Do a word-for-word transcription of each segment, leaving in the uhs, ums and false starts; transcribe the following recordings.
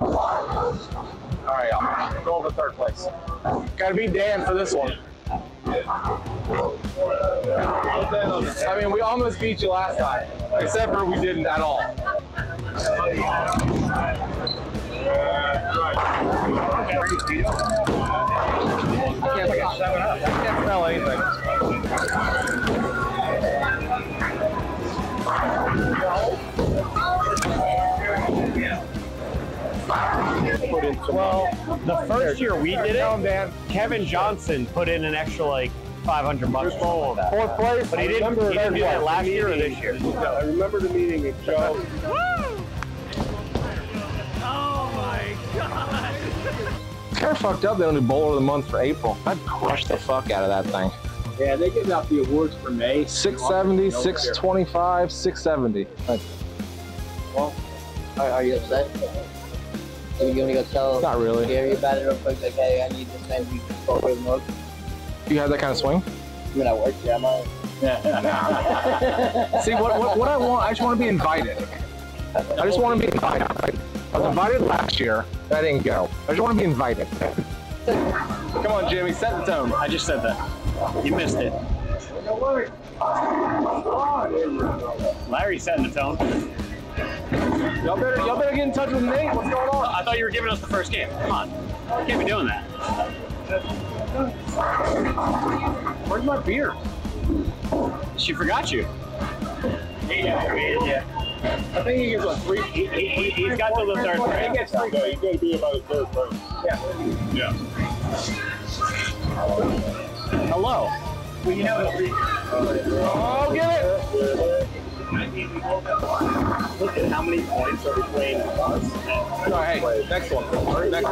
All right, y'all. Go over to third place. Gotta beat Dan for this one. I mean, we almost beat you last time, except for we didn't at all. I can't smell anything. Put in well, the first year we did it, man, Kevin Johnson put in an extra like five hundred bucks. Fourth place, but he didn't, he didn't do that last year or this year. I remember the meeting at Joe. Woo! Oh my god! It's kind of fucked up. They don't do Bowler of the Month for April. I'd crush the fuck out of that thing. Yeah, they give out the awards for May. six seventy, six twenty-five, six seventy. Right. Well, are you upset? So you want to go tell Not really. Gary about it real quick? Like, hey, I need this thing. You can go with Mark. You have that kind of swing? I mean, I work here. I'm on. See, what, what, what I want, I just want to be invited. I just want to be invited. I was invited last year, but I didn't go. I just want to be invited. Come on, Jimmy, set the tone. I just said that. You missed it. Don't worry. Larry's setting the tone. Y'all better, y'all better get in touch with Nate. What's going on? I thought you were giving us the first game. Come on, you can't be doing that. Where's my beer? She forgot you. Yeah, yeah. I think he gets like three. He, he, he, he's got to the third place. He gets three. So he's going to be about the third place. Yeah. Yeah. Hello. Well, you know. Oh, get it. Look at how many points are between us and all right, hey, next one. Next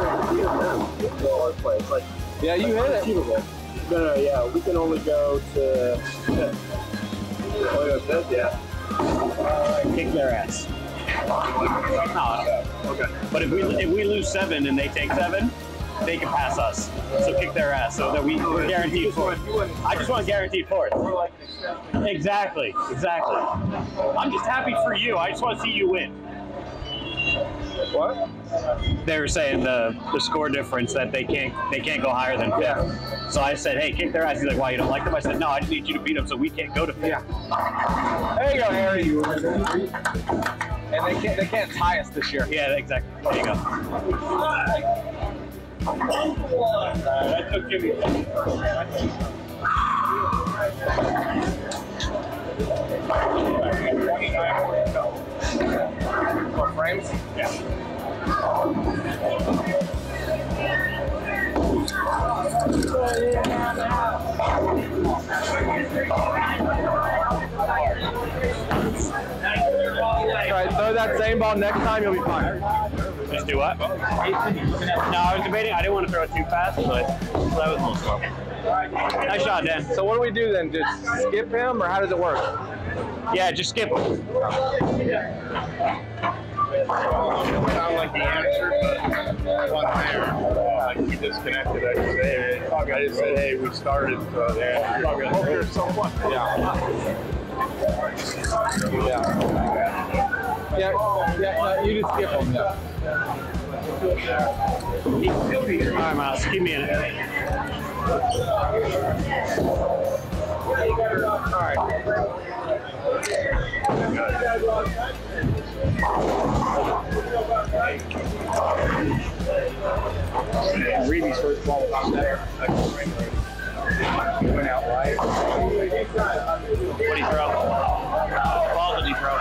one. Yeah, you hit it. No, no, yeah, we can only go to. Oh, yeah. Uh, kick their ass. No. Okay. But if we if we lose seven and they take seven, they can pass us. So kick their ass so that we guarantee fourth. I just want guaranteed fourth. Exactly, exactly. I'm just happy for you. I just want to see you win. What? They were saying the the score difference that they can't they can't go higher than fifth. Yeah. So I said, hey, kick their ass. He's like, why, you don't like them? I said, no, I just need you to beat them so we can't go to fifth. Yeah. There you go, Harry. You and they can't they can't tie us this year. Yeah, exactly. There you go. That took Jimmy. Four frames? Yeah. Alright, throw that same ball next time, you'll be fine. Just do what? No, I was debating. I didn't want to throw it too fast, but that was a little slow. Nice shot, Dan. So what do we do then? Just skip him, or how does it work? Yeah, just skip him. Yeah. Sound like the answer, but one there. Like we disconnected. I just said, I just said, hey, we started. So yeah. Hope there's someone. Yeah. Yeah. Yeah. Yeah. You just skip him. Yeah. Alright, Miles, give me a minute. Alright. Reedy's first ball was out there. He went out wide. What did he throw? What ball did he throw?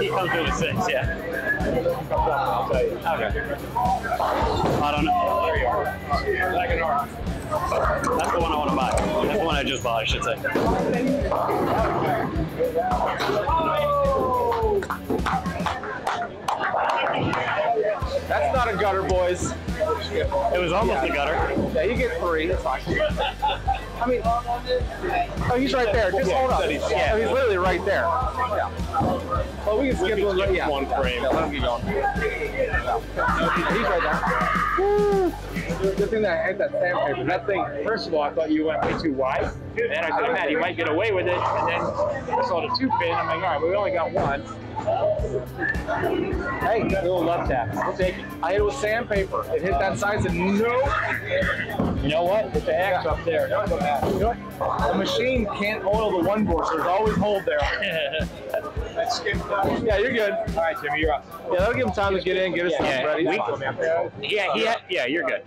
He comes in with six, yeah. Okay. I don't know. There you are. Like an arm. That's the one I want to buy. That's the one I just bought, I should say. That's not a gutter, boys. It was almost yeah. a gutter. Yeah, you get three. That's fine. I mean, oh, he's right there. Just hold up. Yeah, he's literally right there. Yeah. Well, we can skip one, right? yeah. one frame. Yeah, let him keep going. He's right there. Woo! Good thing that I had that sandpaper. That thing, first of all, I thought you went way too wide. And then I thought, Matt, you might get away with it. And then I saw the two pin. I'm like, all right, we only got one. Hey, little left tap. We'll take it. I hit it with sandpaper. It hit that size and no. You know what? With the X up there. No, no, no. You know what? The machine can't oil the one board, so there's always hold there. That's good. Yeah, you're good. All right, Jimmy, you're up. Yeah, that'll give him time to get in, get his stuff yeah, ready. We, yeah, he had, yeah, you're good.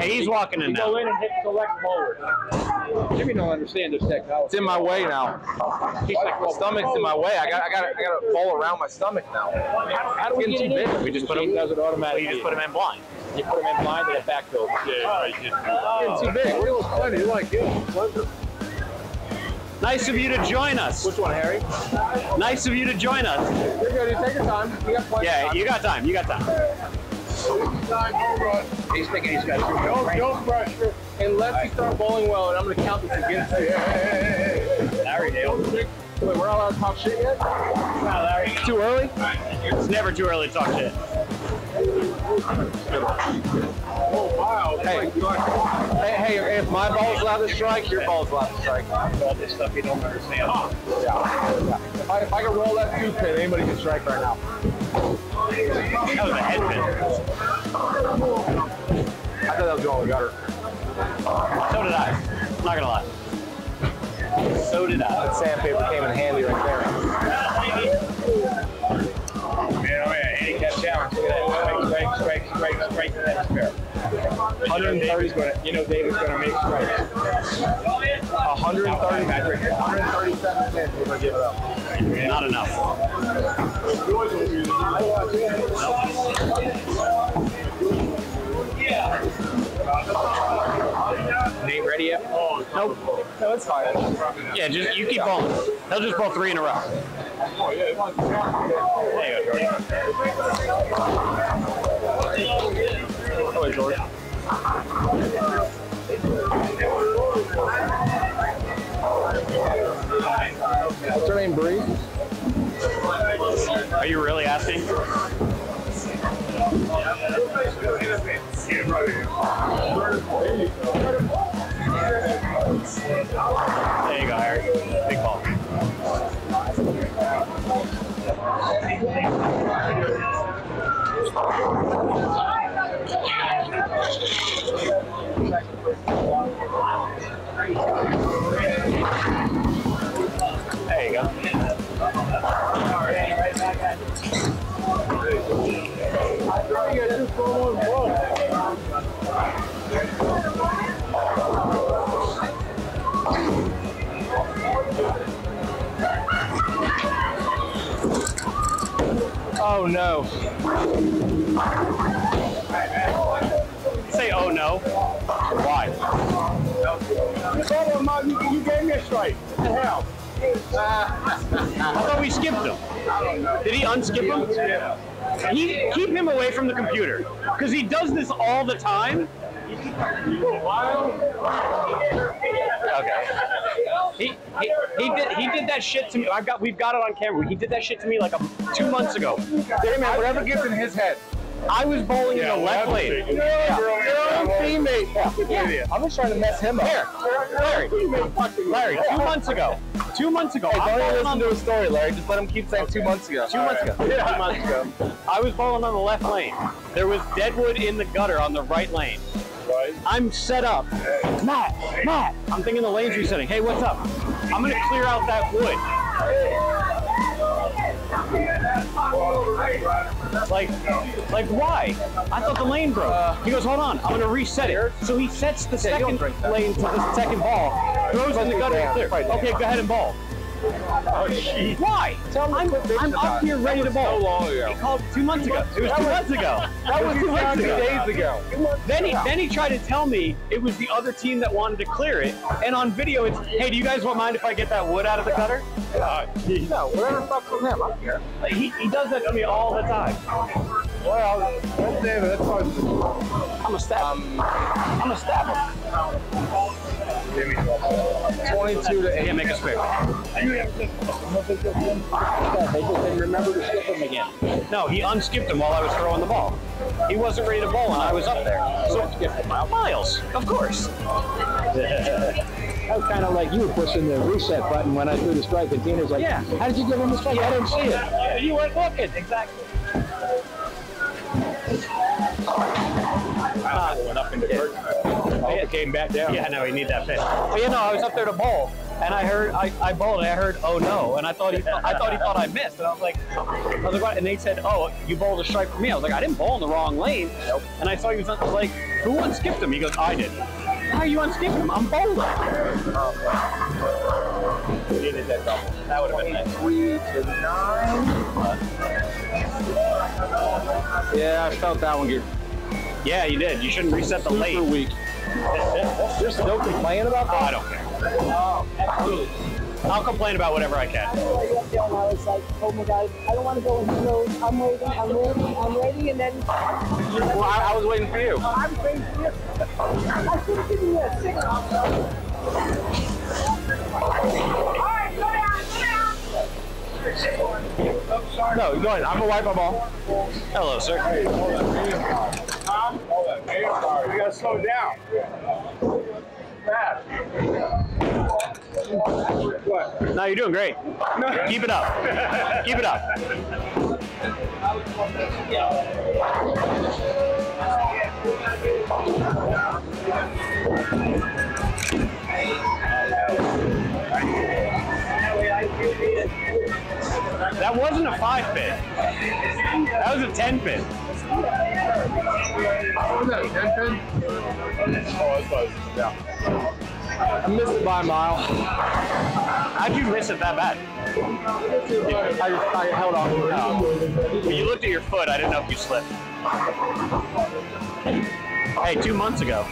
Hey, he's walking in now. Go in and hit select forward. Jimmy don't understand this technology. It's in my way now. My stomach's in my way. I got, I got, I got to fall around my stomach now. How do we get it? We just put him. Does it automatically? You just put him in blind. You put him in blind and it backfills. Yeah, you didn't. Too big. We're plenty. Like you. Nice of you to join us. Which one, Harry? Nice of you to join us. You're good. You take your time. You got plenty. Yeah, you got time. You got time. He's thinking he's got two. Don't, don't pressure unless you start bowling well, and I'm gonna count this against you. Hey, hey, hey, Larry Dale. Wait, we're not allowed to talk shit yet? Wow, Larry. Too early? It's never too early to talk shit. Oh wow! Hey, hey, hey, if my ball's allowed to strike, your ball's allowed to strike. All this stuff you don't understand. Oh. Yeah. If I, if I can roll that two pin, anybody can strike right now. That was a head pin. I thought that was going to gutter. So did I. I'm not gonna lie. So did I. That sandpaper came in handy right there. Man, oh man, handicap challenge. Look at that. Strike, strike, strike, strike, strike, that's fair. one thirty is going to, you know, David's going to make strikes. one thirty, one thirty-seven cents if I give it up. Not enough. Yeah. Nate, ready yet? Nope. No, it's fine. Yeah, just you keep bowling. He'll just bowl three in a row. There you go, Jordan. Oh, George. What's her name, Bree? Are you really asking? There you go, Harry. Big ball. There you go. Oh no. Say oh no. Why? You told him, Mom, you, you gave me a strike. What the hell? I thought we skipped him. Did he unskip him? He, keep him away from the computer. Because he does this all the time. Okay. He, he, he did he did that shit to me. I've got we've got it on camera. He did that shit to me like a, two months ago. Hey man, whatever gets in his head. I was bowling yeah, in the left lane. Your own teammate. Yeah. Yeah. I'm just trying to mess him up. Here, Larry. Larry, two months ago. Two months ago. Hey, don't even listen to his story, Larry. Just let him keep saying okay. two months ago. Two All months right. ago. Yeah. Two months ago. I was bowling on the left lane. There was deadwood in the gutter on the right lane. Right. I'm set up. Matt, Matt. I'm thinking the lane's resetting. Hey, what's up? I'm going to clear out that wood. Like, like why? I thought the lane broke. Uh, he goes, hold on, I'm gonna reset it. So he sets the yeah, second lane to the second ball, throws in the gutter and clear. Okay, go ahead and ball. Oh, geez. Why? Tell me I'm, I'm up here ready to bowl. So long ago. He called two months ago. It was two months ago. That was two months ago. Days ago. Then he then he tried to tell me it was the other team that wanted to clear it. And on video, it's hey, do you guys want mind if I get that wood out of the gutter? Uh, no, whatever the fuck from him. I don't care. Like, he he does that to me all the time. Well, that's David. That's hard. I'm gonna stab him. I'm gonna stab him. twenty-two to eight. Yeah, make a square. They just didn't remember to skip him again. No, he unskipped him while I was throwing the ball. He wasn't ready to bowl and I was up there. So I skipped him. Miles, of course. That was kind of like you were pushing the reset button when I threw the strike and Dina's like, yeah. How did you give him the strike? I didn't see it. You weren't looking. Exactly. Wow, uh, went up into curtain. Oh, it came back down. Yeah, no, you need that pitch. But you know, I was up there to bowl, and I heard, I, I bowled, and I heard, oh no, and I thought he, th I thought he thought I missed, and I was like, I was like, what? And they said, oh, you bowled a strike for me. I was like, I didn't bowl in the wrong lane. Nope. And I saw you, I was like, who unskipped him? He goes, I did. How are you unskipping him? I'm bowling. Oh, okay. You needed that double. That would have been nice. twenty-three to nine. Yeah, I felt that one good. Yeah, you did. You shouldn't reset the late. Super weak. There's no complaining about that? Oh, I don't care. Oh, absolutely. I'll complain about whatever I can. I was like, oh my God, I don't want to go in heroes. I'm waiting, I'm waiting, I'm waiting, and then... Well, I, I was waiting for you. I'm waiting for you. I should have given you a signal. All right, go down, go down. Oh, sorry. No, go ahead. I'm going to wipe my ball. Hello, sir. Hey, hold on. Tom? Hold on. Hey, sorry. You got to slow down. Fast. What? No, you're doing great. No. Keep it up. Keep it up. That wasn't a five pin. That was a ten pin. What was that, ten pin? Oh, that's close. Yeah. I missed it by a mile. How'd you miss it that bad? I, just, I held on. No. When you looked at your foot, I didn't know if you slipped. Hey, two months ago.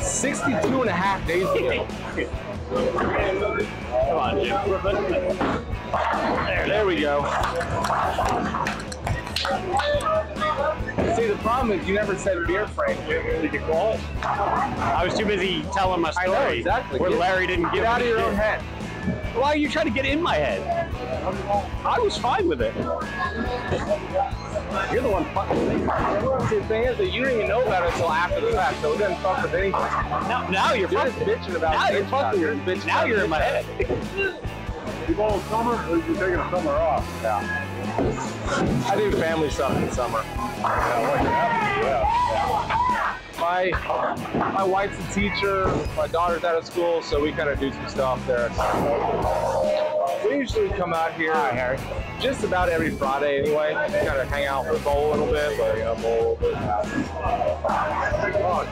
sixty-two and a half days ago. Come on, Jim. There, there we go. See, the problem is you never said beer frame. Did you call it? I was too busy telling my story. I know, exactly. Where Larry didn't give it. Get out of your own head. Why are you trying to get in my head? I was fine with it. You're the one fucking me. See, the thing is that you didn't even know about it until after the fact, so it doesn't fuck with anything. Now, now you're, you're fucking bitching about now it. You're fucking you're bitching now about you're in my head. You bowl summer, or you're taking a summer off? Yeah. I do family stuff in summer. Yeah, my my wife's a teacher. My daughter's out of school, so we kind of do some stuff there. We usually come out here just about every Friday anyway. Kind of hang out with bowl a little bit, but yeah, bowl a little bit. Oh,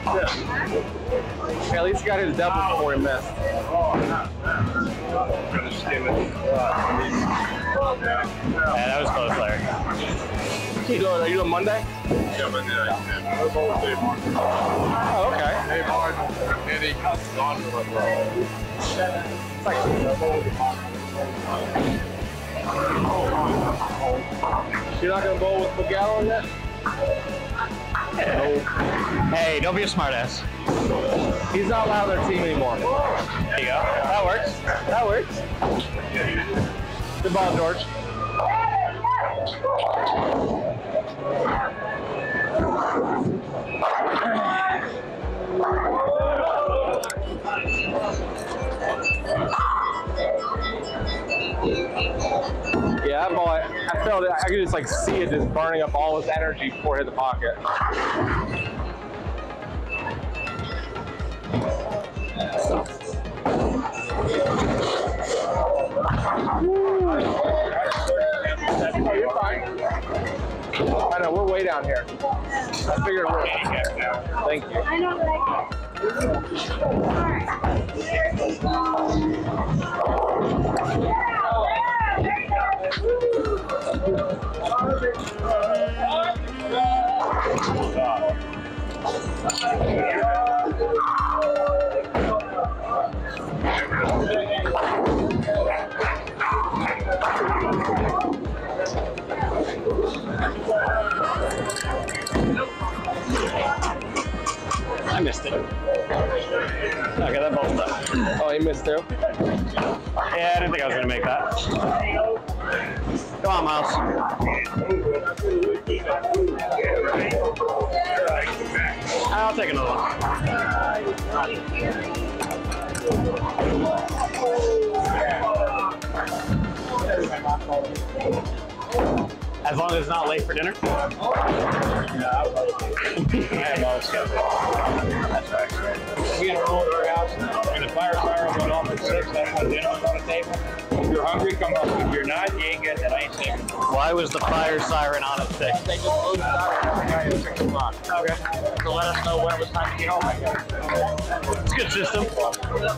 shit. At least he got his double before he missed. Oh, yeah, that was close, Larry. You doing, are you doing Monday? Yeah, Monday. Yeah. Oh, okay. Hey, Mark. Andy, it's on for my bro. You're not going to bowl with McGowan yet? Yeah. No. Hey, don't be a smartass. He's not allowed on their team anymore. There you go. That works. That works. Good ball, George. Yeah, that ball, I, I felt it. I could just like see it just burning up all his energy before it hit the pocket. I know, we're way down here. I figured we're handicapped now. Thank you. I don't like it. I missed it. I got that ball stuck. Oh, he missed too? Yeah, I didn't think I was going to make that. Come on, Miles. I'll take another one. As long as it's not late for dinner? No, I'll probably do. I have all the schedule. That's right. We got a roll at our house, and the fire siren went off at six. That's when dinner was on the table. If you're hungry, come on. If you're not, you ain't getting it. I ain't saving it. Why was the fire siren on at six? They just blew the siren at six o'clock. Okay. So let us know when it was time to get home. It's a good system.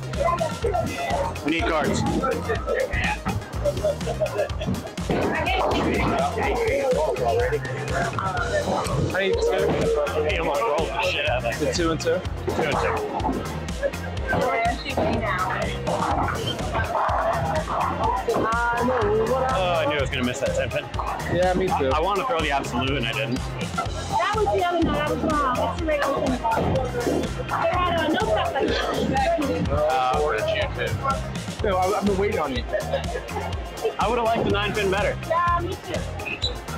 We need cards. I need two. I'm gonna roll the shit out of it. The two and two? Two and two. Oh, I knew I was gonna miss that ten pin. Yeah, me too. I, I wanted to throw the absolute and I didn't. That was the other night. I was wrong. I had a no stuff like that. Uh, where did you two? No, I've been waiting on you. I would have liked the nine pin better. Yeah, me too.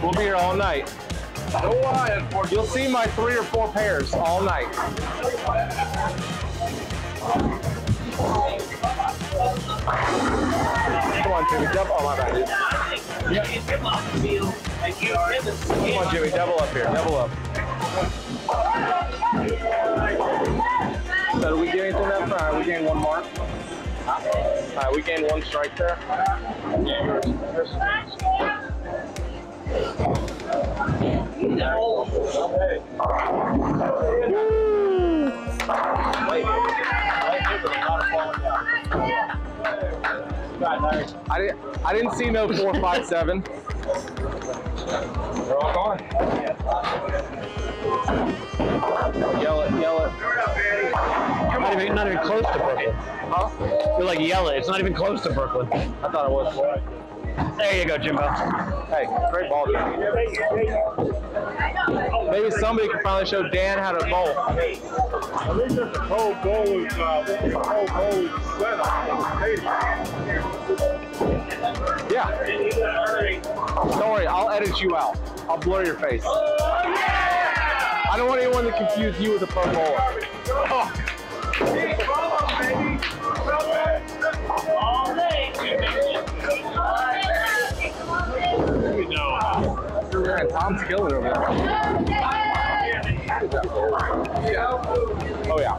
We'll be here all night. Don't lie, unfortunately. You'll see my three or four pairs all night. Come on, Jimmy, double. Oh, my bad. Yep. Come on, Jimmy, double up here. Double up. So, did we get anything up front? We gained one mark. Alright, we gained one strike there. I didn't I didn't see no four five seven. They're all gone. Yell it, yell it. You're not even, not even close to Brooklyn. Huh? You're like, yell it. It's not even close to Brooklyn. I thought it was. There you go, Jimbo. Hey, great ball game. Maybe somebody can finally show Dan how to bowl. At least the whole bowl is the whole bowl is set up. Yeah. Don't worry, I'll edit you out. I'll blur your face. Oh, yeah! I don't want anyone to confuse you with a pro bowler. Oh. Man, Tom's killing over there. Oh yeah.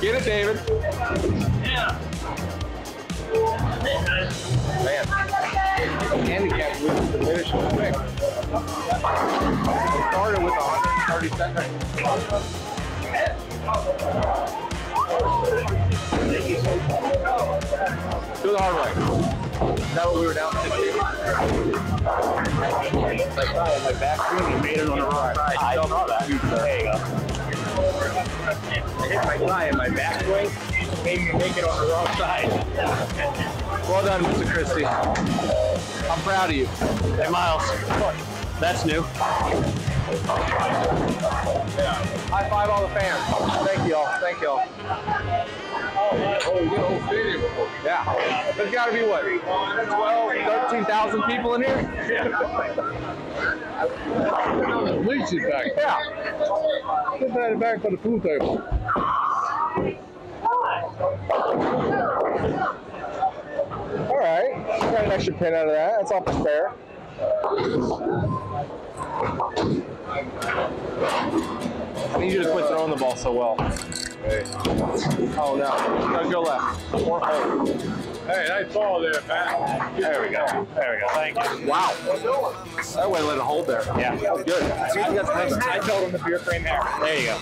Get it, David. Yeah. Man. Handicap was diminished quick. It started with one hundred thirty seconds. Do the hard way. Is that what we were down to? Like, oh, my back you made it on the right. I don't know that. There you go. I hit my thigh and my back swing, made me make it on the wrong side. Well done, Mister Christie. I'm proud of you. Hey, Miles. That's new. High five all the fans. Thank you all. Thank you all. Oh, you get a whole stadium. Yeah. There's got to be, what, twelve, thirteen thousand people in here? Yeah. At least it's back. Yeah. Put that back on the pool table. All right. Got an extra pin out of that. That's all for spare. I need you to quit throwing the ball so well. Hey. Oh no, no, go left. Or hold. Hey, nice ball there, Pat. There we go. There we go. Thank you. Wow. That way let it hold there. Yeah. Good. I told him the beer frame there. There you go.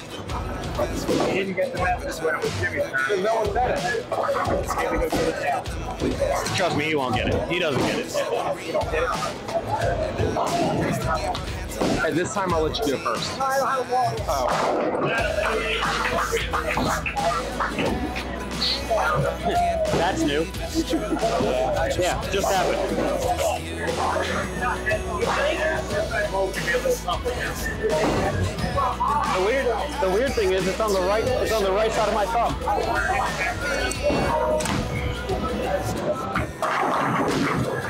He didn't get the message when it was Jimmy's turn. Because no one said it. Trust me, he won't get it. He doesn't get it. Hey, this time I'll let you do it first. Oh. That's new. Yeah, just happened. The weird, the weird thing is, it's on the right, it's on the right side of my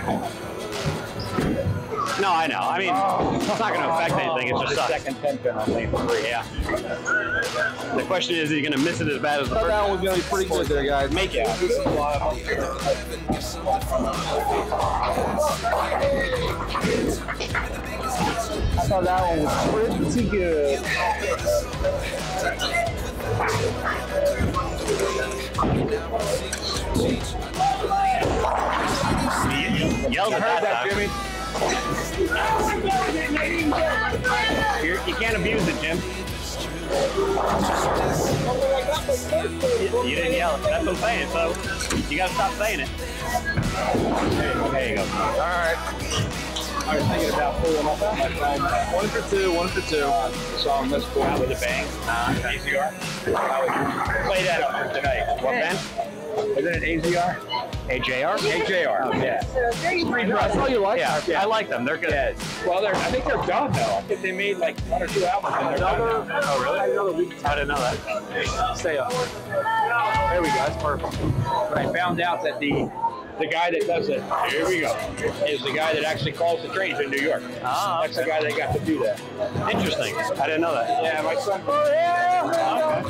thumb. No, I know. I mean, oh. It's not going to affect anything. It just sucks. Second ten pin on lane three. Yeah. The question is, are you going to miss it as bad as the first? That one was going to be pretty good there, guys. Make it. I thought that one was pretty good. You yelled at that, that Jimmy. You're, you can't abuse it, Jim. You, you didn't yell. That's what I'm saying, so you gotta stop saying it. There you go. All right. I was thinking about pulling up that much time. One for two, one for two. Uh, so I missed four. That was a bang. Uh, A Z R. Uh, play that up for tonight. What, Ben? Is it an A Z R? A J R? A J R, oh, yeah. yeah. That's all you like? Yeah. yeah, I like them. They're good. Yeah. Well, they're, I think they're done, though. I think they made like one or two albums and they're another, done now. Oh, really? I didn't know that. Stay up. There we go. That's perfect. But I found out that the The guy that does it, here we go, is the guy that actually calls the trains in New York. Ah, okay. That's the guy that got to do that. Interesting. I didn't know that. Yeah, my son. Oh, yeah. Okay.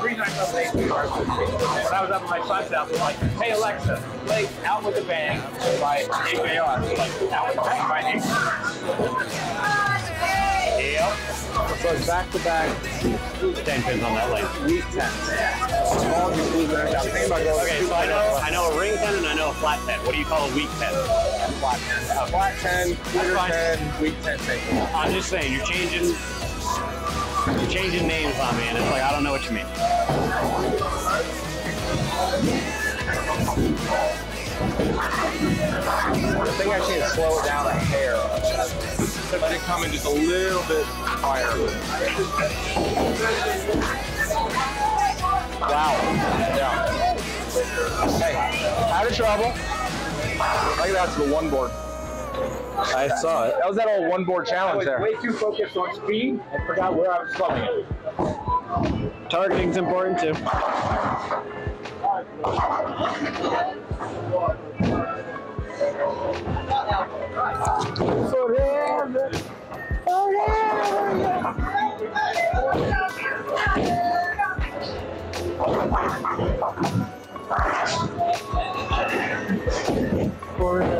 The reason I felt late New York was when I was up at my son's house, I was like, hey, Alexa, play Out With A Bang by A J R. I was like, Out With A Bang by A J R. Yep. So it's back to back. ten pins on that lane. Weak ten. Okay, so I know, I know a ring ten and I know a flat ten. What do you call a weak ten? A flat ten. A flat ten, quarter ten, weak ten. I'm just saying, you're changing, you're changing names on me, and it's like I don't know what you mean. I think I should slow it down a hair. Let it come in just a little bit higher. Wow. Yeah. Hey, out of trouble. Look at that, to the one board. I saw it. That was that old one board challenge there. I was way too focused on speed and forgot where I was slowing it. Targeting's important too. Forever. Forever. Forever.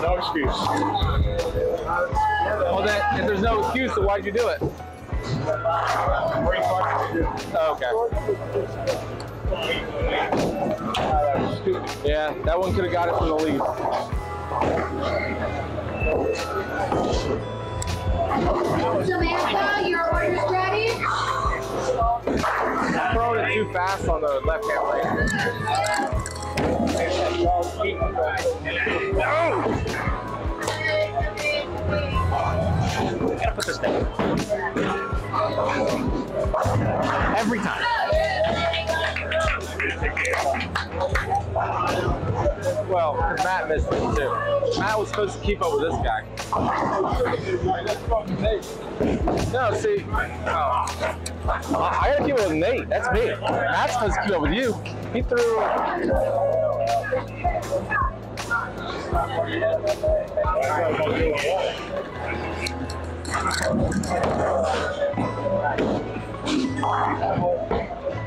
No excuse. Well, that, if there's no excuse, then why'd you do it? Oh, okay. Yeah, that one could have got it from the lead. Samantha, your order's ready? I'm throwing it too fast on the left-hand lane. Oh! I gotta put this down. Every time. Well, Matt missed it too. Matt was supposed to keep up with this guy. No, see. Oh. I gotta keep up with Nate. That's me. Matt's supposed to keep up with you. He threw.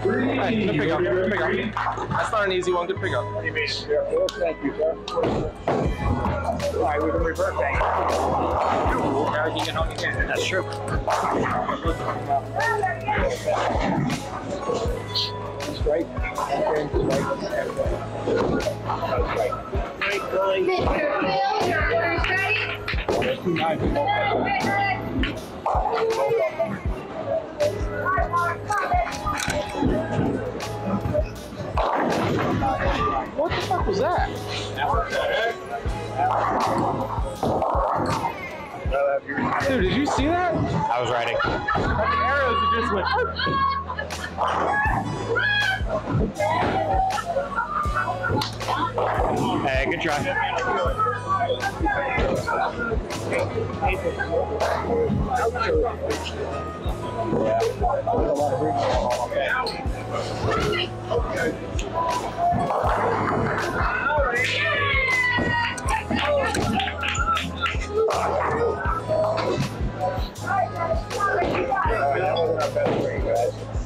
Hey, good pick up. Good pick up. That's not an easy one. Good pick up. Thank you, sir. All right, we can revert back. You can help you can. That's true. Strike, strike, what the fuck was that? Dude, did you see that? I was riding. The arrows just went. Hey, good try.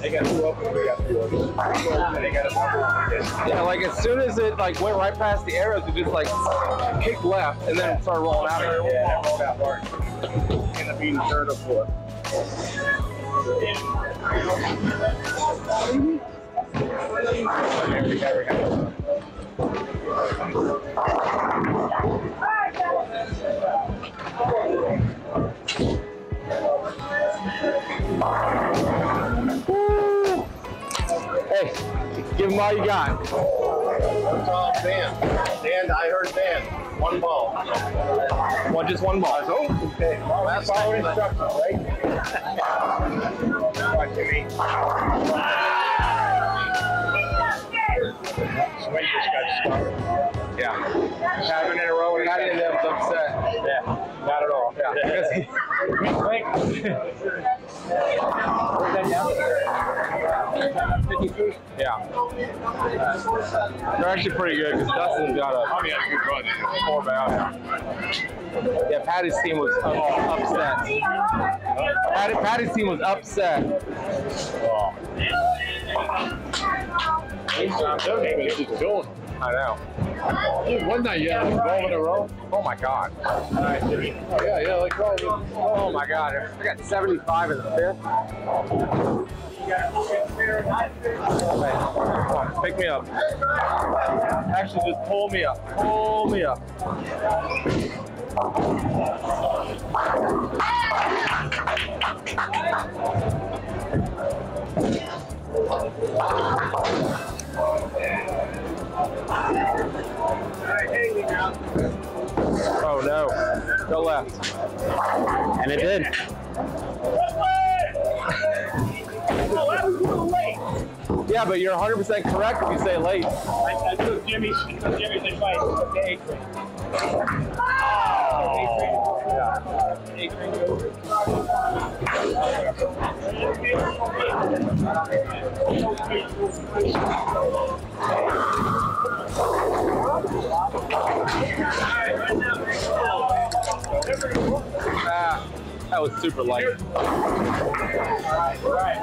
They got two open, we got three open. Yeah, like as soon as it like went right past the arrows, it just like kicked left and then started rolling out. Yeah, it rolled out hard. End up being third or fourth. Hey, give them all you got. Dan. Dan, I heard Dan. One ball. Well, just one ball. Oh, okay. Well, that's follow instructions, right? Watch me. Somebody just got stuck. Yeah. Seven in a row. And got in there. I was upset. Yeah. Not at all. Yeah. Yeah. They're actually pretty good because Dustin's got a oh, yeah, good run. Four out. Yeah, Patty's team was uh, upset. Patty, Patty's team was upset. Oh. I know. Dude, one night, yeah, twelve in a row. Oh my God. Yeah, yeah, like twelve. Oh my God. I got seventy-five in the fifth. Okay, come on, pick me up. Actually, just pull me up. Pull me up. Oh no, go left. And it did. Yeah, but you're one hundred percent correct if you say late. I, I took Jimmy's, Jimmy's advice. Oh. Ah, that was super light. Right, right.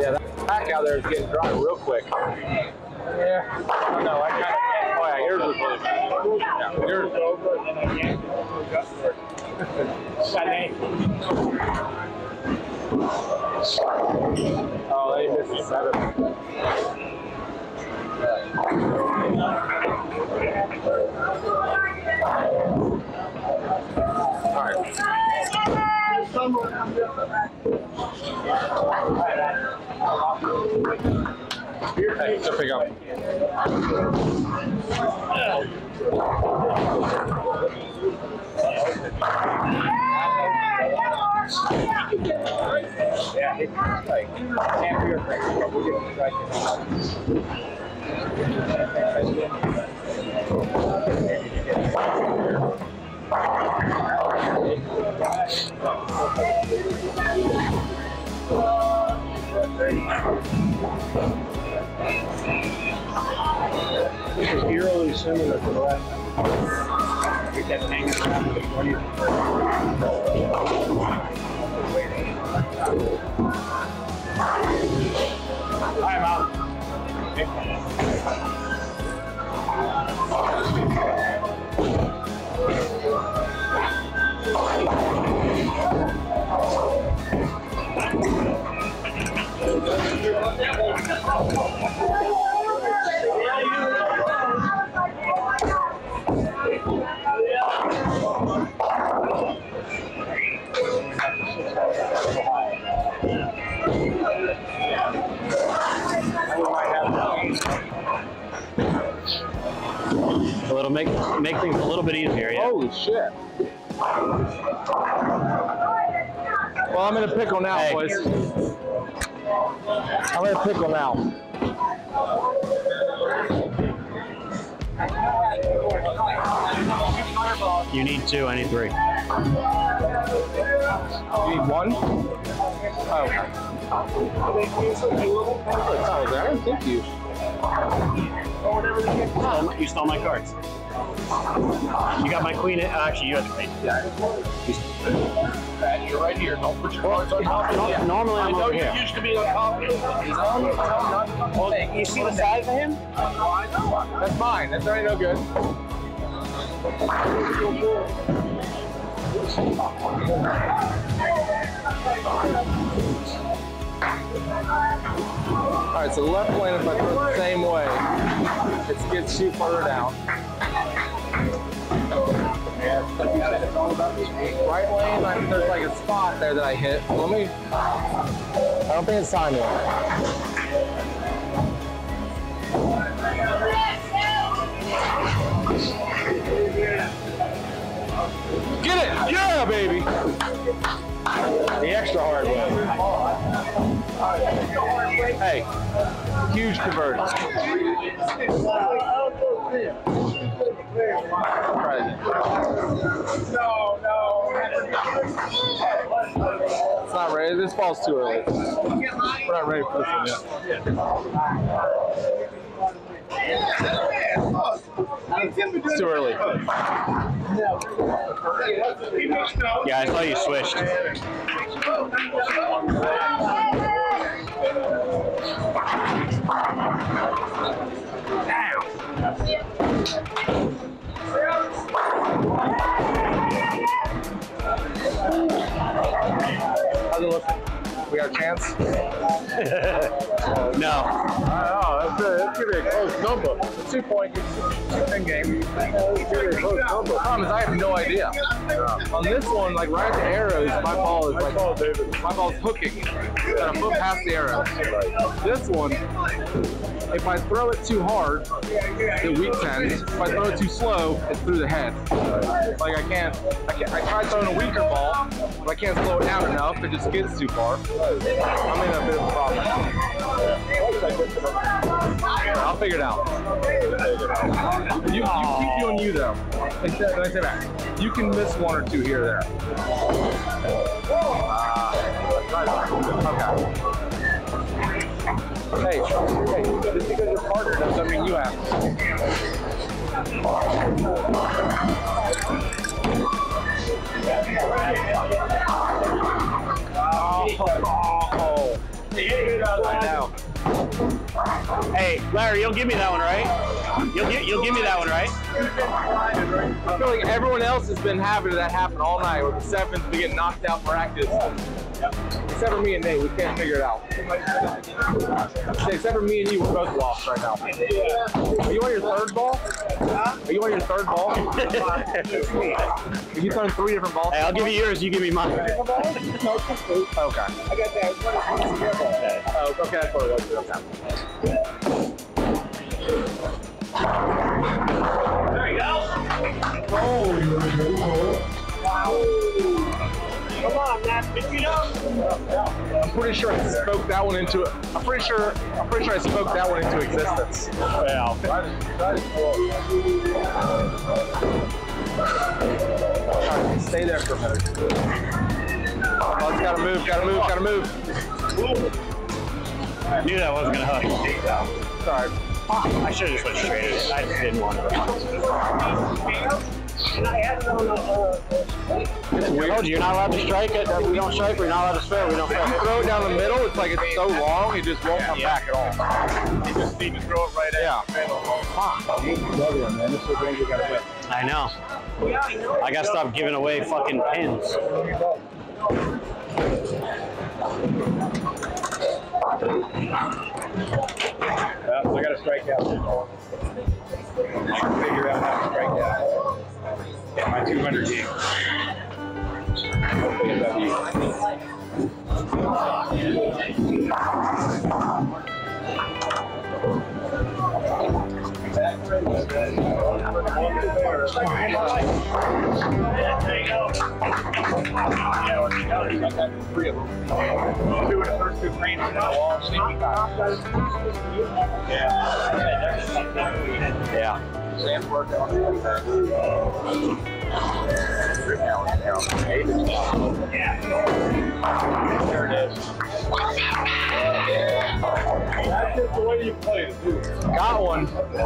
Yeah, that pack out there is getting dry real quick. Yeah. Oh, no, I kind of can't. Oh, yeah, yours was really bad. Yeah, yours was over, and then I yanked it to a customer. Oh, they missed the seven. All right. Hey, to pick up. Yeah, it's like happier things. We're getting striking. This is eerily similar to the last time. We kept hanging around with twenty. I'm out. It'll make make things a little bit easier. Yeah. Holy shit! Well, I'm in a pickle now, hey, boys. I'm going to pick one out. You need two, I need three. You need one? Oh. I don't think you. Oh, you stole my cards. You got my queen. Uh, actually, you have to pay. Yeah. You're right here. Don't put your cards on top. Yeah. Normally, I'm I know over you here. Used to be on top. He's on the top. Well, you see the size of him? I know. That's mine. That's already no good. All right. So left lane. If I throw it the same way, it gets you further down. Right lane, I, there's like a spot there that I hit. Let me. I don't think it's time yet. Get it! Yeah, baby! The extra hard way. Hey, huge conversion. Right. No, no. It's not ready. This ball's too early. We're not ready for this one yet. It's too early. Yeah, I thought you switched. Now. How's it looking? We got a chance? No. I don't know. That's going to be a close number. It's a two-point game. It's going to be a close number. The problem is I have no idea. Yeah. On this one, like right at the arrows, my ball is like, my ball's hooking. Got a foot past the arrow. This one, if I throw it too hard, it weak tends. If I throw it too slow, it's through the head. Like I can't, I can't. I tried throwing a weaker ball, but I can't slow it down enough. It just gets too far. I'm in a bit of a problem. I'll figure it out. You, you keep doing you though. Let me say that. You can miss one or two here or there. Uh, okay. Hey, hey, just because your partner doesn't mean you have oh, oh. Hey, Larry, you'll give me that one, right? You'll give, you'll give me that one, right? I feel like everyone else has been having that happen all night with the sevens to get knocked out practice. Except for me and Nate, we can't figure it out. Except for me and you, we're both lost right now. Are you on your third ball? Are you on your third ball? Have you thrown three different balls? Hey, I'll give you yours, you give me mine. Okay. I got that. Oh, okay, that's what it was. There you go. Oh, wow. Come on, Matt, pick it up. I'm pretty sure I spoke that one into it. I'm pretty sure I'm pretty sure I spoke that one into existence. Wow. Alright, stay there for a minute. Oh, it's gotta move, gotta move, gotta move. I knew that wasn't gonna hug. Sorry. I should have just went straight in. I didn't want to. I told you, you're not allowed to strike it. We don't strike, we're not allowed to spare, we don't strike it. Throw it down the middle, it's like it's so long, it just won't come yeah. back at all. You just need to throw it right at yeah. huh. I know. I gotta stop giving away fucking pins. Uh, so I gotta strike out. I can figure out how to strike out. Yeah, my two hundred game. There you go. You know, when you know, you got that three of them. Two in the first two frames and then a long safety box. Yeah. Yeah. Sam's working on it. Yeah. There it is. That's just the way you play it, dude. Got one. Alright.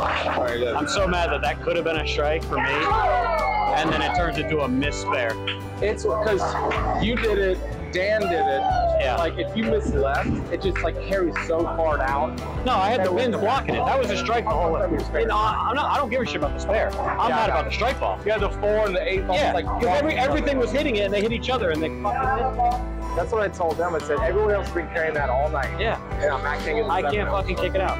Alright, I'm so mad that that could have been a strike for me, and then it turns into a miss there. It's because you did it, Dan did it. Yeah. Like, if you miss left, it just, like, carries so far down. No, I had the bins blocking it. That was a strike ball. I'm not, I don't give a shit about the spare. I'm yeah, mad about the strike ball. You had the four and the eight ball. Yeah, because like every, everything was hitting it, and they hit each other, and they fucking missed. That's what I told them. I said, everyone else has been carrying that all night. Yeah. And I'm not kicking it. I can't fucking kick it out.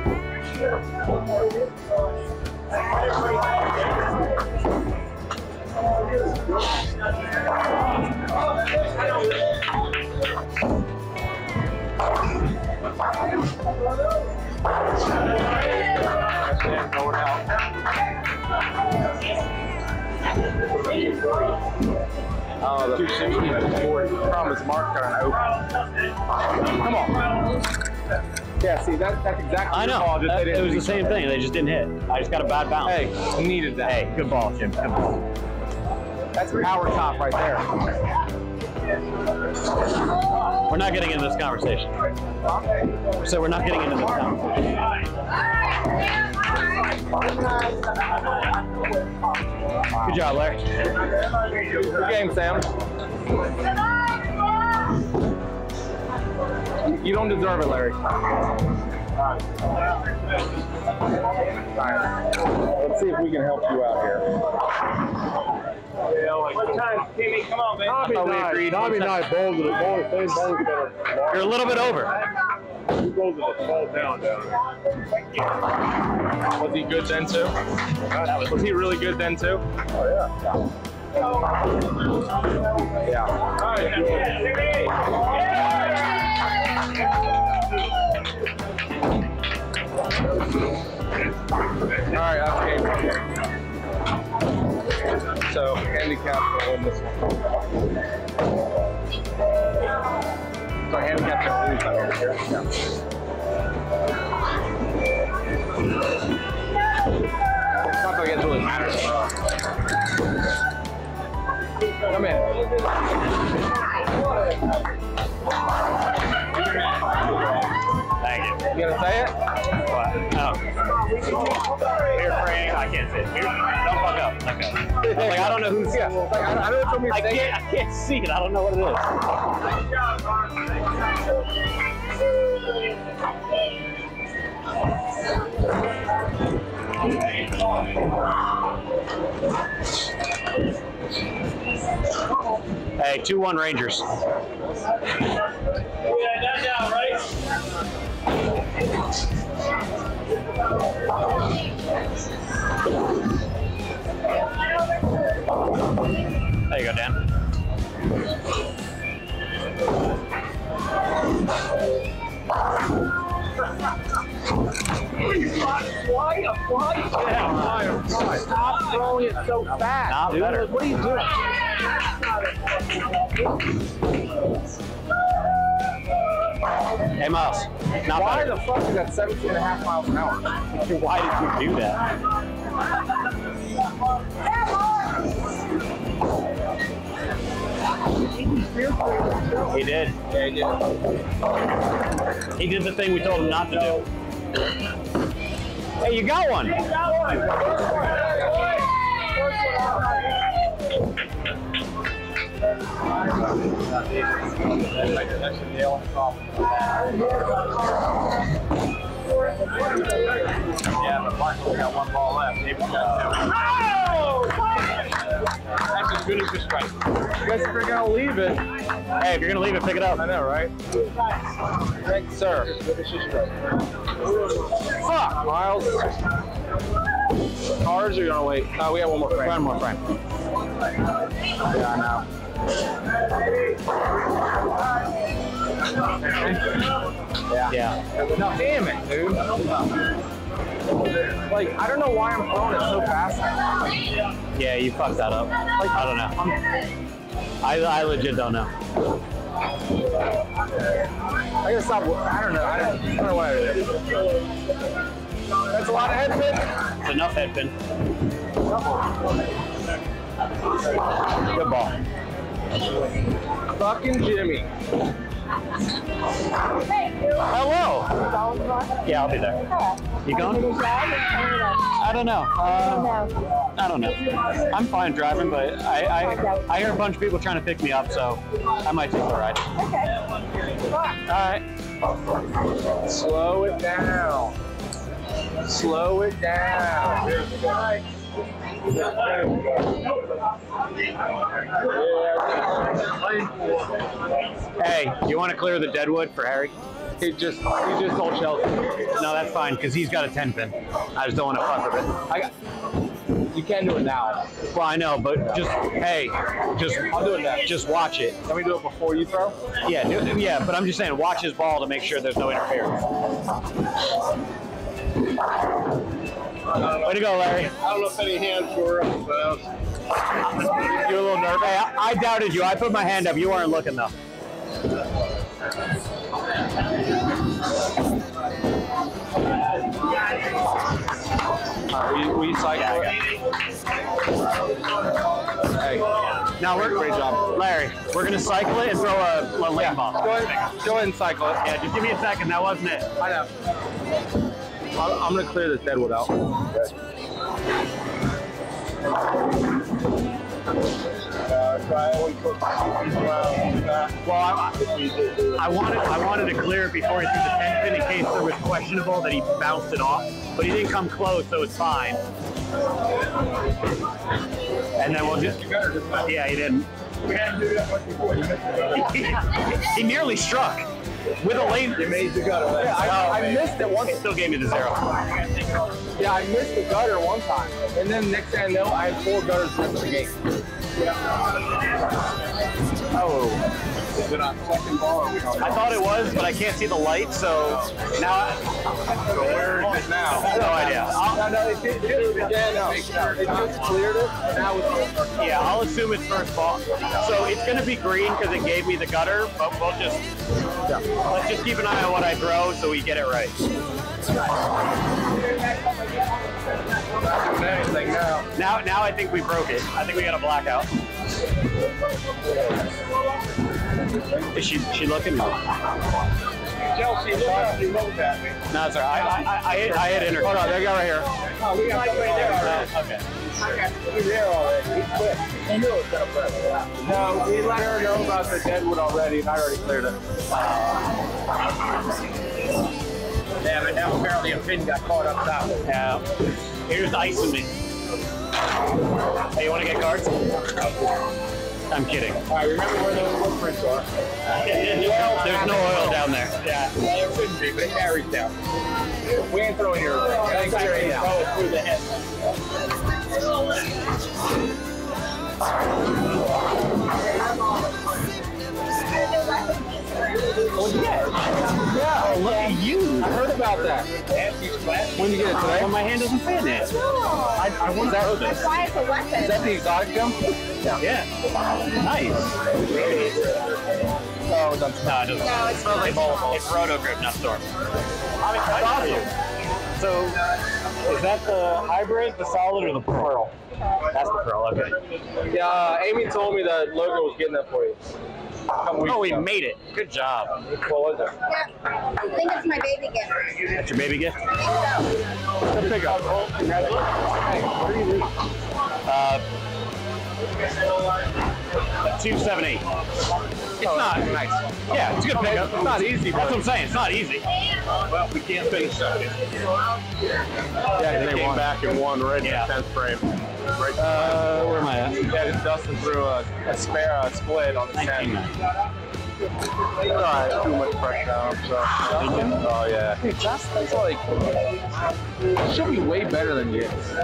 Oh, the two sixty to forty. The problem is Mark got an open. Come on. Yeah, see, that, that's exactly I know. The that, it was the same thing. They just didn't hit. I just got a bad bounce. Hey, needed that. Hey, good ball, Jim. Good ball. That's power top right there. We're not getting into this conversation. So we're not getting into this conversation. Good job, Larry. Good game, Sam. You don't deserve it, Larry. Let's see if we can help you out here. What time, Timmy? Come on, man. Tommy Knight. Tommy Knight bowled the ball. Same bowl's better. You're a little bit over. Who goes with the ball down, down? Was he good then, too? Was he really good then, too? Oh, yeah. Yeah. Yeah. All right. Yeah. All right, okay. So, handicap will win this one. So handicap can lose that over here. Yeah. It's not like it really matters. Come in. Thank you. You gonna say it? What? Oh. Here, Frank. I can't say it. Here. Don't fuck up. Okay. Like, I don't know who's yeah. Like, I don't, I don't know if I'm I can't. I can't see it. I don't know what it is. Hey, two one Rangers. There you go, Dan. Fly a fly. Yeah, fly. Stop throwing it so fast. Not dude. Better. What are you doing? Hey, Miles. Not Why better. The fuck is that seventeen and a half miles an hour? Why did you do that? He did. Yeah, he did. He did the thing we told him not to do. Hey, you got one. You got one. Yeah, but Michael's got one ball left. He's got two. That's as good as the strike. You guys are gonna leave it. Hey, if you're gonna leave it, pick it up. I know, right? Thanks, sir. Fuck, Miles. Cars are gonna wait. Oh, we have one more frame. One more frame. Yeah, I know. Yeah. Yeah. No, damn it, dude. Like, I don't know why I'm throwing it so fast. Yeah, you fucked that up. Like, I don't know. I, I legit don't know. I gotta stop. I don't know. I don't, I don't know what I did. That's a lot of head pin. It's enough head pin. Good ball. Fucking Jimmy. Hello. Yeah, I'll be there. You going? I don't know. Uh, I don't know. I'm fine driving, but I, I I hear a bunch of people trying to pick me up, so I might take a ride. Okay. All right. Slow it down. Slow it down. Hey, you want to clear the deadwood for Harry? He just, he just told Chelsea. No, that's fine, because he's got a ten pin. I just don't want to fuck with it. I got, you can do it now. Well, I know, but just, hey, just, I'll do it now. Just watch it. Can we do it before you throw? Yeah, do, yeah, but I'm just saying, watch his ball to make sure there's no interference. Way to go, Larry. I don't know if any hands were up, but I was... You're a little nervous. Hey, I, I doubted you. I put my hand up. You weren't looking, though. Uh, we cycle. Yeah, hey, now we're great job, Larry. We're gonna cycle it and throw a, a lane yeah. ball. Go ahead, go ahead and cycle it. Yeah, just give me a second. That wasn't it. I know. I'm, I'm gonna clear this deadwood out. Okay. Well, I, I wanted I wanted to clear it before he threw the ten pin in case there was questionable that he bounced it off, but he didn't come close, so it's fine. And then we'll just yeah, he didn't. He nearly struck with a lane. You made the gutter. Yeah, I, oh, I missed it once. It still gave me the zero. Yeah, I missed the gutter one time, and then next thing I know, I had four gutters in the game. Oh. Is it on second ball? I thought it was, but I can't see the light, so now I... So where is it now? No idea. No, no, it did do it again. It just cleared it, and now it's... Yeah, I'll assume it's first ball. So it's going to be green because it gave me the gutter, but we'll just... Let's just keep an eye on what I throw so we get it right. Now, now I think we broke it. I think we got a blackout. Is she she looking? Chelsea, look up. You looked at me. No, it's all right. I, I, I, hit, I hit interference. Hold on, they got right here. Oh, we got right there already. Okay. We're there already. We quit. I knew it was going to break. No, we let her know about the deadwood already, and I already cleared it. Yeah, but now apparently a pin got caught up top. Yeah. Here's icing me. Hey, you want to get cards? I'm kidding. All right, remember where those footprints are. Well, there's no oil down there. Yeah, well, there shouldn't be, but it carries down. We ain't throwing your I think right now. Oh, through the head. Oh, yeah. Yeah, look at you. I heard about that. When you get it today? Well, my hand doesn't fit in it. I, I want that. That's why it's a weapon. Is that the exotic jump? Yeah. Yeah. Nice. Oh, it doesn't. No, it doesn't. No, it's, no, it's, like it's Roto Grip, not Storm. I mean, I saw you. So, is that the hybrid, the solid, or the pearl? That's the pearl, okay. Yeah, uh, Amy told me that logo was getting that for you. Oh, we ago. made it. Good job. What was it? Yeah, I think it's my baby gift. That's your baby gift? I think so. Let's pick up. Hey, where do you leave? Uh, two seventy-eight. It's oh, not nice. Yeah, it's a good pickup. It's not easy. That's what I'm saying. It's not easy. Well, we can't finish that. Yeah, they came won. back and won right yeah. in the tenth frame. Right. Uh, where am I at? Yeah, Dustin threw a, a spare a split on the ten. uh, too much pressure on him, so. Oh, yeah. Hey, Justin's like, should be way better than Jets. He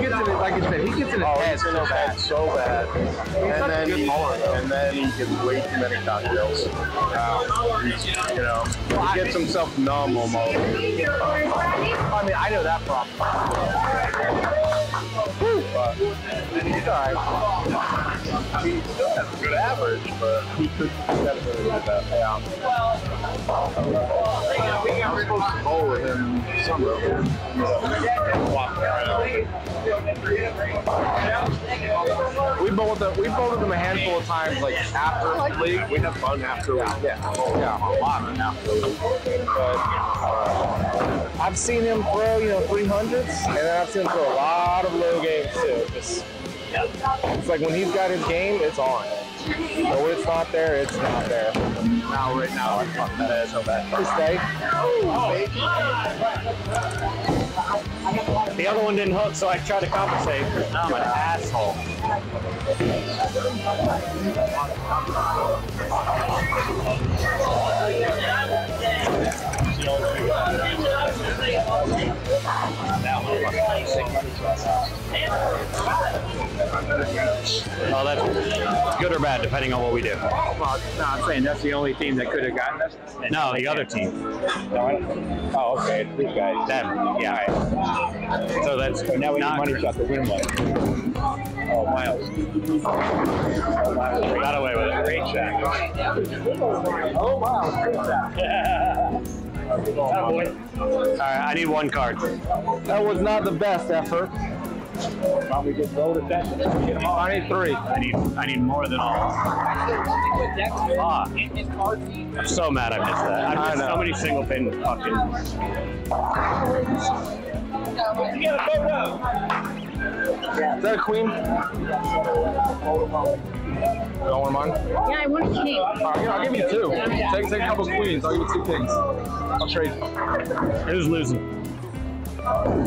gets in it, like I said, he gets in his oh, head so bad. bad. So bad. And then, he, and then he gets way too many cocktails. Um, you know, he gets himself numb almost. I mean, I know that problem. But he's all right. He still has a good average, but he could definitely get that payout. I'm supposed to bowl with him somewhere. We bowled them, we bowled them a handful of times, like after like, league. We have fun after yeah. league. Yeah, oh, yeah, a lot of after league. But uh, I've seen him throw, you know, three hundreds, and then I've seen him throw a lot of low games too. Just, it's like when he's got his game, it's on. But when it's not there, it's not there. Now, right now, I fucked that ass up that mistake. The other one didn't hook, so I tried to compensate. Now I'm an asshole. Oh, that's good or bad, depending on what we do. Well, no, I'm saying that's the only team that could have gotten us. No, the other team. Oh, okay. These guys. Them. Yeah. Right. So that's so now we need money shot to win one. Oh, Miles. Oh, Miles. We got away with it. Great shot. Oh, Miles. Great shot. Yeah. Oh, boy. All right, I need one card. That was not the best effort. Probably just roll the deck. I need three. I need, I need more than all. Ah, I'm so mad I missed that. I missed I so many single pin fucking. Is that a queen? You don't want mine? Yeah, I want a king. Right, yeah, I'll give you two. Take, take a couple queens. I'll give you two kings. I'll trade. Who's losing? Could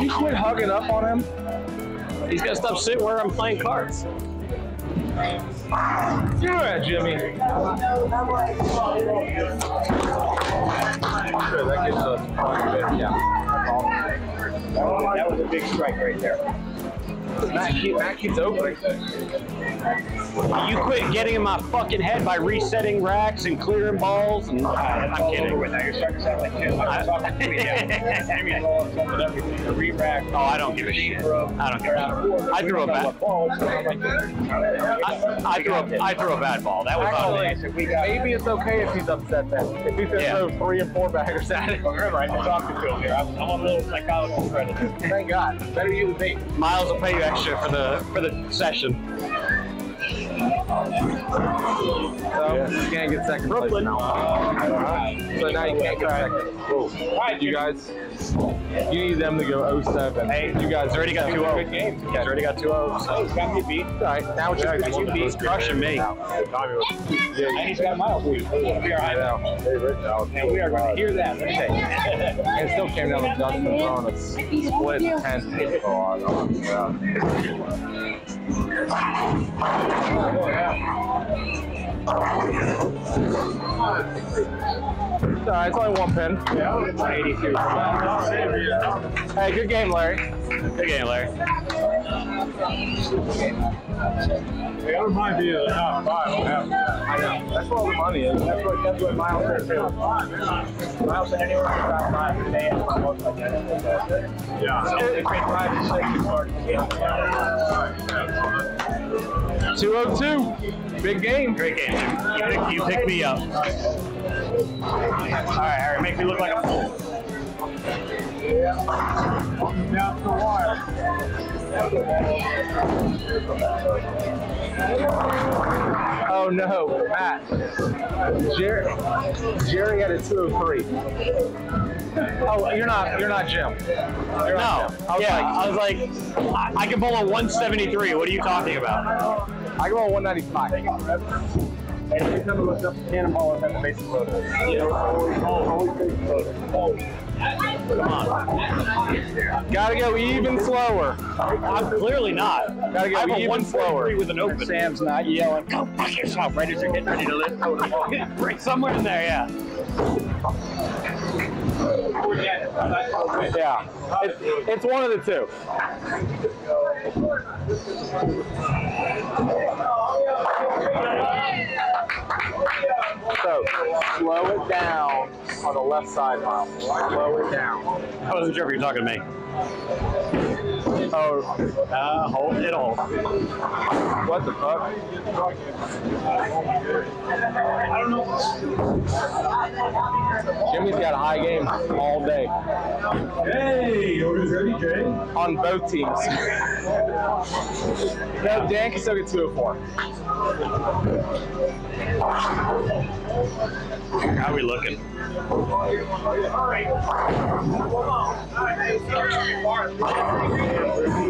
you quit hugging up on him? He's got stuff sitting where I'm playing cards. Do it, Jimmy. Sure, that gives us a bit, yeah. That was a big strike right there. Matt, keep, Matt keeps opening. You quit getting in my fucking head by resetting racks and clearing balls. And, uh, I'm kidding. Now you're starting to sound like Jim. I'm talking to me. Oh, I don't give a shit. I don't give a shit. I threw a bad ball. I, I, threw a, I threw a bad ball. That was on me. Maybe it's okay if he's upset then. If he says those yeah. three and four baggers at it. Remember, I just talked to him here. I'm, I'm a little psychology credit. Thank God. Better you than me. Miles will pay you extra for the for the session. So yeah. you can't get second Brooklyn. Place. Uh, so now you can't get second. Cool. You guys, you need them to go oh seven. Hey, you guys already got two oh. Good games. You guys already got two oh. So he's got me beat. All right, now it's just you beat. Crushing me. And he's got Miles. We are high now. And we are going to hear that. And it still came down to Justin on a split ten. Oh, yeah. It's alright, it's only one pin. Yeah, it's eighty-two. Hey, good game, Larry. Good game, Larry. The other might be the top five. I know. That's where all the money is. That's what, that's what Miles is too. Miles is anywhere in the top five today. Yeah. It's five to six. two oh two. Big game. Great game. You pick, you pick me up. Alright, Harry, make me look like a fool. Down for a while. Oh no, Matt. Jerry, Jerry had a two oh three. Oh, you're not, you're not Jim. You're no. Not Jim. I was yeah, like, I was like, I, I can bowl a one seventy-three. What are you talking about? I can bowl a one ninety-five. And if you come to look up the cannonball, I've had the bases loaded. Yeah. Always, always, always, always, slower. Gotta go even slower. I'm clearly not. Gotta go even slower. With an open. Sam's not yelling, go fuck yourself, right as you're getting ready to lift. Somewhere in there, yeah. Yeah, it's, it's one of the two. So, slow it down on the left side, Mom. Slow it down. I wasn't sure if you were talking to me. Oh, uh, hold it all. What the fuck? I don't know. Jimmy's got a high game all day. Hey, orders ready, Jay? On both teams. No, Dan can still get two of four. How are we looking?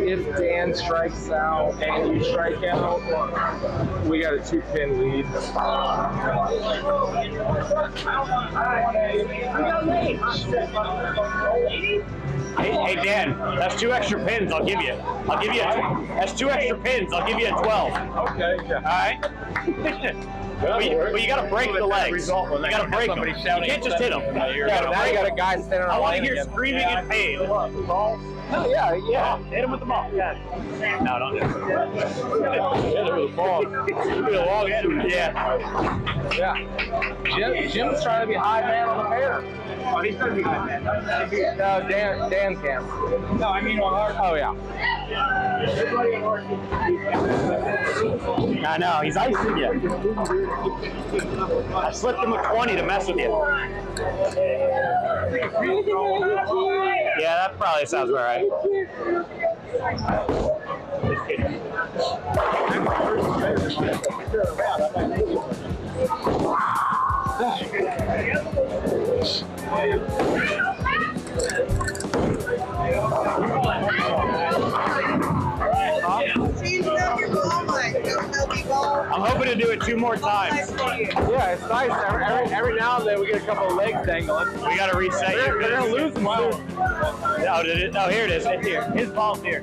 If Dan strikes out and you strike out, we got a two-pin lead. Hey, hey Dan, that's two extra pins. I'll give you. I'll give you. A, that's two extra pins. I'll give you a twelve. Okay. Yeah. All right. But you, but you gotta break the legs. You gotta break them. You can't just hit them. Yeah, you got a guy standing on the line. I want to hear screaming and pain. Hell yeah, yeah. Hit him with the ball. No, don't do it. Hit him with the ball. Be a long head. Yeah. Yeah. Jim, Jim's trying to be high man on the pair. Oh, he's trying to be high man. No, Dan, Dan can. No, I mean on our. Oh yeah. I know. He's icing you. I slipped him a twenty to mess with you. Yeah, that probably sounds about right. I'm hoping to do it two more times. Yeah, it's nice. Every, every, every now and then we get a couple of legs dangling. We got to reset. They're, they're going to lose them. Oh, did it? Oh, here it is. It's here. His ball's here.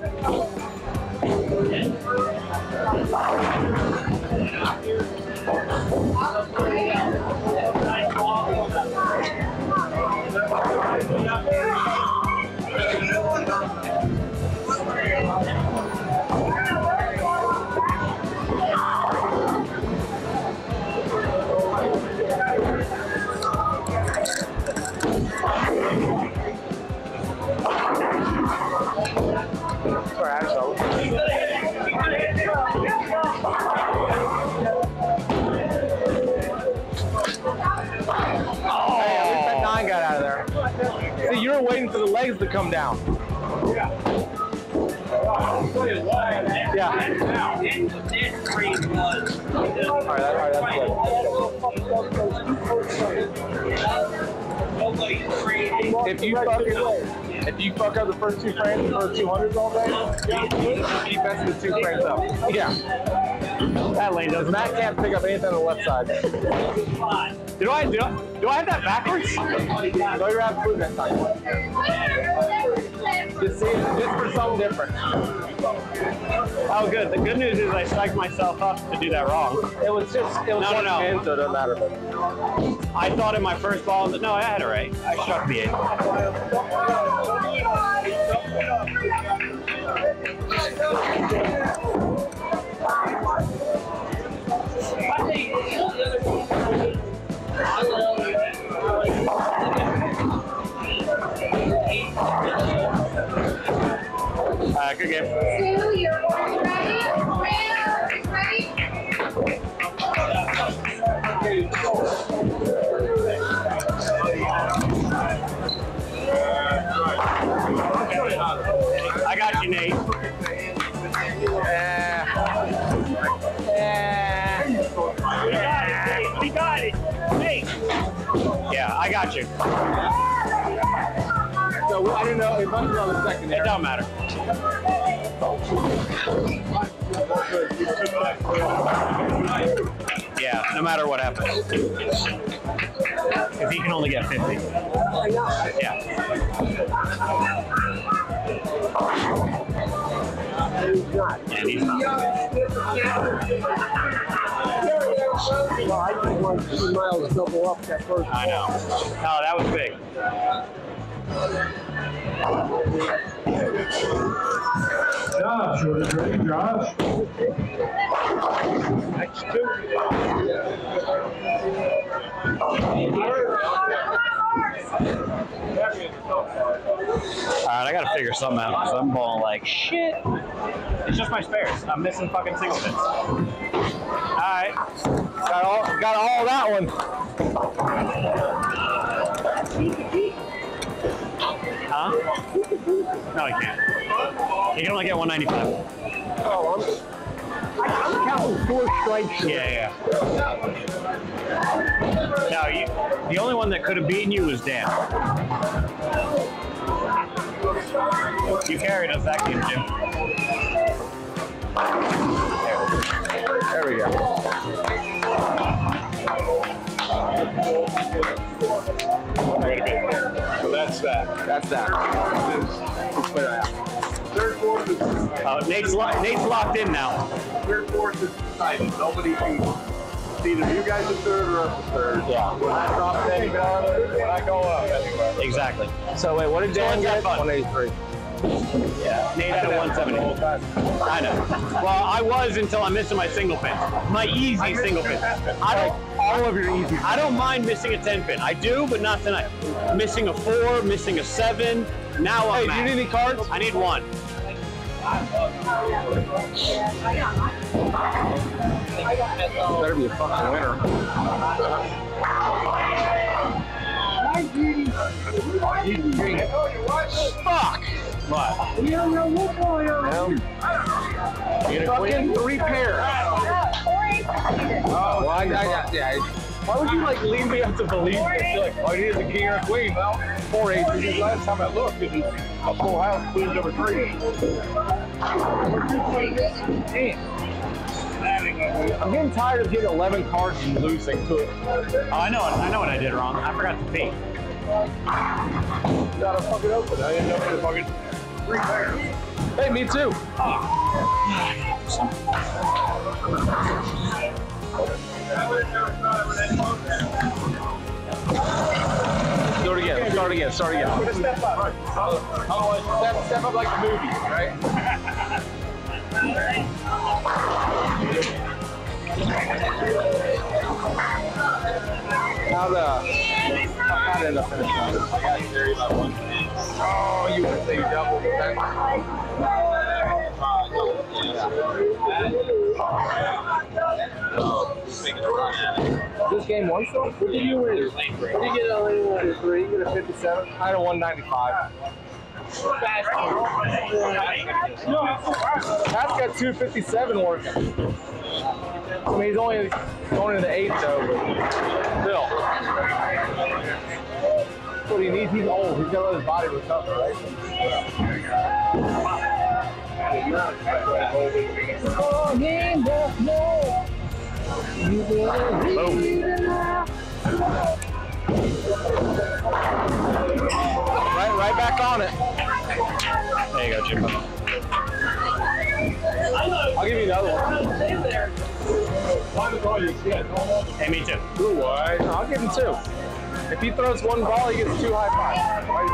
Waiting for the legs to come down. Yeah. Yeah. All right, all right, that's good. If you fuck it, if you fuck up the first two frames or two hundreds all day, keep best of the two frames up. Yeah. That lane does. Matt can't pick up anything on the left side. do I do? I, do I have that backwards? No, you're absolutely that side. Just see, just for something different. Oh, good. The good news is I psyched myself up to do that wrong. It was just. It was no, no, no. Hand, so it doesn't matter. I thought in my first ball. No, I had it right. I struck the eight. Uh, good game. Sue, your order's ready. Randall is ready. I got you, Nate. Uh, uh, we got it, Nate. Yeah, I got you. So I don't know if I'm on the second. It don't matter. Yeah, no matter what happens. if he can only get fifty. Yeah. And he's not. Well, I just want to see Miles double up that first. I know. No, that was big. Josh, what a great Josh. That's two. Alright, I gotta figure something out because I'm balling like shit. It's just my spares. I'm missing fucking singletons. Alright, got all, got all that one. Huh? No, he can't. He can only get one ninety-five. Oh, I'm, I'm counting four strikes. Yeah, yeah. Now, you, the only one that could have beaten you was Dan. You carried us that game, Jim. There we go. There we go. Wait a minute. So that's that. That's that. Third fourth is decided. Nate's locked in now. Third fourth is decided. Nobody can see either you guys are third or up to third. Yeah. When I drop that down, when I go up anyway. Exactly. So wait, what did Dan get? one eighty-three. Yeah, Nate had a one seventy. I know. Well, I was until I missed my single pin. My easy single pin. I don't all of your easy. I don't mind missing a ten pin. I do, but not tonight. Missing a four, missing a seven. Now I'm. Hey, do you need any cards? I need one. Better be a fucking winner. Fuck. What? You don't know what's going on. Fucking three pairs. Oh, well, I got yeah. Why would you like lead me up to believe this? Like, oh, you need a king or a queen. Well, four eight. Because last time I looked, it was a full house, queen number three. I'm getting tired of getting eleven cards and losing to it. Oh, I know. I know what I did wrong. I forgot to pay. Got to fucking open. I ended up with a fucking three pairs. Hey, me too. Oh. Do it again. Start again. Start again. I'm gonna step up. Right. Step, step up like a movie, right? Now the. I'm not in the finish line. I got to carry about one. Oh, you would say double. Is this game one still? What did you win? Did you get a one eighty-three? You get a fifty-seven? I had a one ninety-five. Pat's got two fifty-seven working. I mean, he's only going into the eighth, though, but still. That's what he needs. He's old. He's got to let his body recover, right? Right, right back on it. There you go, Jimbo. I'll give you another one. Hey, me too. Ooh, I, I'll give him two. If he throws one ball, he gets two high fives.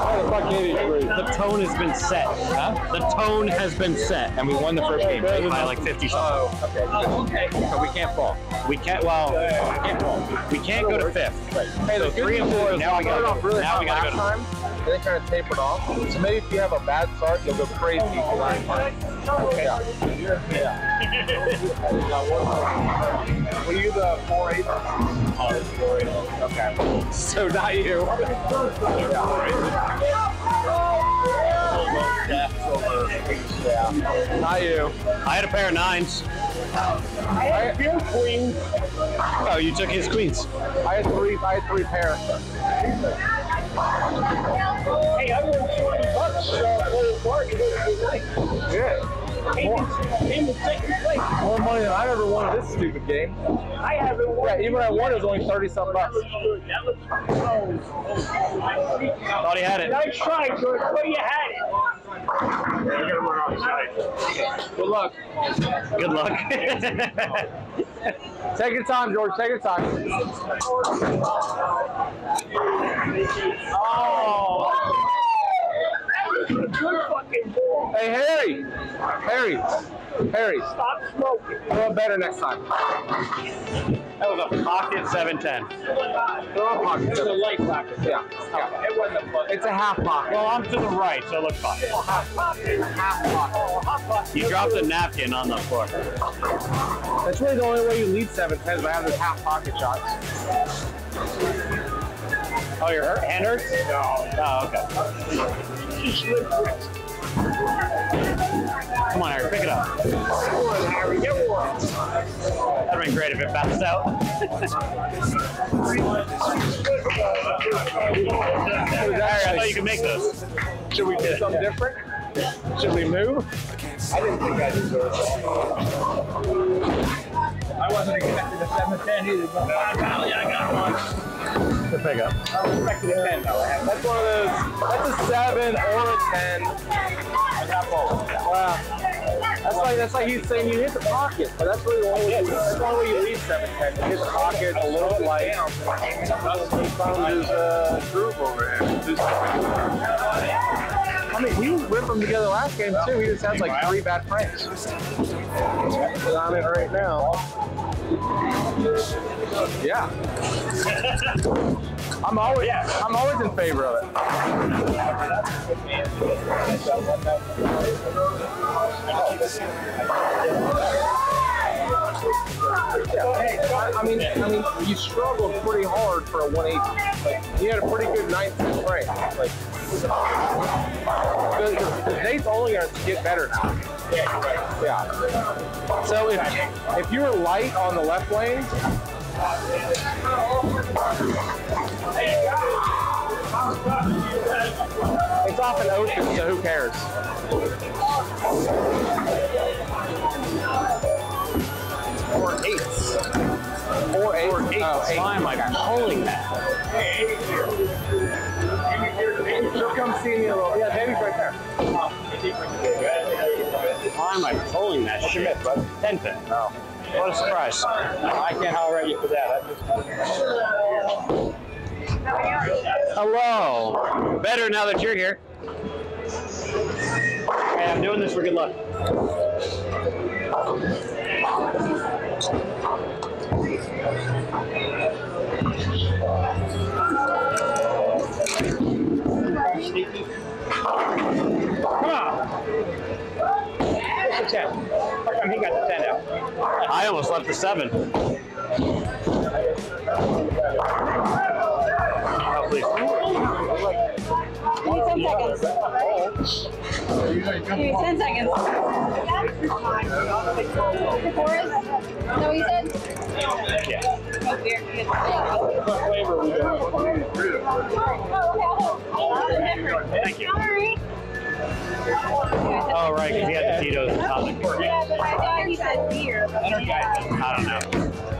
The tone has been set. Huh? The tone has been set. And we won the first game by like fifty. Oh, okay. Oh, okay. So we can't fall. We can't, well, we can't fall. We can't go to fifth. Right. Hey, so three and four, now we got to go to time. They kind of tapered off. So maybe if you have a bad start, you'll go crazy. Okay. Yeah. Yeah. Were you the four eight? Oh, okay. So not you. Yeah. Not you. I had a pair of nines. I had a pair of queens. Oh, you took his queens. I had three. I had three pairs. Hey, I'm going to show you bucks. Play a park. It's going to be nice. Yeah. More. More money than I ever won at this stupid game. I haven't won. Yeah, even I won, it was only thirty-something bucks. Thought he had it. I tried, George, but you had it. You're gonna run out of sight. Good luck. Good luck. Take your time, George. Take your time. Oh. Good fucking ball. Hey, Harry! Harry! Harry! Stop smoking! Throw it better next time. That was a pocket seven ten. Throw a pocket. It was a light pocket. Yeah. yeah. It wasn't a pocket. It's a half pocket. Well, I'm to the right, so it looks pocket. It's a half pocket. Half pocket. Oh, half pocket. You dropped a napkin on the floor. That's really the only way you lead seven tens is by having those half pocket shots. Oh, your hurt? Hand hurts? No. Oh, okay. Come on, Eric, pick it up. That'd have been great if it bounced out. Eric, I thought you could make those. Should we do something different? Should we move? I didn't think I deserved it. I wasn't expecting a seven ten either, but finally I got one. To pick up. I was expecting a ten, though. That's one of those. That's a seven or a ten. That ball. Wow. That's like that's like you saying you hit the pocket, but that's really the only way. That's the only way you lead seven ten. You hit the pocket a little light. There's a group over here. I mean, we ripped them together last game too. He just has like three bad frames. But I'm in right now. Yeah. I'm always yeah. I'm always in favor of it. I, I mean I mean you struggled pretty hard for a one eighty. Like, you had a pretty good ninth frame. Like the, the, the day's only gonna get better now. Yeah. So if if you were light on the left lane, it's off an ocean, so who cares? Four eights. Four eights. Four eights. Oh, eight. I'm like holding that. She'll come see me a little. Yeah, baby's right there. I'm like pulling that shit. Miss, bud? Ten pin. Oh. What a surprise. I can't holler at you for that. Hello. Hello. Better now that you're here. Hey, I'm doing this for good luck. Come on. ten. How come he got the ten out? I almost left the seven. Oh, please. You need ten seconds. You need ten seconds. The chorus? Is that what you said? Yeah. Oh, weird. What flavor we got? Oh, okay. Thank you. Sorry. Oh, right, because he had the Tito's and tonic. Yeah, but I thought he said beer. I don't know.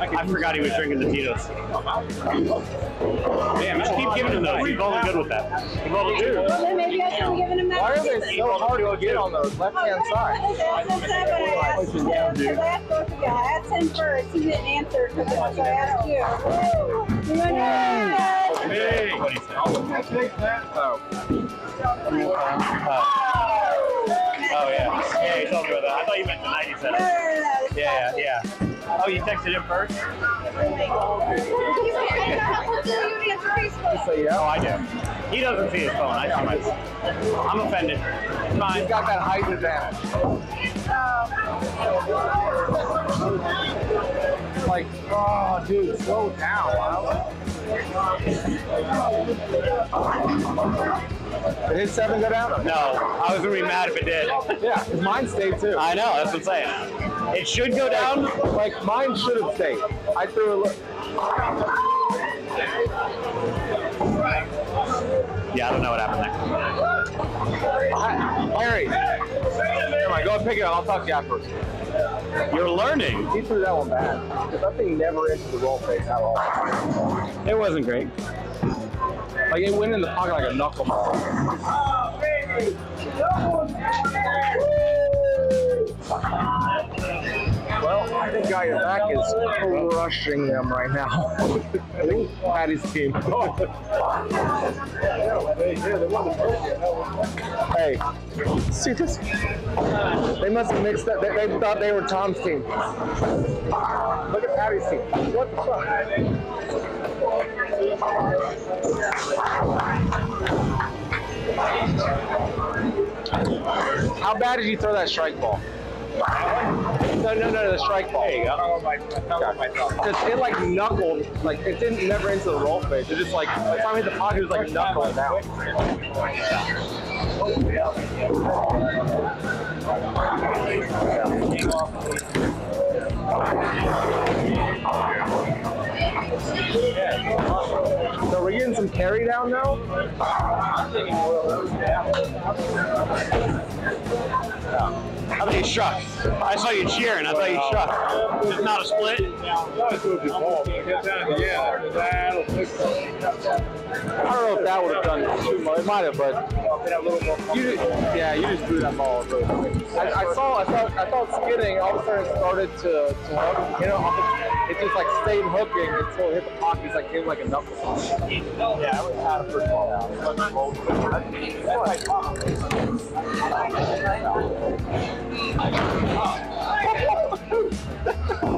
I forgot he was drinking the Tito's. Damn, just keep giving him those. He's only good with that. He's only good. Well, then maybe I should have given him that. Why are they so hard to get on those left-hand side? I was upset when I asked him. I asked both of y'all. I asked him first. He didn't answer because I asked you. You know what? Hey! What do you think? Oh. Oh, yeah. Yeah, you told me about that. I thought you meant the Nike setup. Yeah, yeah, yeah. Oh, you texted him first? He's like, I don't know how to use his Facebook. So, yeah. Oh, I do. He doesn't see his phone. I see my phone. I'm offended. It's fine. He's got that height advantage. Like, oh, dude, slow down. Wow. Did his seven go down? No, I was going to be mad if it did. Yeah, because mine stayed too. I know, that's what I'm saying. It should go down. Like, mine should have stayed. I threw a look. Yeah, I don't know what happened there. Harry. Come on, right, go and pick it up. I'll talk to you afterwards. You're learning. He threw that one bad. That thing never entered the roll face at all. It wasn't great. Like, it went in the pocket like a knuckleball. Oh, baby. Well, I think Guy back is crushing them right now. I think Patty's team. Hey, see this? They must have mixed up. They, they thought they were Tom's team. Look at Patty's team. What the fuck? How bad did you throw that strike ball? No, no, no, the strike ball. There you go. Because it like knuckled, like it didn't never into the roll face. It just like, if I hit the pocket, it was like knuckled out. So are we getting some carry down now? I thought you struck. I saw you cheering. I thought you struck. It's not a split. I don't know if that would have done too much. It might have, but you just, yeah, you just threw that ball. I, I saw, I thought, I thought skidding. All of a sudden, it started to, to hook. You know, it just like stayed hooking until it hit the pocket. It's like came like a knuckle. Yeah, I was out of first ball out.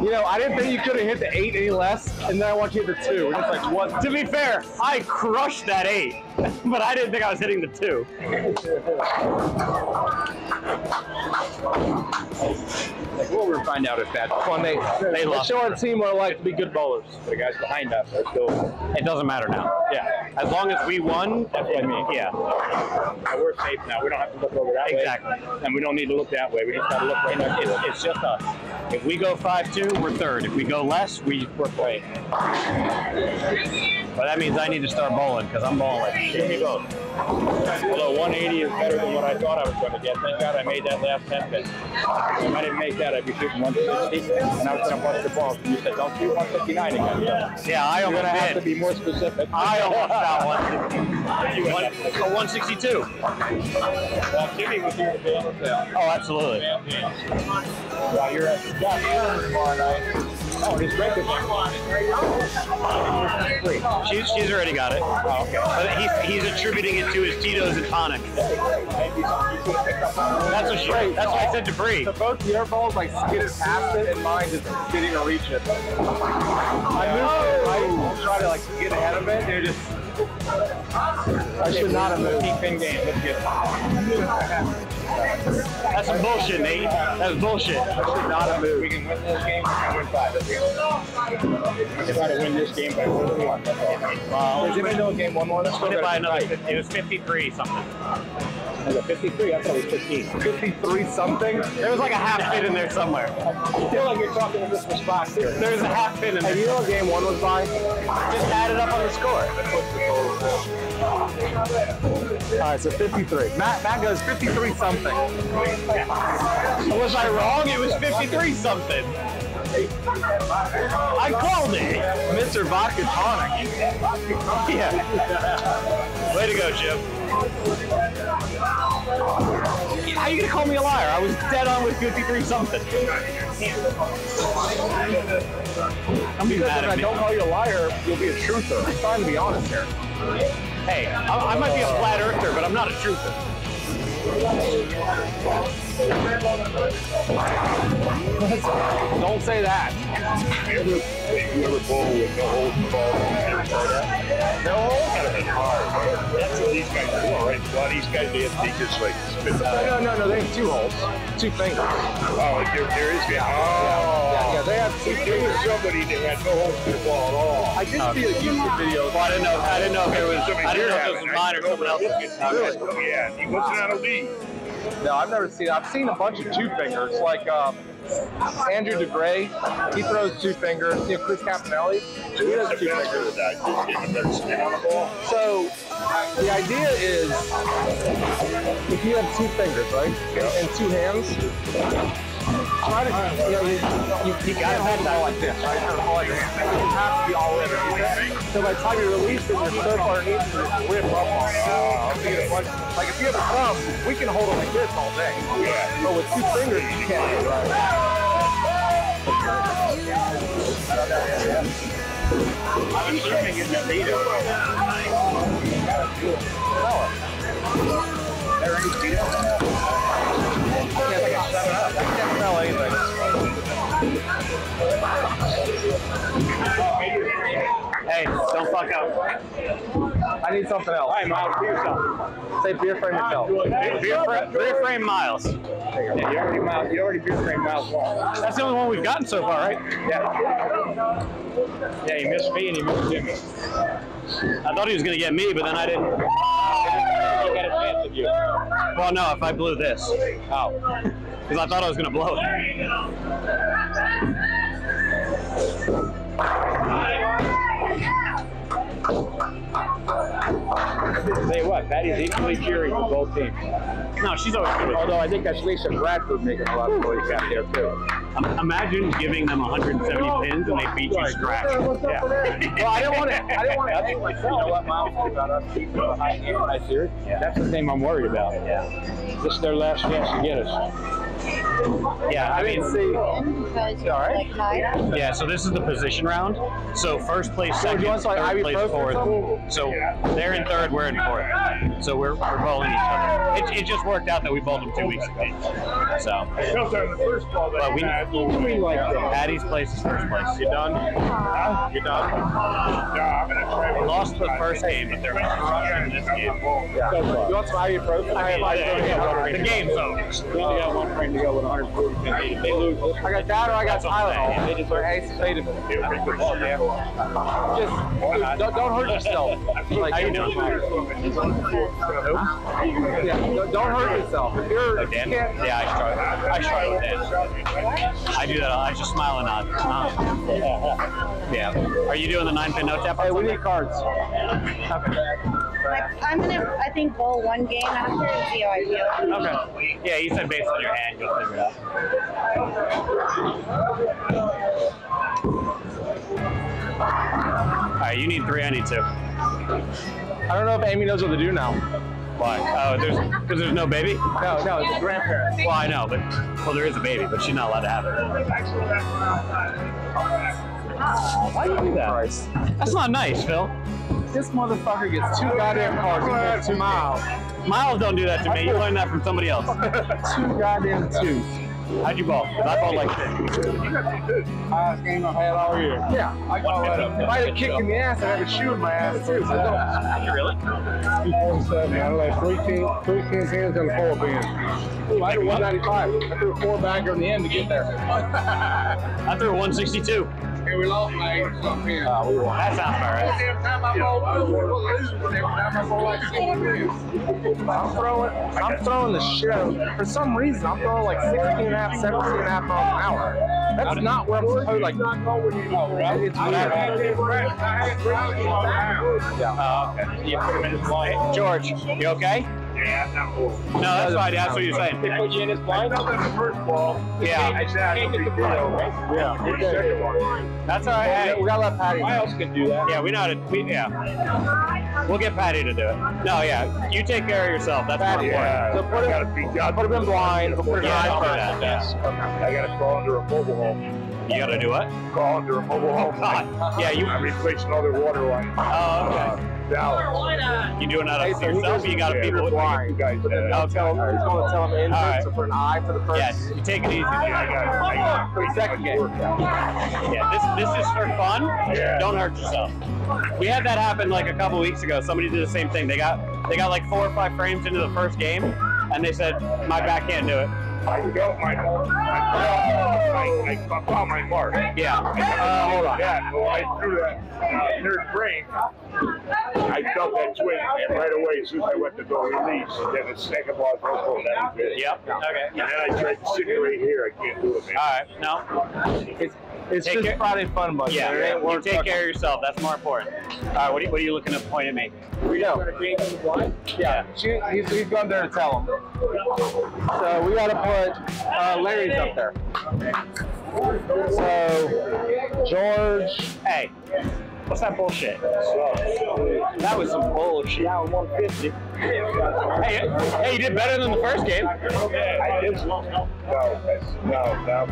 You know, I didn't think you could have hit the eight any less, and then I want you to hit the two. We're just like, what? To be fair, I crushed that eight, but I didn't think I was hitting the two. Like, we'll we'll find out if that's fun. They, they love show our team what it like to be good bowlers. The guys behind us are still. It doesn't matter now. Yeah. As long as we won, that's what I mean. Yeah. So we're safe now. We don't have to look over that exactly. way. Exactly. And we don't need to look that way. We just got to look right now. It's, it's just us. If we go five two, we're third. If we go less, we, we're playing. But that means I need to start bowling because I'm bowling. Give me both. Although one eighty is better than what I thought I was going to get. Thank God I made that last ten pin. If I didn't make that, I'd be shooting one sixty, and I was going to watch the ball. You said, don't shoot one fifty-nine again. Yeah, I almost You're going to have to be more specific. I almost got one sixty-two. Well, Jimmy was here today. Oh, absolutely. Wow, you're at the top tomorrow night. Oh, he's great. She's, she's already got it. Oh, okay. But he's, he's attributing it to his Tito's and tonic. That's what, she, that's what I said to Bree. So both your balls like skidded past it and mine just didn't even reach it. I moved it right to try to like get ahead of it. They're just... I should not have moved. Keep in game. Let's get it. That's some bullshit, Nate. That's bullshit. That should not have moved. We can win this game. We can win five. If I win this game by one, uh, is anybody doing game one more? Let's win it by another. Five. It was fifty-three something. It was fifty-three. I thought it was fifteen. fifty-three something. There was like a half pin in there somewhere. I feel like you're talking to this response here. There's a half pin in there. Hey, you know game one was by? Just add it up on the score. All right, so fifty-three. Matt, Matt goes fifty-three something. Was I wrong? It was fifty-three something. I called it, Mister Vodka Tonic. Yeah. Way to go, Jim. How are you gonna call me a liar? I was dead on with fifty-three something. I'm being mad at me. If I don't call you a liar, you'll be a truther. I'm trying to be honest here. Hey, I, I might be a flat earther, but I'm not a truther. Don't say that. You ever bowl with no holes in the ball? No holes? Kind of been hard. That's what these guys do, all right? A lot of these guys, they, they just like spit the ball. No, no, no, they have two holes. Two fingers. Oh, there, there is. Yeah. Oh. Yeah, they have two fingers. There was somebody that had no holes in the ball at all. I did um, see a YouTube video. Well, I didn't know. I didn't know if it was. I didn't know if it was mine or someone else's. Really? Yeah, he wasn't on a lead. No, I've never seen it. I've seen a bunch of two fingers, like um, Andrew DeGray, he throws two fingers. You know, Chris Caponelli, he does two fingers. So uh, the idea is, if you have two fingers, right, and two hands, try to, you know, you, you, you gotta hold it like this, right? You have to be all in. So by the time you release it, your so far needs to rip up on it. Like if you have a thumb, we can hold it like this all day. But with two fingers, you can't do it right. I'm assuming it's a Tito. There ain't Tito. I can't smell anything. Hey, don't fuck up. I need something else. Hey, Miles, do yourself. Say beer frame yourself. Beer, beer, fra beer frame Miles. Yeah, you already miles, you already beer frame Miles long. That's the only one we've gotten so far, right? Yeah. Yeah, you missed me and you missed Jimmy. I thought he was gonna get me, but then I didn't. I got a chance of you. Well, no, if I blew this. Oh, because I thought I was gonna blow it. There you go. Say what, Patty's equally cheering for both teams. No, she's always good. Although I think that's Lisa Bradford making a lot of noise out there too. Imagine giving them one hundred seventy pins and they beat you scratch. Yeah. Well, I don't want to. I don't want to. Think like, you know what, Miles? About us keeping a high game right here. That's the thing I'm worried about. Yeah. This is their last chance to get us. Yeah, I mean, see. All right. Yeah. So this is the position round. So first place, second, so third like place, fourth. So they're in third, we're in fourth. So we're we're bowling each other. It, it just worked out that we bowled them two weeks ago. So. But we. We like Patty's place is first place. You done? Uh, you done? Uh, Lost the first game, but they're in this game. Yeah. So, you want some ibuprofen? I have ibuprofen. The game's over. We only got one frame to go with one hundred forty. They lose. I got that, or I got Tylenol. They deserve it. Just don't, don't hurt yourself. Like, how you doing? Yeah, don't hurt yourself. If you're, oh, Dan? Yeah, I struggle. I struggle with that. I do that. I just smile and nod. Um, yeah. Are you doing the nine pin no tap? Hey, we need cards. Okay. Like, I'm gonna, I think, bowl one game after and see how I feel. Okay. Yeah, you said based on your hand, you'll figure it out. All right, you need three. I need two. I don't know if Amy knows what to do now. Why? Oh, there's because there's no baby. No, no, it's a grandparent. Well, I know, but well, there is a baby, but she's not allowed to have it. Why do you do that? That's not nice, Phil. This motherfucker gets two goddamn cards and two Miles. Miles, don't do that to me. You learned that from somebody else. Two goddamn twos. How'd you ball? Because I ball like this. Highest game I've had all year. Yeah. I call that up. If I had a kick in the ass, I'd have a shoe in my ass too. So I don't. Really? two forty-seven. I like three tens, hands on the four pins. I threw one ninety-five. I threw a four bagger in the end to get there. I threw a one sixty-two. And we lost, man. Uh, we won. That sounds about right. Every time I bowl, I lose. Every time I bowl, like six pins. I'm throwing, I'm throwing the shit out of, for some reason, I'm throwing like sixteen and a half, seventeen and a half miles an hour. That's not where I'm supposed, like, it's weird. George, you okay? Yeah, not cool. No, that's fine. That's what you're saying. They put you in his blind. I the first ball. Yeah, exactly. Yeah, that's all right. Hey, we gotta let Patty. Why else can do that? Yeah, we know how to. We, yeah, we'll get Patty to do it. No, yeah, you take care of yourself. That's Patty. Yeah. So put him. Put him in blind. Put him in blind. Yes. I gotta crawl under a mobile home. You gotta do what? Crawl under a mobile home. Oh, God. Yeah, you. I replaced another water line. Oh, okay. Dallas. You're doing that up to yourself, you got to people with blind. Guys, uh, I'll tell them, he's going to tell them in right. So for an eye for the first. Yes, you take it easy. I got it. For the second game. Yeah, this, this is for fun. Yeah. Don't hurt yourself. We had that happen like a couple weeks ago. Somebody did the same thing. They got they got like four or five frames into the first game, and they said, my back can't do it. I got my mark. I got my mark. Yeah. Uh, hold on. Yeah, well, I threw that uh, third frame. I I felt that twig, and right away, as soon as I went to go release, then the second ball broke home. Yep. Okay. And then I tried to sit right here. I can't do it, man. All right. No. It's, it's just care. Friday fun, buddy. Yeah. Right? You take fun. Care of yourself. That's more important. All right. What are you, what are you looking to point at me? We know. Yeah. yeah. He's, he's gone there to tell him. So we got to put uh, Larry's up there. So George. Hey. What's that bullshit? That was some bullshit. Now one fifty. Hey, hey, you did better than the first game. I did. No, no, no.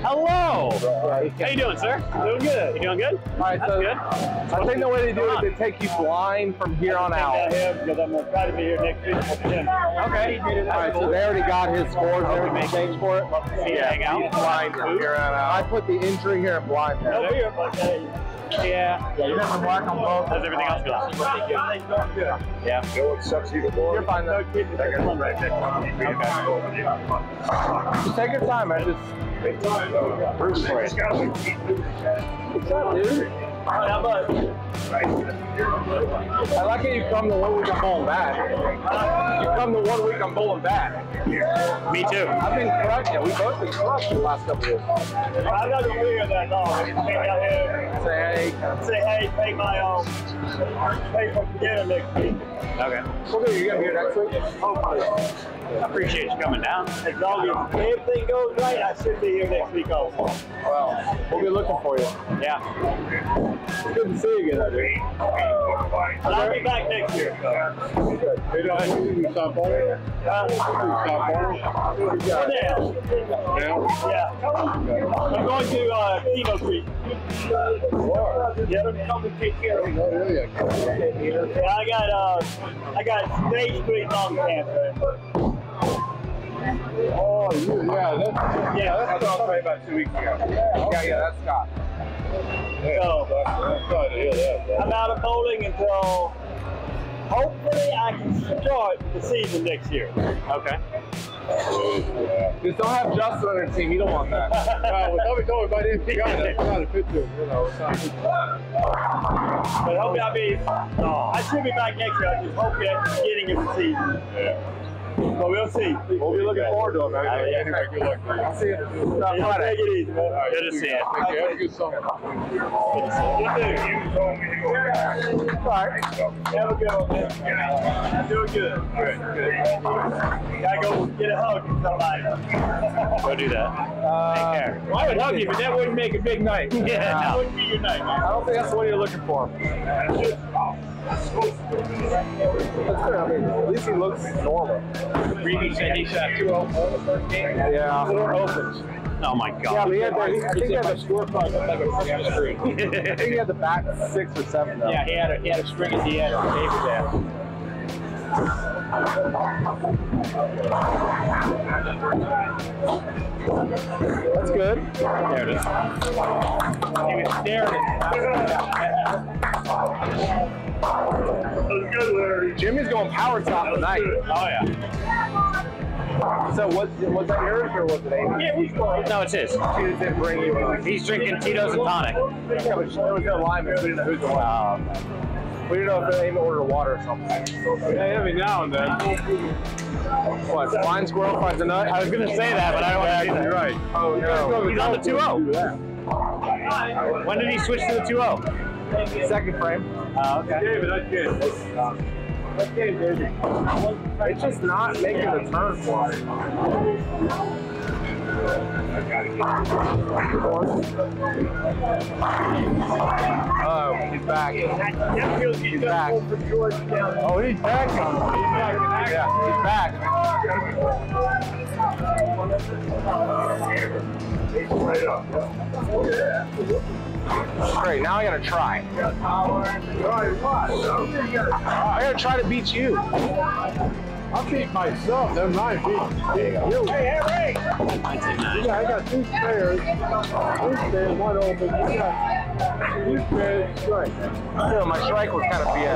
Hello. How you doing, sir? Doing good. You doing good? All right, so good. I think the way they do it is they take you blind from here on out. Because I'm gonna try to be here next week. Okay. All right, so they already got his scores. Everything changed for it. Yeah. Blind from here on out. I put the injury here at blind. Yeah. Yeah, you got to mark on both. How's everything else going? Yeah. No one sucks either. You're fine though. Take your time. I just. Bruce, it's got to be. What's up, dude? How much? I like how you come the one week I'm bowling back. You come the one week I'm bowling back. Me too. I've been crushed. Yeah, we both been crushed the last couple years. I'm not going to figure that out. Say hey. Say hey, pay my own. Pay for dinner next week. Okay. Well, dude, you're going to be here next week? Hopefully. I appreciate you coming down. As long as everything goes right, I should be here next week also. Well, we'll be looking for you. Yeah. It's good to see you again, dude. I'll be back next year. Hey, don't you do something? Uh, you do something? Now? Now? Yeah. I'm going to uh, Tito's Creek. Yeah, I'm coming to take care of you. Yeah, I got, uh, I got stage three lung cancer. Oh, yeah, that's, yeah, that's what I was talking about two weeks ago. Yeah, okay. yeah, yeah that's Scott. So, I'm sorry to hear that. I'm out of bowling until hopefully I can start the season next year. Okay. Just don't have Justin on your team. You don't want that. No, somebody told me if I didn't pick up, that's not a fit to him. You know, it's not a fit to him. But hopefully I'll be, no, I should be back next year. I just hope that I'm getting it the season. Yeah. But we'll see. We'll be looking forward to it, man. Uh, yeah. Anyway, good luck. I'll see you. Yeah, take it easy, man. Right, good to see you. Thank you. Have a good summer. Good to see you. You told me you were back. All right. Have a good one, man. I'm doing good. Good. Good. Gotta go get a hug from somebody. Go do that. Uh, Take care. Well, I would hug you, but that wouldn't make a big night. Yeah, that uh, no. wouldn't be your night, man. I don't think that's the one you're looking for. I mean, at least he looks normal. Reedy said he shot two oh four the first game. Yeah. Four opens. Oh my God. Yeah, we had the, I think he had the score five a string. I think he had the back six or seven though. Yeah, he had a he had a string at the end of that. That's good. There it is. He was staring at it. That was good, Larry. Jimmy's going power top tonight. Good. Oh yeah. So was was that yours or was it Amy? Yeah, he's going. No, it's his. She didn't bring you. Uh, he's drinking Tito's and tonic. Yeah, but there was no lime. We didn't know who's the lime. We didn't know if Amy ordered water or something. Hey, every now and then. What? Blind squirrel finds a nut. I was gonna say that, but I don't want to do that. You're right. Oh no. He's on the two oh. When did he switch to the two oh? Second frame. Oh, okay. David, that's good. That's good, David. It's just not making the turn for me. Oh, he's back. He's back. Oh, he's back. Yeah, he's back. Great, now I gotta try. I gotta try to beat you. I'll beat myself, then I beat you. Hey, Harry! Yeah, I got two spares. Two spares, one open. You got two spares, strike. Yeah, my strike was kind of B S.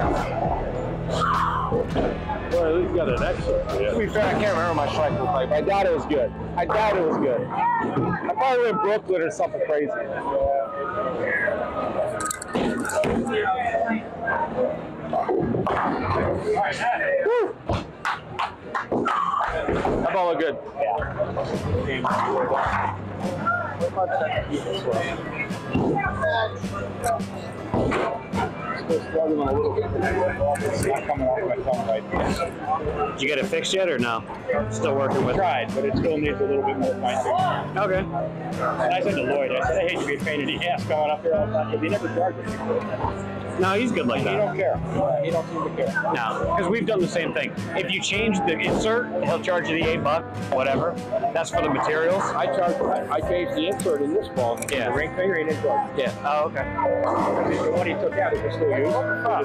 Well, at least you got an extra. Yeah. To be fair, I can't remember my strike looked like. I doubt it was good. I doubt it was good. I probably went Brooklyn or something crazy. game. Did you get it fixed yet or no? Still working with it? Tried, but it still needs a little bit more fine-tuning. Okay. And I said to Lloyd, I said, I hate to be a pain in the ass going up here all the time because he never charges me. No, he's good like that. He don't care. He don't seem to care. No, because we've done the same thing. If you change the insert, he'll charge you the eight buck, whatever. That's for the materials. I charge. I, I changed the insert in this ball. Yeah. The ring finger, he didn't charge. Yeah. Oh, okay. The one he took out is still used. Oh,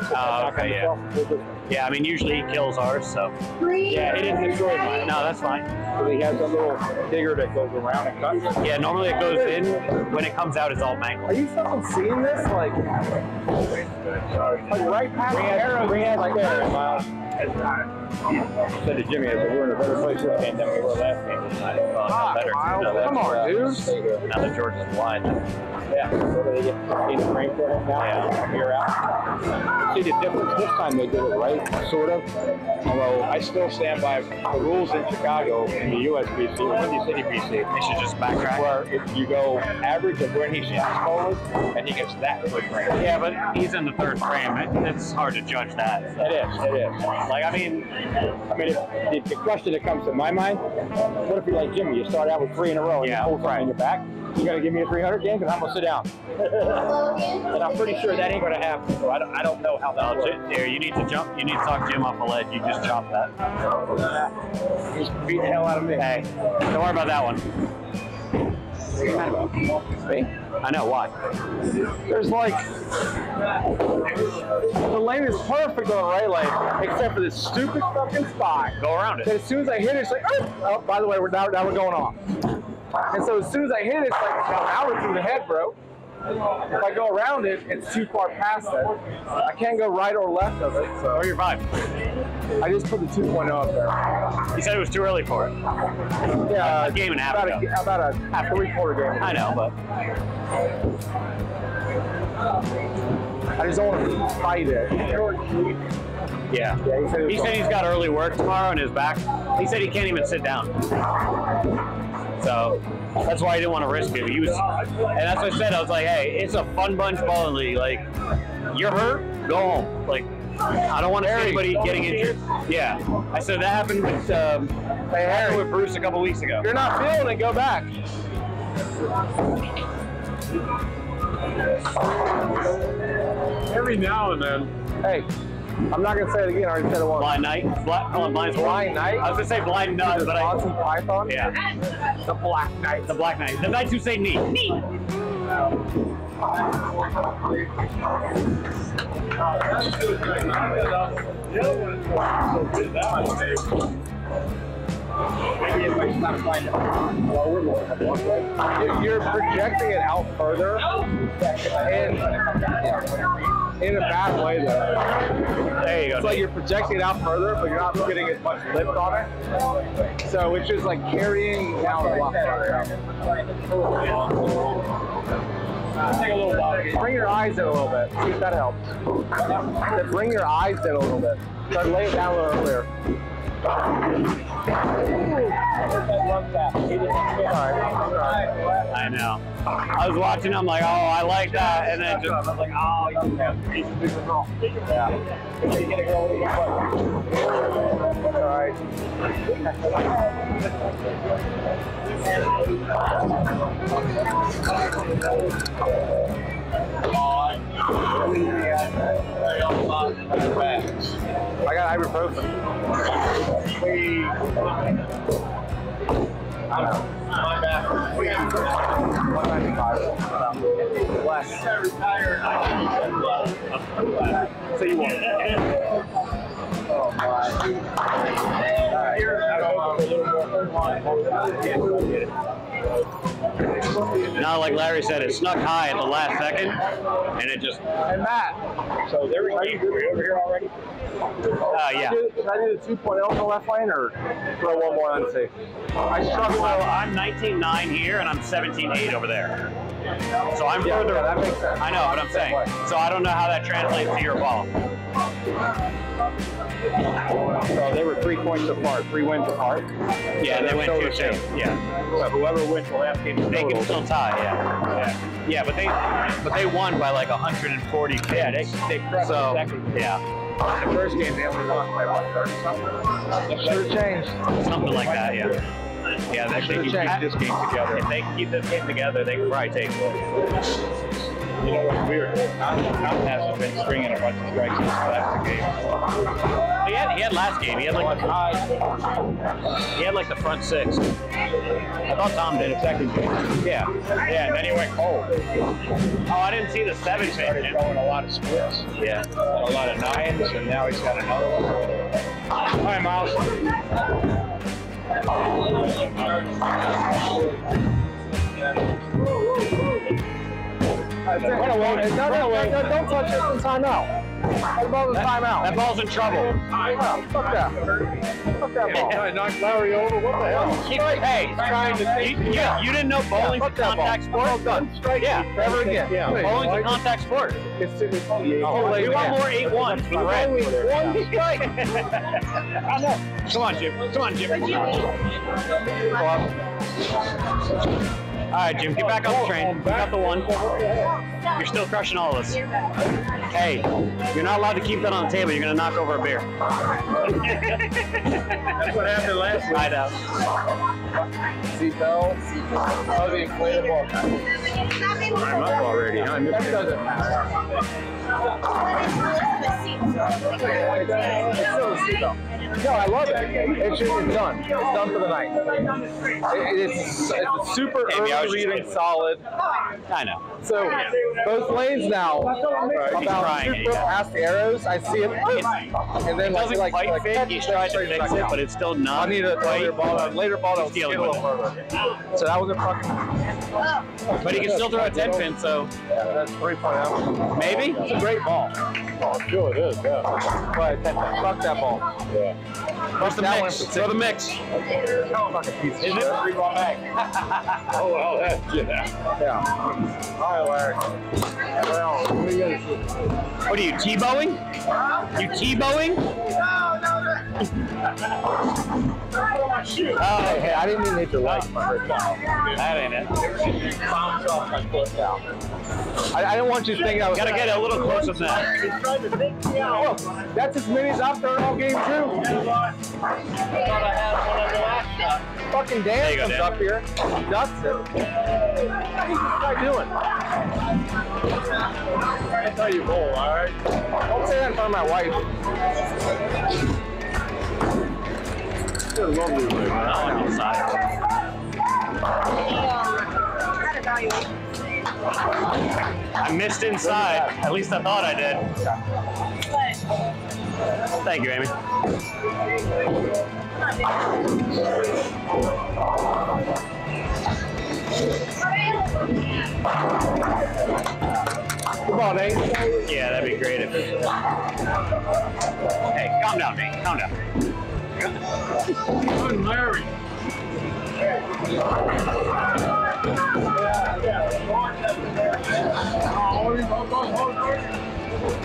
okay. Yeah. Yeah. I mean, usually he kills ours, so. Yeah, he didn't destroy mine. No, that's fine. So he has a little digger that goes around and cuts. Yeah. Normally it goes in. When it comes out, it's all mangled. Are you fucking seeing this? Like. Like right past the arrow, we had like there, Miles. I said to Jimmy, I said, we're in a better place this game than we were last game. I thought ah, better. Miles, now come on, dude. Now that George is blind. Yeah. So they get the frame for him now. Yeah. You're out. See the difference? This time they did it right, sort of. Although I still stand by the rules in Chicago in the U S B C, Windy City B C. They should just backtrack. Where if you go average of where he shoots forward, and he gets that quick frame. Yeah, but he's in the third frame. It, it's hard to judge that. So. It is. It is. Like I mean, I mean, if, if the question that comes to my mind: what if you like Jimmy? You start out with three in a row, and yeah, you pull right in your back. You gotta give me a three hundred game because I'm gonna sit down. And I'm pretty sure that ain't gonna happen. So I don't, I don't know how that works. There, you need to jump. You need to talk Jim off the ledge. You just chop that. He's beat the hell out of me. Hey, don't worry about that one. I know why. There's like the lane is perfect on the right lane, except for this stupid fucking spot. Go around it. And as soon as I hit it, it's like, oh, oh by the way, we're now, now we're going off. And so as soon as I hit it, it's like now Howard through the head, bro. If I go around it, it's too far past it. I can't go right or left of it. So. Oh, you're fine. I just put the two point oh up there. You said it was too early for it. Yeah, a game and a half about ago. A, about a three-quarter game. I know, but I just don't want to fight it. Yeah. yeah he said, he said he's got early work tomorrow on his back. He said he can't even sit down. So that's why I didn't want to risk it. He was, and that's what I said. I was like, hey, it's a fun bunch bowling league. Like, you're hurt, go home. Like, I don't want to see anybody getting injured. Yeah. I said that happened with um, hey, Harry with Bruce a couple weeks ago. You're not feeling it, go back. Every now and then. Hey. I'm not gonna say it again. I already said it once. Blind Knight. Blind, oh, blind, blind Knight. I was gonna say Blind Nut, but I. Awesome Python. Yeah. The Black Knight. The Black Knight. The knights who say knee. Knee. If you're projecting it out further, and. In a bad way, though. There you go. It's like you're projecting it out further, but you're not getting as much lift on it. So it's just like carrying down a lot further. Take a little while. Bring your eyes in a little bit. See if that helps. Then bring your eyes in a little bit. So I lay it down a little earlier. I know. I was watching, I'm like, oh, I like that, and then just, I was like, oh, you have to be a big girl. Alright. I got ibuprofen. I'm back. We have one ninety-five. So you won. Oh my. Now, like Larry said, it snuck high at the last second, and it just. And Matt. So there we go. Are you over here already? Uh, yeah. Should I do the two point oh in the left lane or throw one more on safe? I struggle. So I'm nineteen nine here and I'm seventeen eight over there. So I'm yeah, further. Yeah, that makes sense. I know what I'm saying. So I don't know how that translates to your ball. So they were three points apart, three wins apart. Yeah, so they, they went two two. Yeah. So whoever wins the last game, they can still tie. Yeah. Yeah. Yeah, but they but they won by like one hundred forty games. Yeah, they they crushed so, the second. Yeah. The first game they only lost by one thirty something. Should have changed. Something like that. Yeah. Yeah, they should keep this game together. If they can keep this game together, they can probably take it. You know, it's weird. Comcast has been stringing a bunch of strikes in the last two games. But he had, he had last game. He had like the high. He had like the front six. I thought Tom did a second game. Yeah. Yeah, and then he went cold. Oh, I didn't see the seven thing. He started throwing a lot of splits. Yeah. And a lot of nines, and now he's got another one. All right, Miles. That's it. Run away. No, no, no, no, don't touch it in timeout. That ball's in timeout. That ball's in trouble. Yeah, fuck that. Fuck that ball. I knocked Larry over. What the hell? Hey, he's trying to take you, you, you didn't know bowling's yeah, a contact ball. sport? Done. Yeah, never again. Yeah. Yeah. Bowling's a contact sport. It's, it's, oh, we want more eight ones for the Reds. One strike. I know. Come on, Jim. Come on, Jim. Come on. All right, Jim, get back on the train. You got the one. You're still crushing all of us. Hey, you're not allowed to keep that on the table. You're going to knock over a beer. That's what happened last week. I know. Seatbelt. Oh, the inflatable. I'm up already. Huh? I missed it. Doesn't matter. It's still a seatbelt. No, I love it. It's just it's done. It's done for the night. It, it's, it's super hey, early reading solid. I know. So yeah. Both lanes now, right. about two foot past arrows, I see it, it's, and then it doesn't like, quite like, fit. He's trying to fix it, but it's still not. I need a later ball. A later ball that'll steal a little further. So that was a fucking. But he can still throw a ten pin, so. Yeah, that's three point out. Maybe. It's a great ball. Oh, sure it is. Yeah. But fuck that ball. Yeah. What's the mix? Throw the mix. Is it? Three ball back. Oh, well, that's yeah. Yeah. All right, Larry. What are you, T-bowing? You T-bowing? No, no, no. Oh, okay. I didn't even hit your light. That ain't it. I, I didn't want you to think I was. Gotta get a little closer now. Oh, that's as many as I've thrown all game too. I thought I had one on the last shot. Fucking Dan comes up here. He ducks it. What are you doing? That's how you roll, alright? Don't say that in front of my wife. They're lovely women. Not on your side. I missed inside. At least I thought I did. Thank you, Amy. Come on, Nate. Yeah, that'd be great if it... Hey, calm down, Nate. Calm down. Good Larry.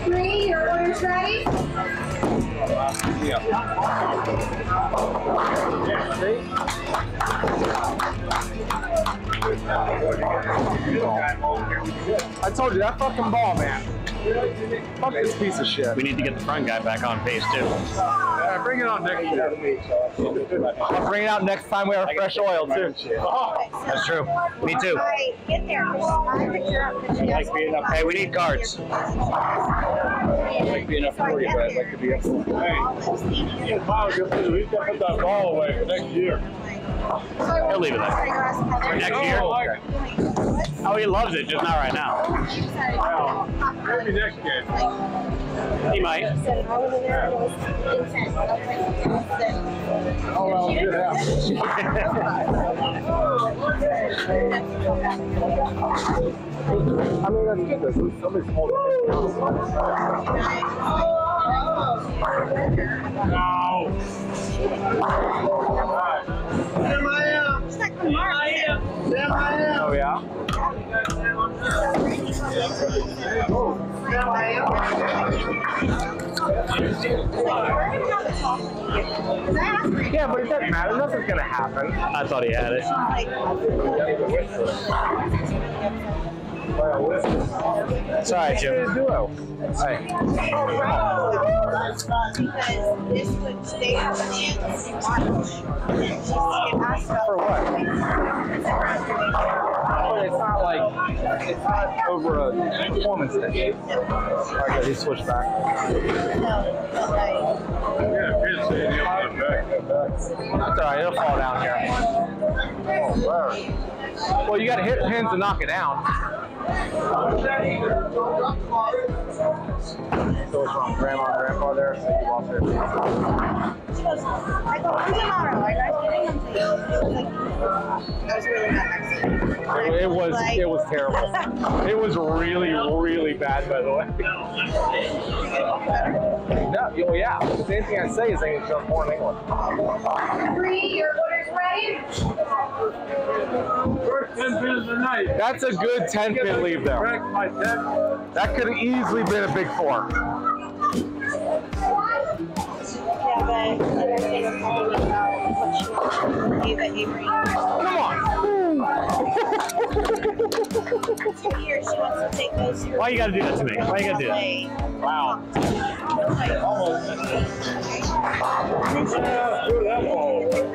Three, your order's ready? I told you, that fucking ball, man. Fuck this piece of shit. We need to get the front guy back on pace, too. Yeah, bring it out next year. I'll bring it out next time we have fresh oil, too. Oh, that's true. Me, too. Hey, we need cards. I like being up forty, but I'd like to be up forty. Hey, Miles, he's got to put that ball away for next year. He'll leave it there. For next year? Oh, he loves it, just not right now. Maybe next game. He might. Oh, well, good happens. I mean, that's good. Somebody's holding it. No. Oh, yeah? Oh, yeah. Yeah, but it doesn't matter. Nothing's gonna happen. I thought he had it. It's all right, Jim. All right. For what? But it's not like, it's not over a performance thing. Alright, he switched back. That's alright, it'll fall down here. Oh, wow. Well, you gotta hit pins to knock it down. So it's wrong, grandma and grandpa there, so you lost their pins. She goes, I go, what's the matter? I like getting them to you. I was really mad. It was, like, it was terrible. It was really, really bad, by the way. No, well, yeah. The same thing I say is I can jump more in England. Bree, your order's ready? First ten pins tonight. That's a good ten pin leave, though. That could have easily been a big four. Yeah, but I think I'm talking about what you gave. Come on. Why you gotta do that to me? Why you gotta do that? Wow.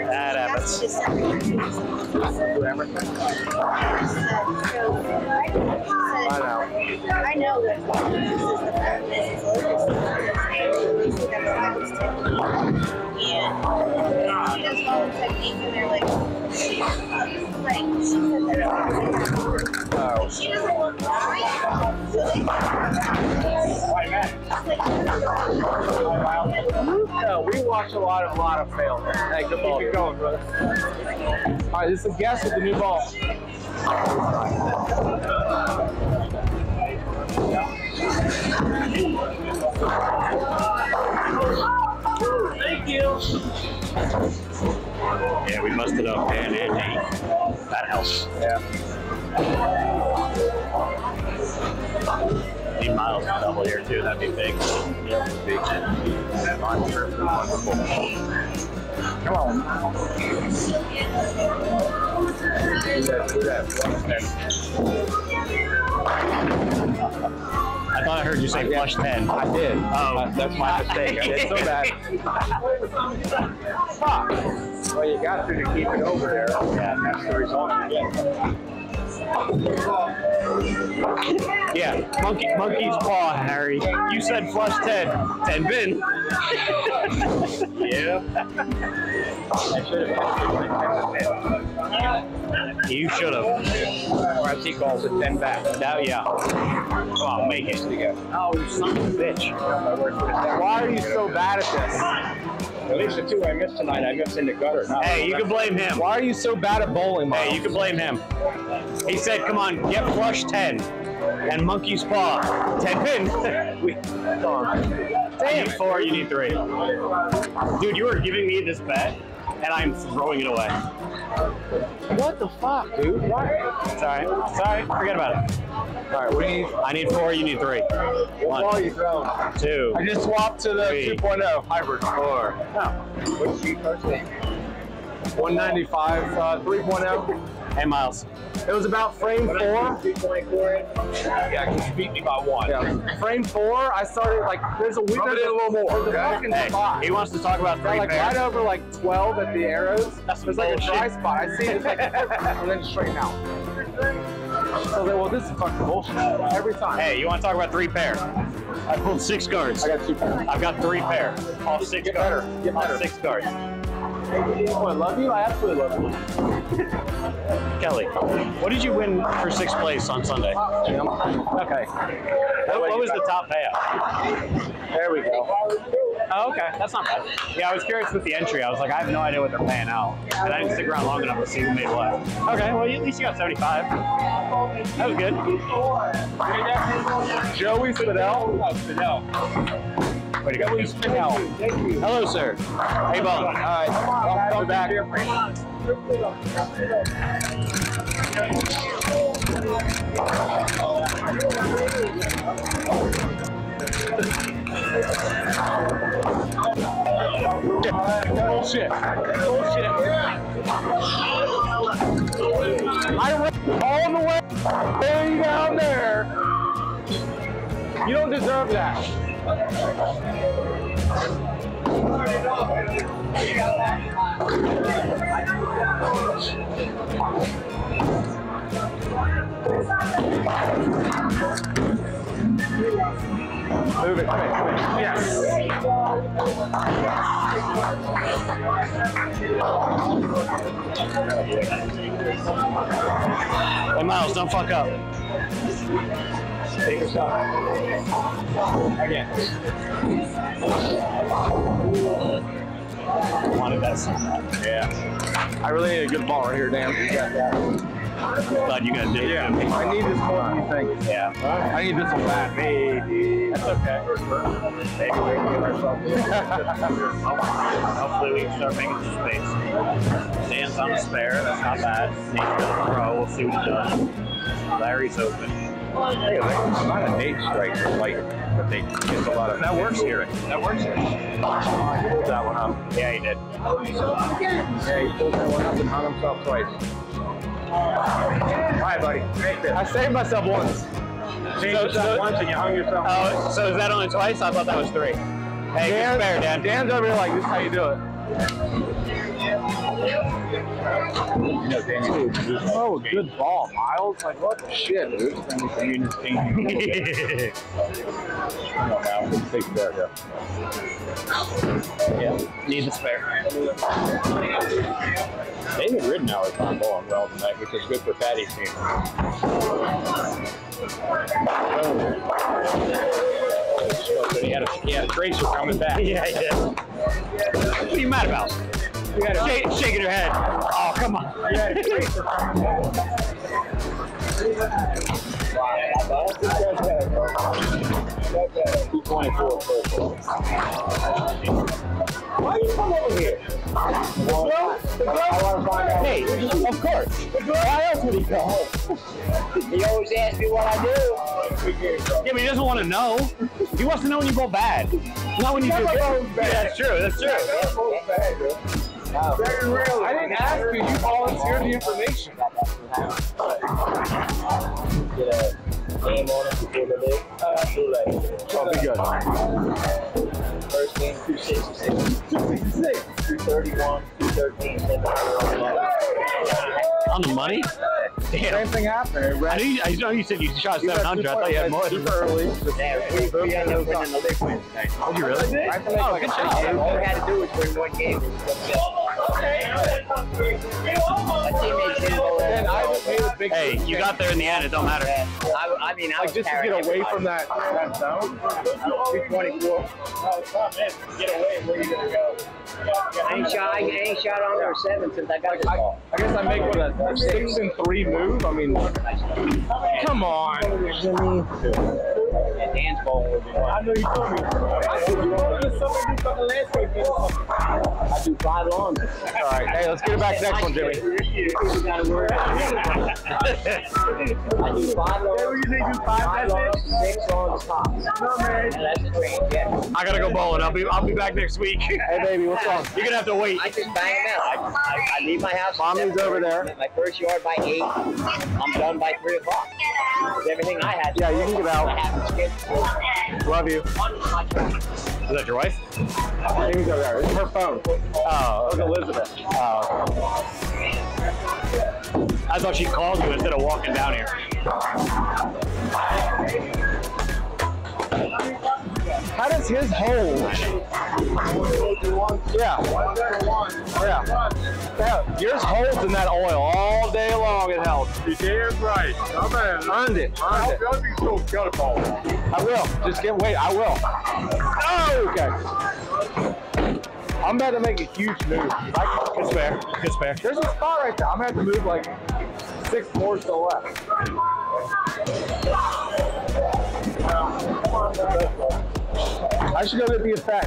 That happens. I know. I know that this is the fact. This is the fact. She does all the techniques, and they're like, she said that. She doesn't look right. So they can't. No, we watch a lot of, lot of fail. Hey, good ball. Keep it going, brother. All right, this is a guess with the new ball. Thank you. Yeah, we busted up Dan and Nate. That helps. Yeah. Need Miles to double here too. That'd be big. Yeah, big. Come on. I thought I heard you say flush ten. I did. Oh, uh, that's my mistake. I did so bad. Fuck. Well, you got to to keep it over there. Yeah, that's the result. Yeah. Yeah. Monkey, monkey's paw, Harry. You said flush ten. Ten bin. Yeah. You should have. I see calls at ten back. Now, yeah. Come on, make it. Oh, you son of a bitch. Why are you so bad at this? At least the two I missed tonight, I missed in the gutter. Not hey, you can blame him. Why are you so bad at bowling, Miles? Hey, you can blame him. He said, come on, get flush ten. And monkey's paw. ten pin. we, Damn. You need four, you need three. Dude, you are giving me this bet, and I'm throwing it away. What the fuck, dude? Why? It's all right. It's all right. Forget about it. All right, what do you need? I need four, you need three. One, what ball you throwing? Two. I just swapped to the two point oh hybrid. Four. No. What's your first name? one ninety-five, uh, three point oh. Hey, Miles. It was about frame what four. Yeah, because you beat me by one. Yeah. Frame four, I started like, there's a weakness. Did a little more. Okay. Fucking hey, spot. He wants to talk about three like pairs. Right over like twelve at the arrows. That's it's like bullshit. A dry spot. I see it, it's like, and then straighten out. So then, well, this is fucking bullshit every time. Hey, you want to talk about three pair? I pulled six cards. I got two pairs. I've got three pair. All six cards. All six cards. Oh, I love you. I absolutely love you. Kelly, what did you win for sixth place on Sunday? Okay. What, what was the top payout? There we go. Oh, okay. That's not bad. Yeah, I was curious with the entry. I was like, I have no idea what they're paying out. And I didn't stick around long enough to see who made what. Okay, well, at least you got seventy-five. That was good. Joey Spinell. Oh, Spinell. Way to go. Joey Spinell. Thank you. Hello, sir. How you balling? All right. Welcome back. Here. Oh shit. Oh shit. I went all the way way down there. You don't deserve that. Move it, move it, move it. Yes. Hey Miles, don't fuck up. Take a shot. Again. I wanted that sound. Yeah. I really need a good ball right here, damn. You got that. Glad you guys did. Yeah, I need this more than you think. Yeah. Huh? I need this one back. Maybe. That's okay. Maybe we can give ourselves hopefully we can start making some space. Dan's on the spare. That's not bad. Nate's going to throw. We'll see what he does. Larry's open. Hey, I'm not a Nate strike for light, but they get a lot of... That works here. That works here. He pulled that one up. Yeah, he did. Yeah, he pulled that one up and hung himself twice. Hi, buddy. I saved myself once. Changed so, yourself so, once and you hung yourself. Oh, uh, so is that only twice? I thought that was three. Hey, Dan, fair, Dan. Dan's over here like, this is how you do it. Dude, oh, good ball, Miles. Like, what the shit, dude? Yeah, need the spare. David Ridenour is on ball well tonight, which is good for Patty's team. Oh. So he had a, he had a tracer coming back. Yeah, he did. What are you mad about? You had a Sh shaking your head. Oh, come on. You had a tracer coming back. two twenty-four. Why do you come over here? Well, well the girl, I want to find out. Hey, of course. The girl, why else would he come? He always asks me what I do. Yeah, but he doesn't want to know. He wants to know when you go bad. Not when you do good. Yeah, that's true, that's true. Yeah, bad, wow. Very rarely. I didn't ask you, you volunteered the information. Get a name on it before the day. Uh, too late. I'll be good. First game, two sixty-six. two sixty-six? two thirty-one, two thirteen. On the money? Damn. Same thing happened. I, knew, I know you said you shot seven hundred. I thought you had more. Super early. Yeah, we, we had no win in the big win tonight. Oh, you really did? Oh, good job. All we had to do was win one game. Hey, you got there in the end. It don't matter. I, I mean, I like just to get away from that, that zone. two twenty-four. Get away. Where are you gonna go? I ain't shot. I ain't shot on or seven since I got this ball. I guess I make what a six and three move. I mean, come on. And Dan's ball would be one. I know you told me. I said you wanted to something do something last week. I do five longs. All right. Hey, let's get it back next one, Jimmy. We gotta worry about it. I do five longs. What do you say? Do five longs, six longs tops. I gotta go bowling. I'll be I'll be back next week. Hey baby, what's up? You're gonna have to wait. I just bang it out. I, I, I leave my house. Mommy's over there. My first yard by eight. I'm done by three o'clock. Everything I had. Yeah, you can get out. Love you. Is that your wife? Amy's over there. It's her phone. Oh, it's Elizabeth. Oh. I thought she called you instead of walking down here. How does his hold? Yeah. Yeah. Yeah. Yours holds in that oil all day long. It held. You damn right. Come on. Earned it. Earned it. I still got a ball. I will. Just get wait. I will. Oh, okay. I'm about to make a huge move. Like, it's fair. It's fair. There's a spot right there. I'm gonna have to move like six more to the left. I should go to the effect.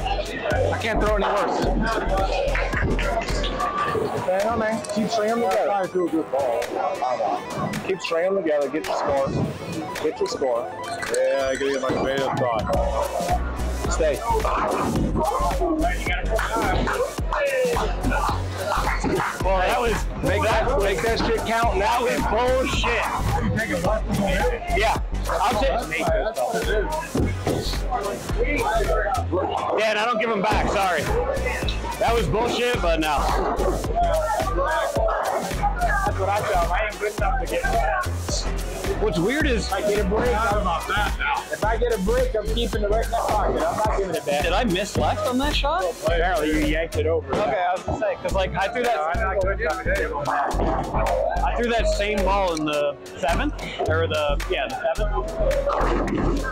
I can't throw any worse. Hang on, man. Keep stringing them together. I do a good ball. Keep stringing them together. Get your score. Get your score. Yeah, I gotta get my creative thought. stay. Well, that was make that make that shit count. That was bullshit. Yeah, I'll take. Yeah, and I don't give them back. Sorry, that was bullshit. But no. That's what I tell them. I ain't good enough to get that. What's weird is if I get a break, I'm about that now. If I get a break, I'm keeping the right in that pocket. I'm not giving it back. Did I miss left on that shot? Apparently you yanked it over. Okay, I was gonna say, because like I threw that I threw that same ball in the seventh. Or the yeah, the seventh.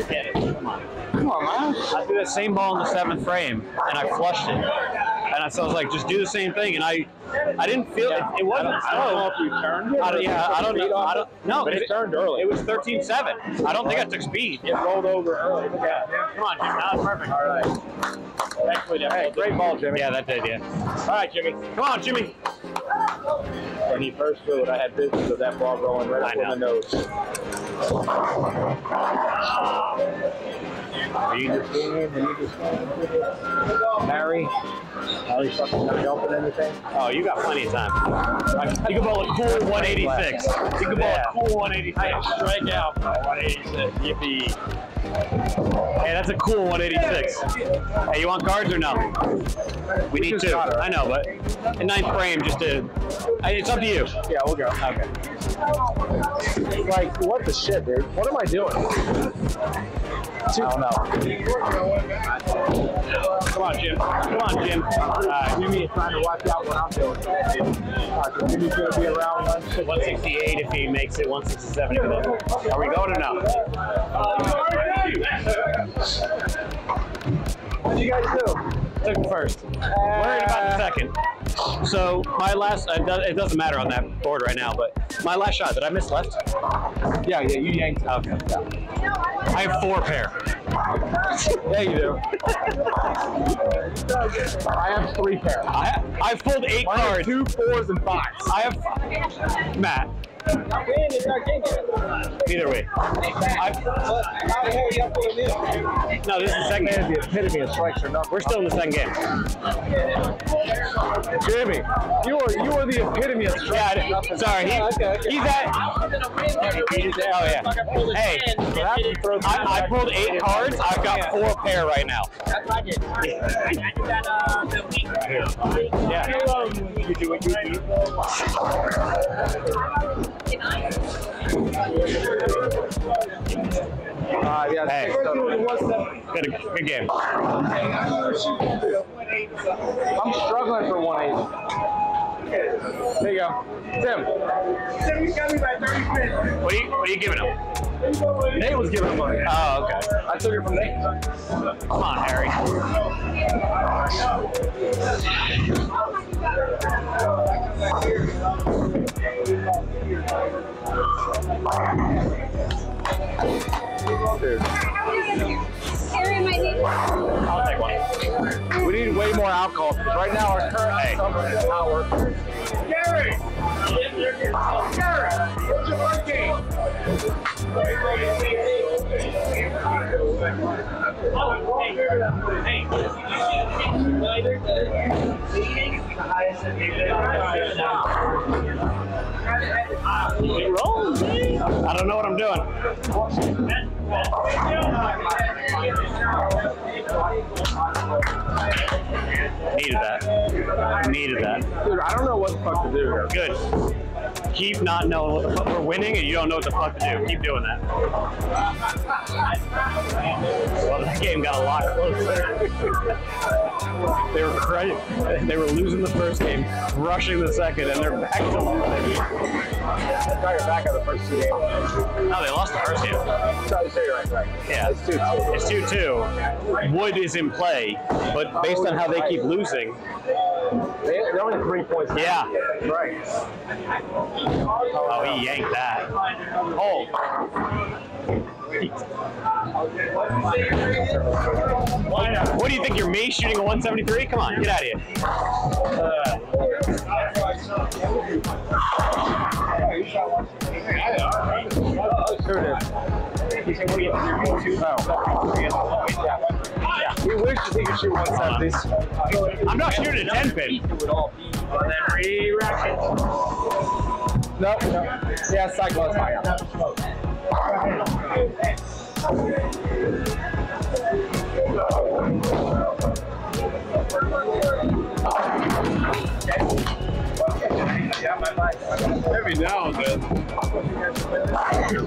You get it. Come on. Come on, man. I threw that same ball in the seventh frame and I flushed it. And I, so I was like, just do the same thing. And I, I didn't feel yeah. it. It wasn't. I don't, I don't know if you turned. I don't, yeah, I don't know. I don't, no, but it, it turned early. It was thirteen seven. I don't think I took speed. It rolled over early. Yeah. yeah. Come on, Jimmy. That was perfect. All right. Actually, that hey, great ball, Jimmy. Yeah, that did. Yeah. All right, Jimmy. Come on, Jimmy. When he first threw it, I had visions of that ball going right up on the nose. Are you just doing you just Harry? Are you fucking not jumping anything? Oh, you got plenty of time. You can ball a cool one eighty-six. You can ball a cool one eighty-six. Strike out one eighty-six. Yippee. Hey, that's a cool one eighty-six. Hey, you want cards or no? We need two. I know, but in ninth frame, just to. It's up to you. Yeah, we'll go. Okay. Like, what the shit, dude? What am I doing? I don't know. Come on, Jim. Come on, Jim. Uh, Jimmy is trying to watch out what I'm doing. Uh, Jimmy's going to be around one sixty-eight if he makes it, one sixty-seven if he doesn't. Are we going or no? What did you guys do? Took the first. Uh, Worried about the second. So my last, uh, it doesn't matter on that board right now, but my last shot, did I miss left? Yeah, yeah, you yanked. Okay. Yeah. I have four pair. Yeah, you do. I have three pair. I have, I've pulled eight I cards. Two fours and fives. I have five. Matt. Either way. I've, no, this is the second game. The epitome of strikes or nothing. We're still in the second game. Jimmy, you are you are the epitome of strikes. Yeah, sorry, he, yeah, okay, okay. he's at. Oh yeah. Hey, I, I pulled eight cards. I've got four pair right now. Yeah. Uh, yeah, hey. Good, good game. I'm struggling for one eighty. There you go. Tim. Tim, you got me by thirty minutes. What are you, what are you giving him? Nate was giving him money. Oh, okay. I took it from Nate. Come on, Harry. I'll take one. We need way more alcohol. Right now, our current hey. number is power. Gary! Gary! What's your birthday? I don't know what I'm doing. Needed that. Needed that. Dude, I don't know what the fuck to do here. Good. Keep not knowing what the fuck we're winning, and you don't know what the fuck to do. Keep doing that. Well, that game got a lot closer. They were crazy. They were losing the first game, rushing the second, and they're back to losing. They're back on the first two games. No, they lost the first game. Yeah, it's two two. It's two two. Wood is in play, but based on how they keep losing. They're only three points. Yeah. Right. Oh, he yanked that. Oh. What do you think? You're me shooting a one seventy-three? Come on, get out of here. Uh, sure it is. He said, what do you think? I think it's your one set, please. I'm not shooting a ten pin. It would all be on that re-racket. No, no. Yeah, cyclone's high up. Every now and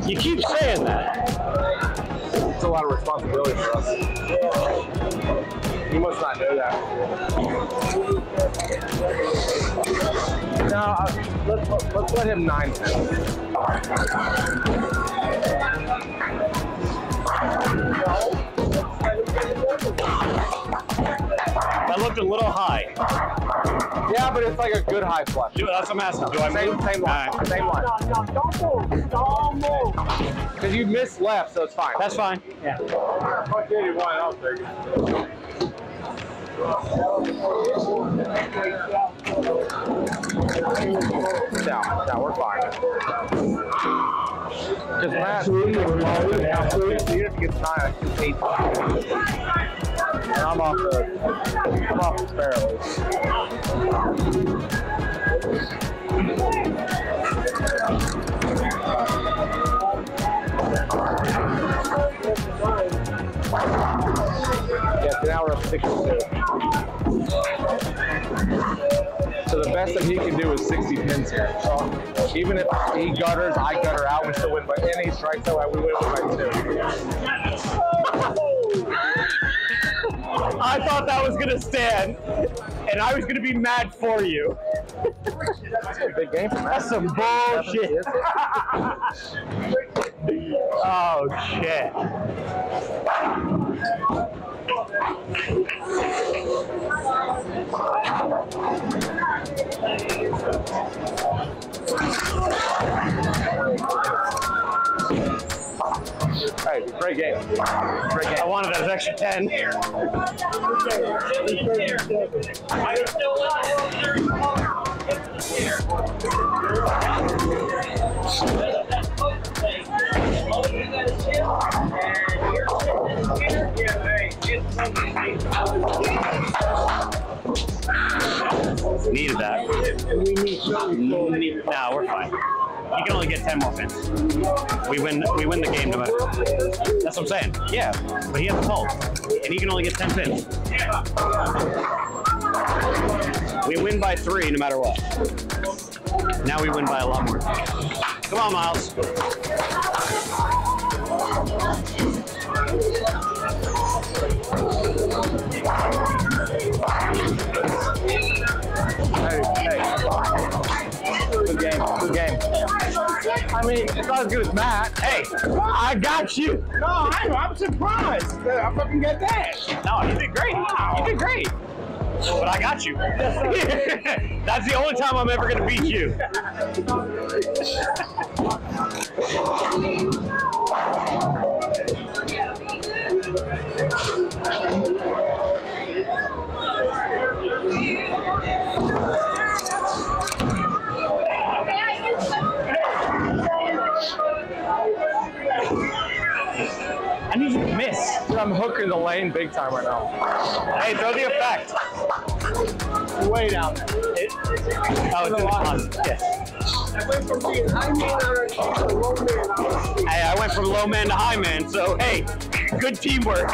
then. You keep saying that. It's a lot of responsibility for us. You must not know that. No, uh, let's, let's, let's let him nine. That looked a little high. Yeah, but it's like a good high flush. Dude, that's a massive. Do I same, same line. Right. Same line. Don't move. Don't move. Because you missed left, so it's fine. That's fine. Yeah. Now, now we're fine. Because last week it's nine. I'm off the, I'm off the sparrows. Yeah, so now we're up sixty-two. So the best that he can do is sixty pins here. So even if he gutters, I gutter out, we still win by any strikes out, we win by two. I thought that was gonna stand, and I was gonna be mad for you. That's a big game. That's some bullshit. Oh shit. Hey, great game. Great game. I wanted those extra ten. Needed that. Nah, we're fine. You can only get ten more pins. We win We win the game no matter. That's what I'm saying. Yeah, but he has a fold. And he can only get ten pins. We win by three no matter what. Now we win by a lot more. Come on, Miles. Good game. Good game. I mean, it's not as good as Matt. Hey, I got you. No, I, I'm surprised that I fucking got that. No, you did great. Wow. You did great. But I got you. That's the only time I'm ever going to beat you. I need you to miss. Dude, I'm hooking the lane big time right now. Hey, throw the effect. Way down there. It, oh, it's awesome. Yes. I went from being high man to low man. Hey, I went from low man to high man, so hey, good teamwork.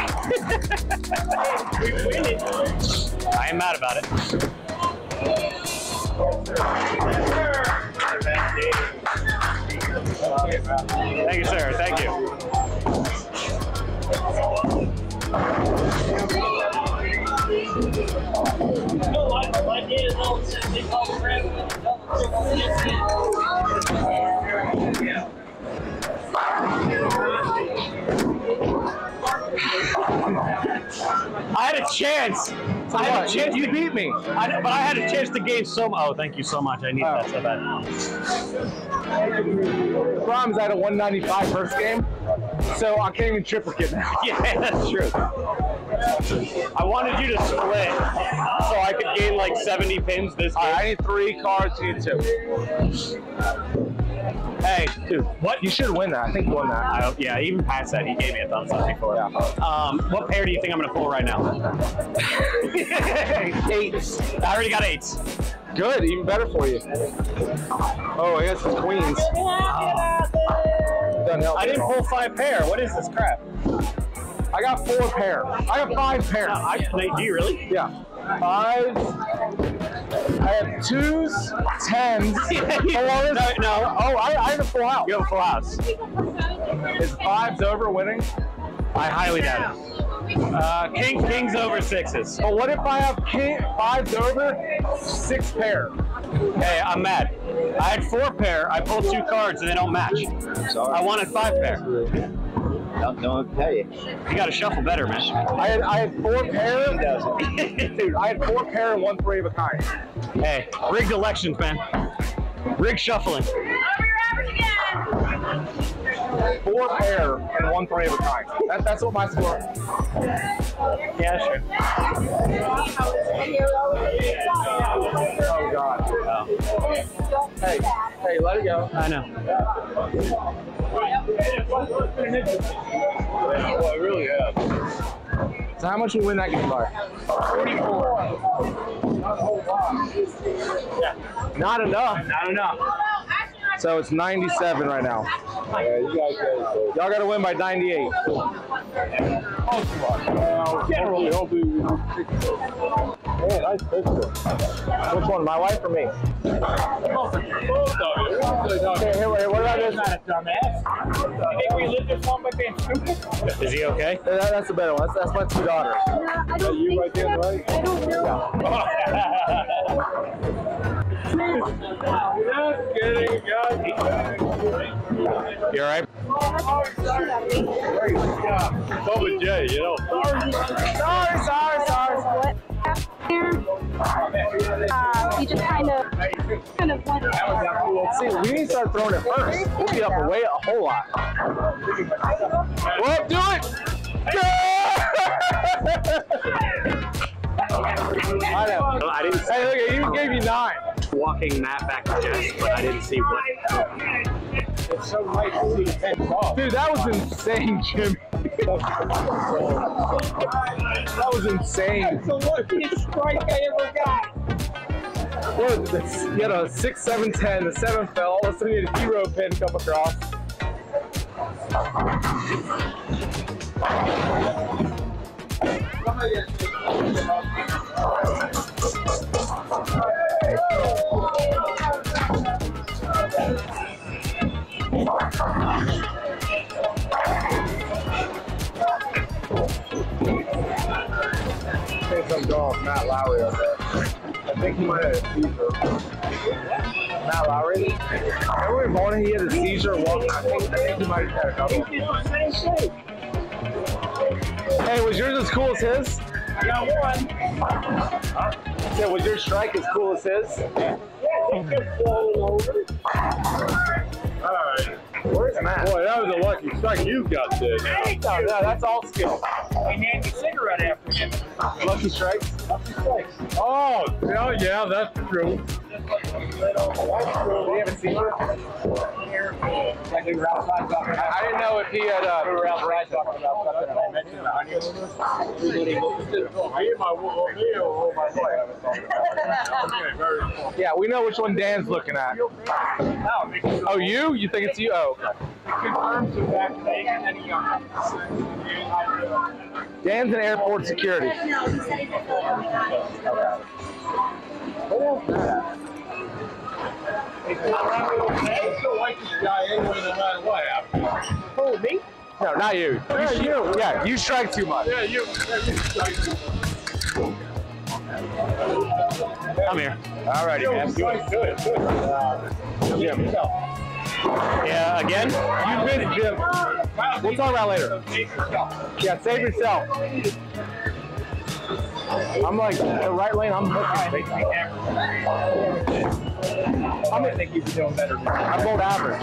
We win it. I ain't mad about it. Thank you, sir. Thank you. I had a chance. So I had what? a chance. You to, beat me. I, but I had a chance to gain so much. Oh, thank you so much. I need oh. that so bad. The problem is I had a one ninety-five first game. So I can't even triplicate now. Yeah, that's true. I wanted you to split so I could gain like seventy pins this game. All right, I need three cards, you need two. Hey, dude, what? You should win that. I think you won that. I, yeah, even Pat said he gave me a thumbs up before. Yeah. Um, what pair do you think I'm gonna pull right now? Eights. I already got eights. Good, even better for you. Oh, I guess it's Queens. Wow. I didn't pull five pair. What is this crap? I got four pair. I got five pair. No, I played. Do you really? Yeah. Five. I have twos, tens, fours. No, no. Oh, I, I have a full house. You have a full house. Is fives over winning? I highly doubt it. Uh, king, kings over sixes. But what if I have king, fives over, six pair? Hey, I'm mad. I had four pair. I pulled two cards and they don't match. Sorry. I wanted five pair. Don't, don't tell you. You got to shuffle better, man. I had, I had four pair. Dude, I had four pair and one three of a kind. Hey, rigged elections, man. Rigged shuffling. Four pair and one three of a kind. That, that's what my score is. Yeah, sure. Oh, God. Oh. Hey, hey, let it go. I know. Well, I really have. So how much you win that game by? forty-four. Yeah. Not enough. Not enough. So it's ninety-seven right now. Yeah, you guys Y'all gotta win by ninety-eight. Oh, yeah, nice picture. Which one, my wife or me? Okay, here, wait, what about this? You think we live this long by being stupid? Is he okay? That, that's a better one. That's, that's my two daughters. Is that you right there, right? I don't know. Just kidding, guys. You alright? So with Jay, you know. Sorry, sorry, sorry, sorry. Uh, we just kind of, kind of went. See, we need to start throwing it first. We'll be up away a whole lot. Well, do it! I know. I didn't see. Hey, look, it even gave you nine. Walking that back to Jess, but I didn't see what. It's so nice to see ten balls. Dude, that was insane, Jimmy. That was insane. That's the luckiest strike I ever got. What is this? You had a six, seven, ten. The seven fell. All of a sudden, you had a zero pin come across. I think I'm going with Matt Lowry up there. I think he might have a seizure. Matt Lowry? Remember when morning he had a seizure walking? I think, I think he might have had a couple. Hey, was yours as cool as his? I got one. I said, was your strike as cool as his? Yeah, he kept falling over. Alright. Where's Matt? Boy, that was a lucky strike you got there. Thank you. No, that's all skill. He named a cigarette after him. Lucky strikes? Lucky strikes. Oh, yeah, yeah, that's true. We haven't seen her. I didn't know if he had. Uh, we were outside talking about something, and I mentioned the onions. Yeah, we know which one Dan's looking at. Oh, you? You think it's you? Oh. Dan's in airport security. Oh, me? No, not you. Yeah, you, you. Yeah, you strike too much. Yeah, you. I'm here. All righty, man. Do it, do it, do it. Uh, Jim. Yeah, again? You've been, Jim. We'll talk about later. Yeah, save yourself. I'm like, the right lane, I'm hooking. I'm gonna think he's doing better. I pulled average.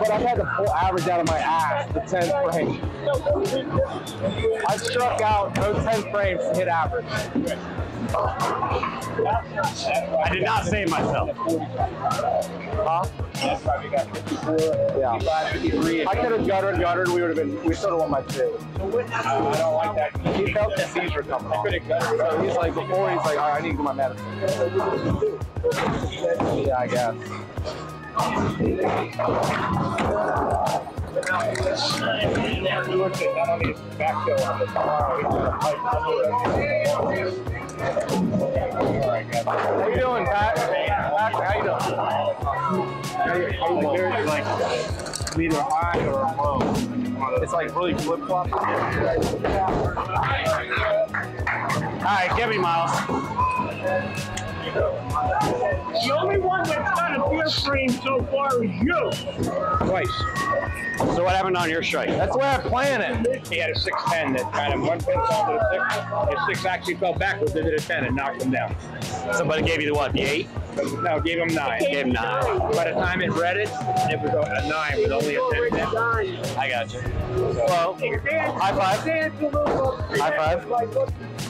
But I've had to pull average out of my ass, the tenth frame. I struck out no ten frames to hit average. I did not save myself. Huh? I probably got fifty-four, yeah. fifty-five, fifty-three. I could have guttered, guttered. We would have been. We still don't want my two. So what happened? I don't like that. He felt the seizure coming on. I could have guttered. So he's like before. He's like, all right, I need to get my medicine. Yeah, I guess. How you doing, Pat? Pat, how you doing? Like, there's like either high or low. It's like really flip flop. All right, give me Miles. The only one that's got a beer stream so far is you. Twice. So what happened on your strike? That's the way I planned it. He had a six ten that kind of one pin fell to the six. His six actually fell backwards into the ten and knocked him down. Somebody gave you the what, the eight? No, gave him nine. Gave him nine. By the time it read it, it was a nine with only a ten pin. I got you. Well, high five. High five.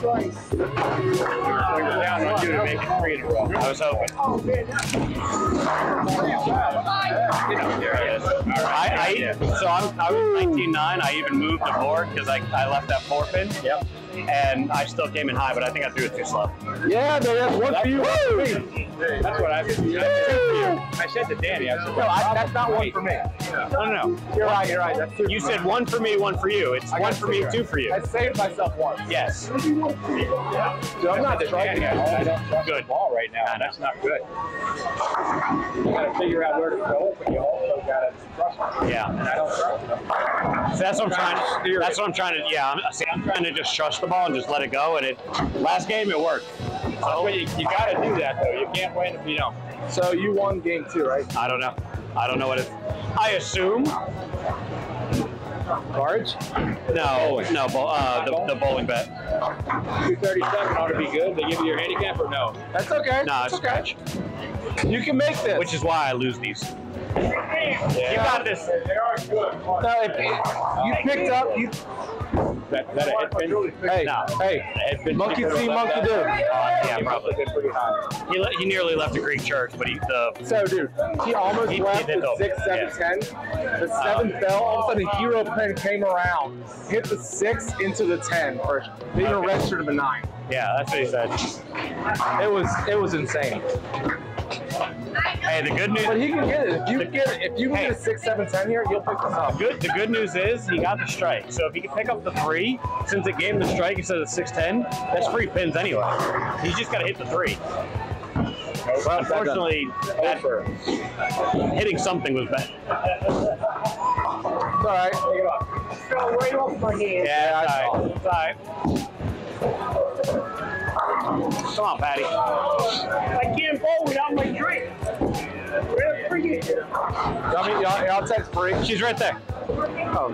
Nice. I was hoping. Oh, man, I, I, so I'm, I was nineteen nine. I even moved the board because I, I left that four pin. Yep. And I still came in high, but I think I threw it too slow. Yeah, but that's one for you. That's what I did. Yeah. I said to Danny, I said, no, I, that's not one for me. No, no, no. You're right, you're right. That's two you said me. One for me, one for you. It's I one for me, right. Two for you. I saved myself once. Yes. Yeah. So I'm not trying. I don't trust good. The ball right now. Nah, that's not good. You got to figure out where to go, but you also got to trust me. Yeah. And I don't trust them. So that's what I'm trying to. That's what I'm trying to. Yeah. I'm, see, I'm trying to just trust the ball and just let it go, and it last game it worked. So you, you got to do that though. You can't win if you don't. So you won game two, right? I don't know. I don't know what it. I assume cards. No, no, uh, the, the bowling bet. Two thirty-seven ought to be good. They give you your handicap or no? That's okay. No, it's okay. You can make this. Which is why I lose these. Yeah. You got this. They are good. No, you picked up. You. That, that a head pin? Hey, no. Hey, monkey see, monkey do. Uh, yeah, probably. He, le he nearly left the Greek church, but he... The, so, dude, he almost he, left he the six, seven, ten. Yeah. The seven um, fell. All of a sudden, a hero pin came around, hit the six into the ten. Or they even okay. registered him a nine. Yeah, that's what he said. It was, it was insane. Hey, the good news. But he can get it. If you the, get it, if you can hey, get a six, seven, ten here, he'll pick this up. Good. The good news is he got the strike. So if he can pick up the three, since it gave him the strike instead of the six, ten, that's free pins anyway. He's just got to hit the three. Well, unfortunately, that that, hitting something was bad. It's all right. Take it off. Go right off my hand. Yeah, it's all right. It's all right. It's all right. Come on, Patty. I can't bowl without my drink. Where for you? Y'all text free. She's right there. Oh.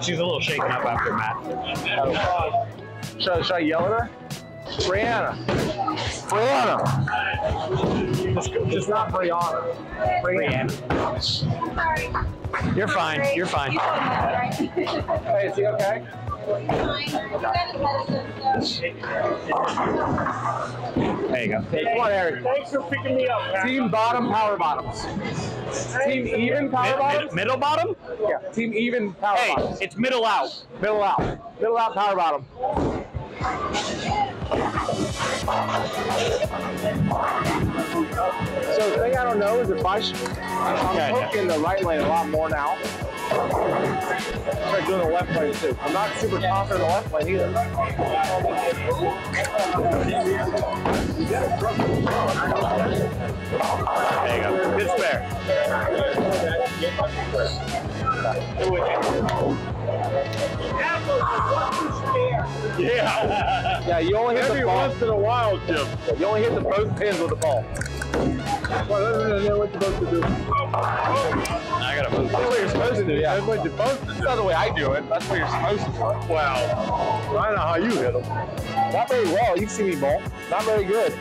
She's a little shaken up after Matt. Oh. Should, should I yell at her? Brianna. Brianna. Let's go. It's not Brianna. Brianna. Brianna. You're fine. You're fine. Hey, is he okay? There you go. Come on, Eric. Thanks for picking me up. Team bottom, power bottoms. Team even, power mid, bottoms. Mid, middle bottom? Yeah. Team even, power hey, bottoms. Hey, it's middle out. Middle out. Middle out, power bottom. So the thing I don't know is if I should, I'm yeah, hooking yeah. the right lane a lot more now. Start doing the left lane too. I'm not super confident in the left lane either. There you go. Good spare. Yeah. Yeah. You only hit every the ball. Once in a while, Jim. You only hit the both pins with the ball. Well, I don't know what you're supposed to do. I gotta move. That's what you're supposed to do, yeah. That's what you're supposed to do. That's not the way I do it. That's what you're supposed to do. Wow. I don't know how you hit them. Not very well. You've seen me bowl. Not very good.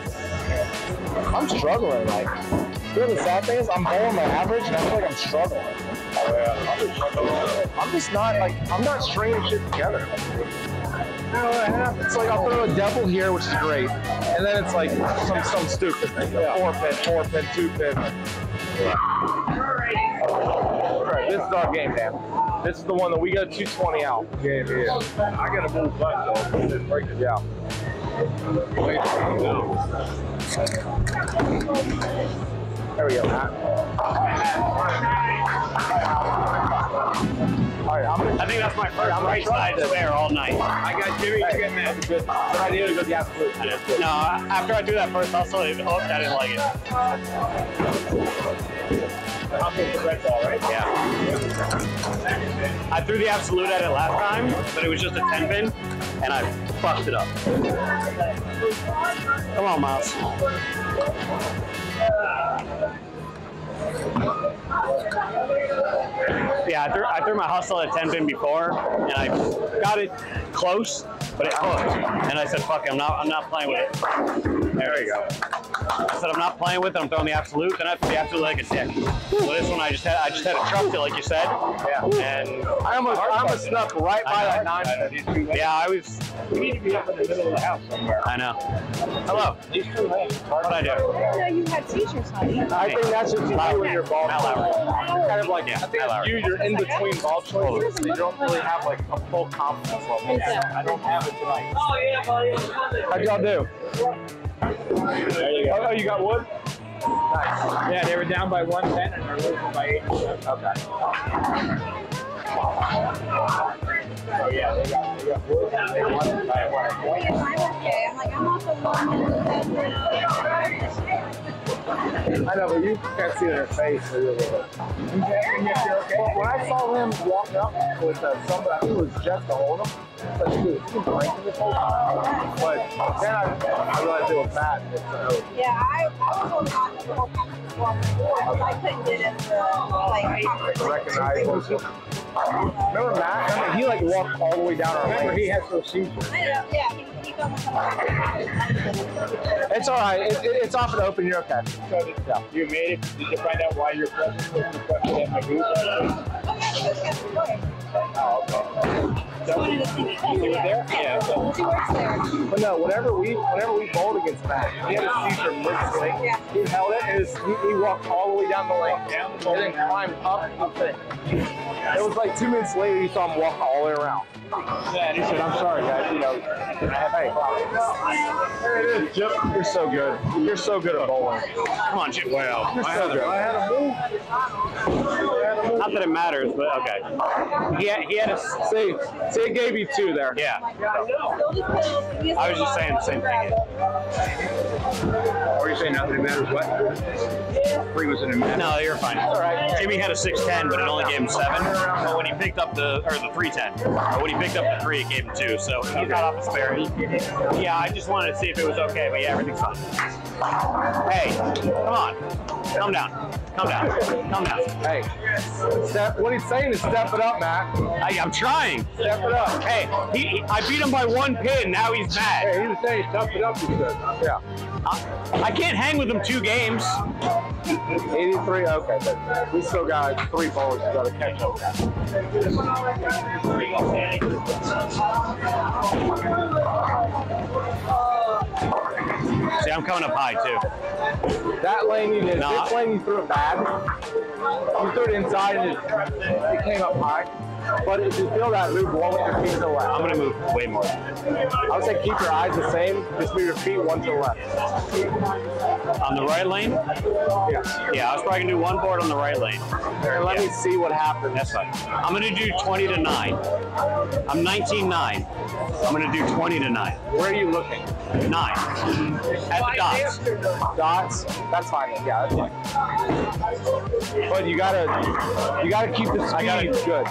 I'm struggling, like. You know the sad thing is? I'm bowling my average, and I feel like I'm struggling. Oh, yeah. I'm just not, like, I'm not stringing shit together. It's like I'll throw a double here, which is great, and then it's like some some stupid thing. Yeah. Four pin, four pin, two pin. All right, this is our game, man. This is the one that we got two twenty out. Game is. I got to move back, though. This break it down. There we go, Matt. All right, I'm I think that's my first right side to wear all night. I got Jimmy to get mad. It's a good idea to go the absolute. No, after I do that first, I'll slowly hope I didn't like it. I'll take the red ball, right? Yeah. I threw the absolute at it last time, but it was just a ten pin, and I fucked it up. Come on, Miles. Yeah, I threw, I threw my hustle at ten pin before, and I got it close, but it hooked. And I said, "Fuck it, I'm not, I'm not playing with it." There you go. I said, "I'm not playing with it. I'm throwing the absolute." Then I threw the absolute like a dick. So this one, I just had, I just had to trust it, like you said. Yeah. And I almost, I almost snuck right by that nine. Yeah, I was. We need to be up in the middle of the house somewhere. I know. Hello. These two lanes. What I do? I didn't know you had teachers, honey. I think that's what you do with your ball. Kind of like, yeah, I think it's you, you're in between ball choices, so you don't really have like a full confidence level. I don't have it tonight. Oh, yeah, buddy. How'd y'all do? There you go. Oh, you got wood? Nice. Yeah, they were down by one ten and they're losing by eight. Okay. Oh, yeah, they got, they got wood and they won by one. I'm okay. I'm like, I'm off the one. I know, but you can't see their face a little bit. When I saw him walk up with uh, somebody who was just to hold him, I was like, dude, he's breaking this whole time. But then I, I realized it was bad. Yeah, I, I was on the whole time. I couldn't get it to, like, recognize him. Remember Matt? I mean, he, like, walked all the way down our lane. Remember, he had those seizures. I know, yeah. It's all right. It, it, it's off and open. You're okay. So did, yeah. You made it. Did you find out why you're pressing at my group? Oh, okay. So you, you were there? Yeah. So. She works there. But no, whenever we whenever we bowled against Matt, he had a seizure mid-swing. Yeah. He held it. It was, he, he walked all the way down the lane, down the and then climbed up up it. It was like two minutes later, you saw him walk all the way around. Yeah, and he said, "I'm sorry, guys. You know, hey, there it is, Chip. You're so good. You're so good at bowling. Come on, Chip. Well, I had a, I had a move. Not that it matters, but okay. He had, he had a see. See, it gave you two there. Yeah. I was just saying the same thing. Or you saying nothing matters? What? Three was in a minute. No, you're fine. All right. Jimmy had a six ten, but it only gave him seven. But when he picked up the or the three ten. When he picked up the three, it gave him two, so he got off his spare. Yeah, I just wanted to see if it was okay, but yeah, everything's fine. Hey, come on. Calm down. Calm down. Calm down. Hey, step, what he's saying is step it up, Matt. I, I'm trying. Step it up. Hey, he, I beat him by one pin. Now he's mad. Hey, he was saying step it up, he said. Yeah. I, I can't hang with him two games. eighty-three, okay. But we still got three balls. We got to catch up. See, I'm coming up high, too. That lane you did. Nah. This lane you threw it bad. You threw it inside and it, it came up high. But if you feel that move, one with your feet to the left. I'm going to move way more. I would say keep your eyes the same. Just move your feet one to the left. On the right lane? Yeah. Yeah, I was probably going to do one board on the right lane. There, let yeah. me see what happens. That's fine. I'm going to do twenty to nine. I'm nineteen nine. I'm going to do twenty to nine. Where are you looking? nine. At the dots. Dots? That's fine. Yeah, that's fine. But you got to you gotta keep the speed I gotta, good.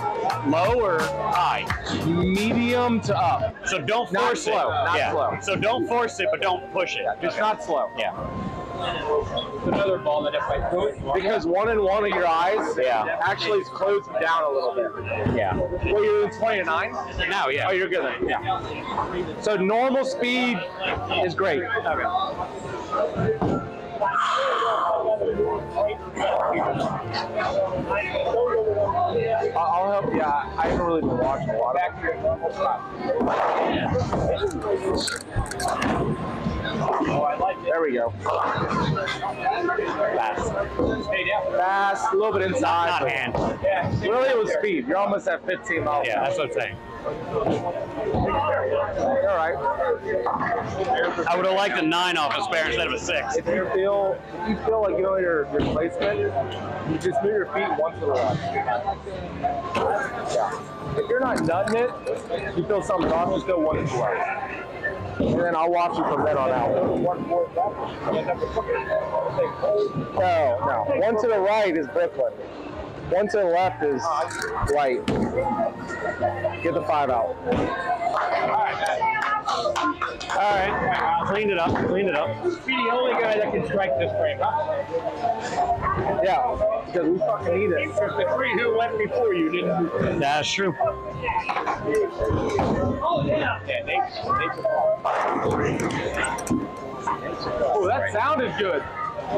Low or high? Medium to up. So don't force not slow, it. Not yeah. slow. So don't force it, but don't push it. Yeah, just okay. not slow. Yeah. It's another ball that if I threw it, because one and one of your eyes yeah. actually closed down a little bit. Yeah. Well, you're twenty-nine? Now, yeah. Oh, you're good then. Yeah. So normal speed is great. Okay. I'll help you. Yeah, I haven't really been watching a lot. Back here. Oh, I like it. There we go. Fast. Fast, a little bit inside. Not, not hand. Yeah. Really, it was speed. You're almost at fifteen miles. Yeah, that's what I'm saying. All right. I would have liked a nine off a spare instead of a six. If you feel, if you feel like you know your placement, you just move your feet once in a while. Yeah. If you're not done it, you feel something's off, just go once in a while. And then I'll watch you from then on out. No, no. One to the right is Brooklyn. One to the left is White. Get the five out. All right. Cleaned it up. Cleaned it up. Be the only guy that can strike this frame, huh? Yeah, because we fucking need it. Because the three who went before you didn't do it. That's true. Oh, yeah. Yeah, they, they oh, that sounded good. Nice,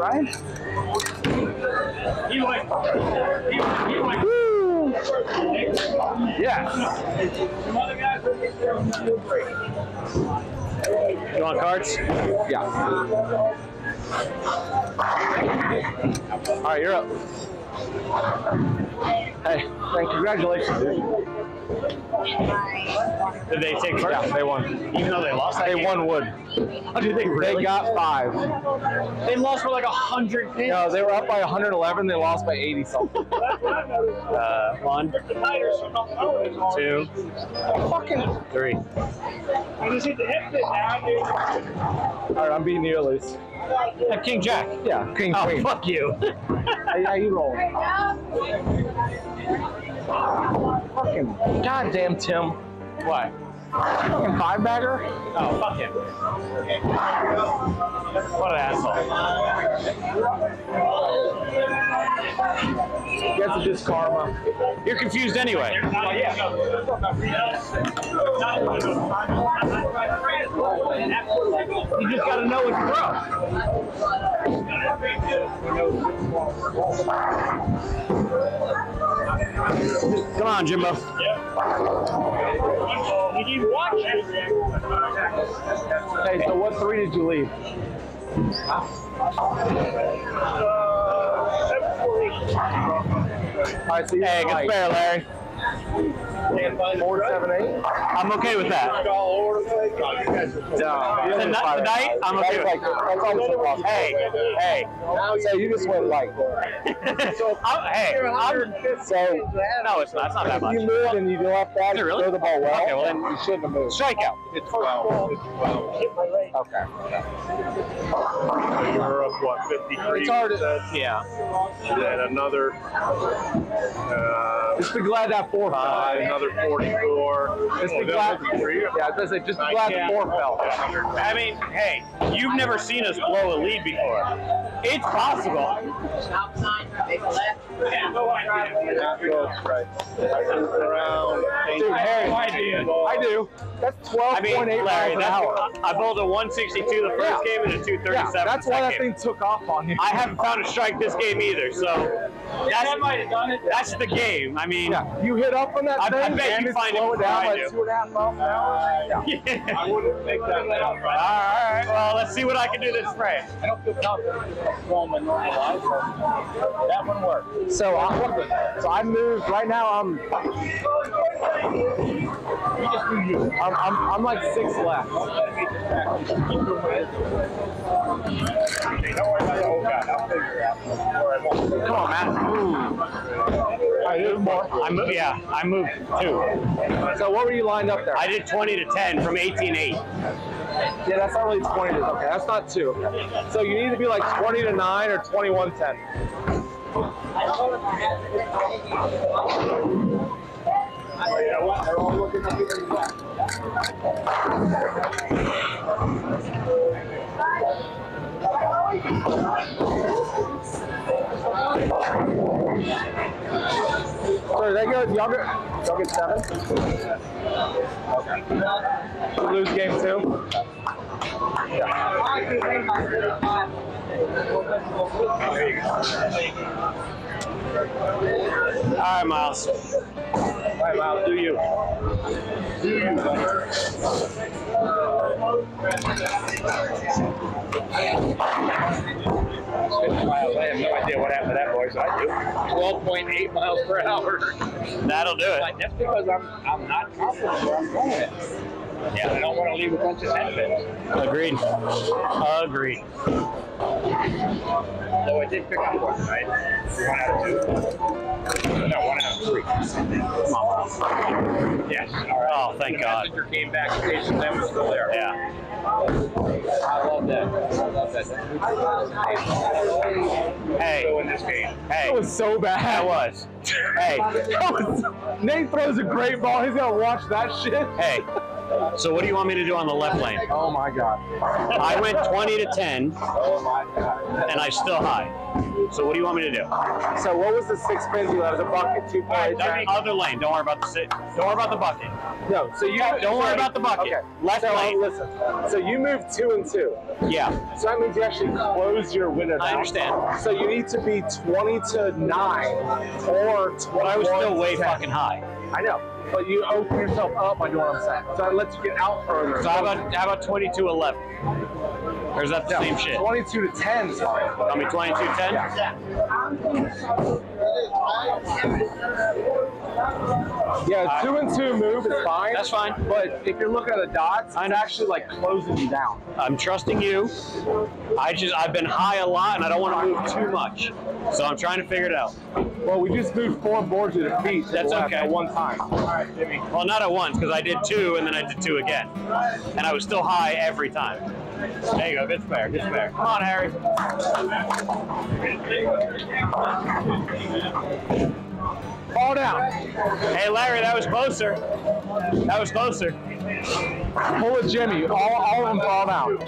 right? He went. He went. Yeah. You want cards? Yeah. All right, you're up. Hey, thank you. Congratulations, dude. Did they take first? Yeah, they won. Even though they lost that They game? won wood. Oh, did they really? They got five. They lost for like a hundred. No, they were up by a hundred eleven. They lost by eighty something. uh, one, two, fucking three. I just hit the hip bit now, dude. All right, I'm beating you at least. Have King Jack. Yeah, King oh, Queen. Oh, fuck you. Yeah, you rolled. Fucking goddamn Tim. What? Fucking five bagger? Oh, fuck him. What an asshole. That's just karma. You're confused anyway. Oh, yeah. You just gotta know it's rough. Come on, Jimbo. Did you watch it? Hey, so what three did you leave? All right, so you're hey, right. Good spare, Larry. Four, seven, eight. I'm okay with that. No, tonight, tonight I'm okay with like, that. Hey, hey. So you just went like. So I'm, hey, I'm, so no, it's not. It's not that much. You moved and you left that. Is it really? Throw the ball well. Okay, well then you shouldn't have moved. Strikeout. It's twelve. It's twelve. Okay. So you're up what? fifty-three. It's hard. Yeah. And then another. Uh, just be glad that four. Uh, another forty-four. Just be glad. Yeah, I was gonna say, just be glad the four fell. I mean, hey, you've never seen us blow a lead before. It's possible. Stop sign, big left. Dude, Harry, I do. I do. That's twelve point eight I mean, Larry, miles an hour. I bowled a one sixty-two the first yeah. game and a two thirty-seven. Yeah, that's why that thing took off on you. I haven't found a strike this game either, so that's, that might have done it. That's the game. I mean, yeah. You hit up on that I, thing, I bet and you find it before down I do. Like two and a half miles an hour. Yeah. Yeah. I wouldn't think that. All right. Well, let's see what I can do this frame. I don't feel confident. That one worked. So I, so I moved. Right now I'm. You just do you. I'm, I'm, I'm like six left. Come on, Matt. I moved more. I moved, yeah, I moved two. So what were you lined up there? I did twenty to ten from eighteen eight. Yeah, that's not really twenty to. Okay, that's not two. So you need to be like twenty to nine or twenty-one ten. I don't know if I have to. So they go, y'all go. Go get seven. Okay. Lose game two. Yeah. All right, Miles. All right, Miles. Do you? Do you, buddy? fifty miles. I have no idea what happened to that, boys. I do. twelve point eight miles per hour. That'll do it. Like, that's because I'm I'm not confident where I'm going. Yeah, I don't want to leave a bunch of headpins. Agreed. Agreed. So I did pick up one, right? One out of two. No, one out of three. Come on, Miles. Yes. All right. Oh, thank God. The messenger came back and said that was still there. Yeah. I love that. I love that. Hey. So in this game. Hey. That was so bad. That was. Hey. That was, Nate throws a great ball. He's going to watch that shit. Hey. So what do you want me to do on the left lane? Oh, my God. I went twenty to ten. Oh, my God. And I still hide. So what do you want me to do? So what was the six pins you had? It was a bucket, two plays. Right, other lane. Don't worry about the sit. Don't worry about the bucket. No, so you don't sorry. worry about the bucket. Okay. Left so, lane. Listen. So you move two and two. Yeah. So that means you actually close your window. I understand. Down. So you need to be twenty to nine or twenty. But I was still way ten. Fucking high. I know. But you open yourself up by doing what I'm saying. So I let you get out further. So how about how about twenty-two eleven? Or is that the no, same shit? twenty-two to ten. Tell me twenty-two ten? Yeah. Yeah, two and two move is fine. That's fine. But if you're looking at the dots, I'm actually like closing you down. I'm trusting you. I just I've been high a lot and I don't want to move too much. So I'm trying to figure it out. Well, we just moved four boards at a piece. That's okay. At one time. All right, Jimmy. Well, not at once, because I did two and then I did two again. And I was still high every time. There you go, good spare, good spare. Come on, Harry. Fall down. Hey, Larry, that was closer. That was closer. Pull a Jimmy, all, all of them fall down.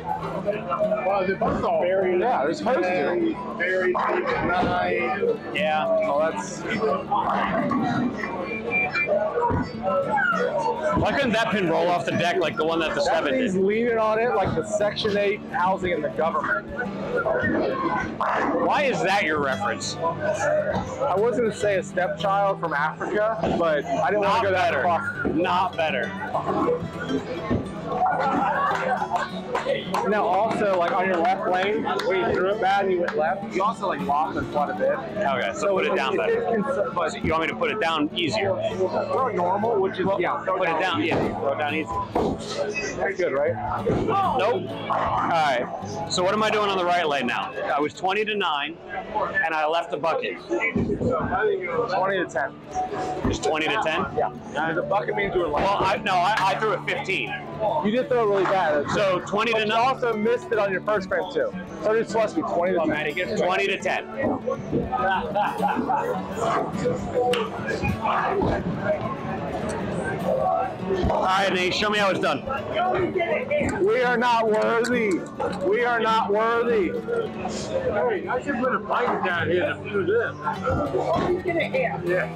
Well, they're both all buried. Yeah, they're supposed to. Buried, nine. Yeah. Oh, that's... Why couldn't that pin roll off the deck like the one that the that seven did? He's leaning on it like the Section eight housing in the government. Why is that your reference? I was going to say a stepchild from Africa, but I didn't want to go that far. Not better. Now also, like on your left lane, when you threw it bad and you went left, you also like lost it quite a bit. Okay, so, so put it, it down better. It, it, but so you want me to put it down easier? Throw normal, which is, yeah, throw put down it down, easy. yeah, throw it down easy. That's good, right? Oh. Nope. All right, so what am I doing on the right lane now? I was twenty to nine, and I left the bucket. twenty to ten. It's twenty to ten? Yeah. And the bucket means you were left. Well, I, no, I, I threw it fifteen. You did throw really bad. So twenty but to nine. You also missed it on your first frame too. So it's supposed to be twenty to oh, ten. Maddie, get twenty to ten. All right, Nate, show me how it's done. We are not worthy. We are not worthy. Hey, I should put a bike down here to do this. Get it here. Yeah.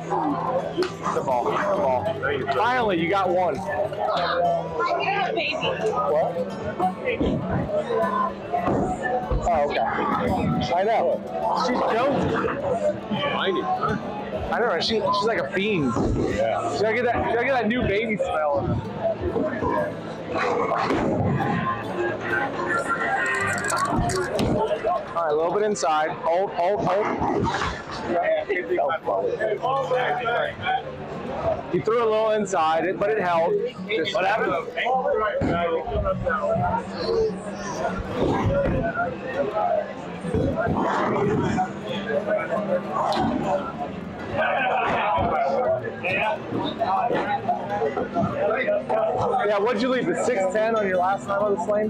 The ball. The ball. You Finally, you got one. Yeah, baby. What? Oh, okay. I know. She's joking. Mighty, huh? I know, right? She, she's like a fiend. Yeah. Should I get that, should I get that new baby smell? All right, a little bit inside. Hold, hold, hold. Oh. You threw a little inside, it, but it held. Just what happened? Yeah, what'd you leave? The six ten on your last time on this lane?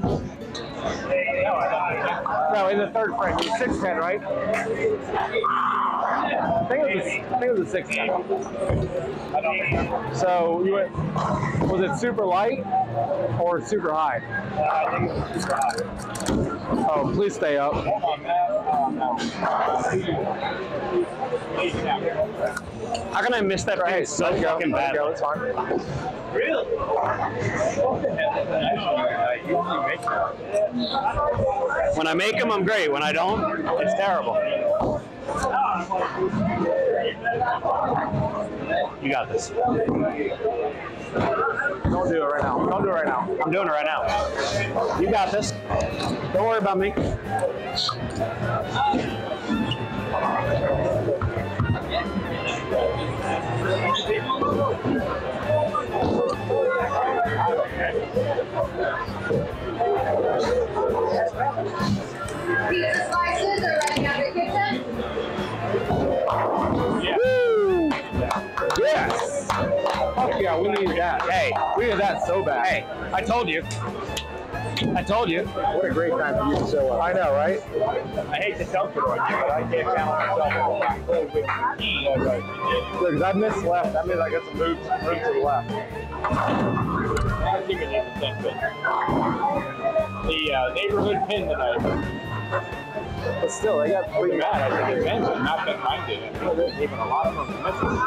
No, in the third frame. It was six ten, right? I think it was a six ten. So you went, was it super light or super high? I think it was super high. Oh, please stay up. How can I miss that right, thing so fucking bad? Go, it's hard. Really? When I make them, I'm great. When I don't, it's terrible. You got this. Don't do it right now. Don't do it right now. I'm doing it right now. You got this. Don't worry about me. These slices are running out of the kitchen. Yeah. Woo! Yes! Fuck yeah, we need that. Hey, we need that so bad. Hey, I told you. I told you. What a great time for you to show up. I know, right? I hate to tell you right now, but I can't count myself. Because I missed left. That means I got some moves room to the left. I think it needs to the uh, neighborhood pin tonight. But still, I got pretty bad. I think it ends with not that mine did. I think there's even a lot of them misses.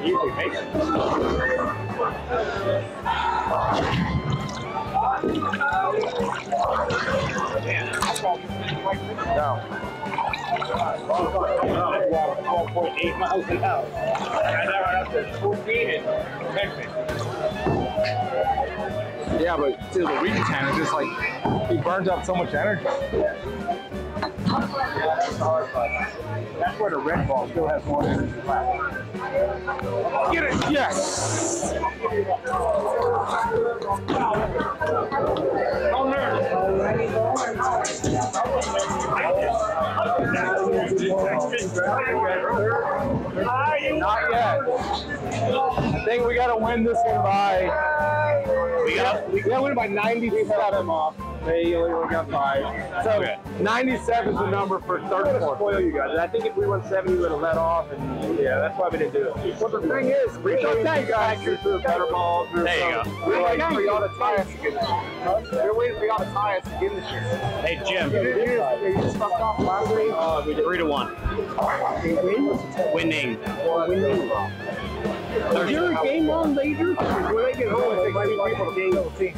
It usually makes it. No. twelve point eight miles an hour. I never up to fourteen in Texas. Yeah, but to the week ten, it's just like he burns up so much energy. Yeah, that's hard, but that's where the red ball still has more energy left. Get it! Yes! Don't hurt. Not yet. I think we gotta win this one by. We gotta, we gotta win by ninety-seven off. They only got five. So okay. ninety-seven is the number for third and fourth. Spoil you guys. I think if we won seven, we would have let off. And yeah, that's why we didn't do it. Well, the thing is, we showed you guys through the better ball. There you go. We're waiting for y'all to tie us again. We're waiting for y'all to tie us again this year. Hey Jim, you just fucked off last week. Uh, we did three to one. Winning. Winning. Is your game on later? When I get home, I think I might be people game.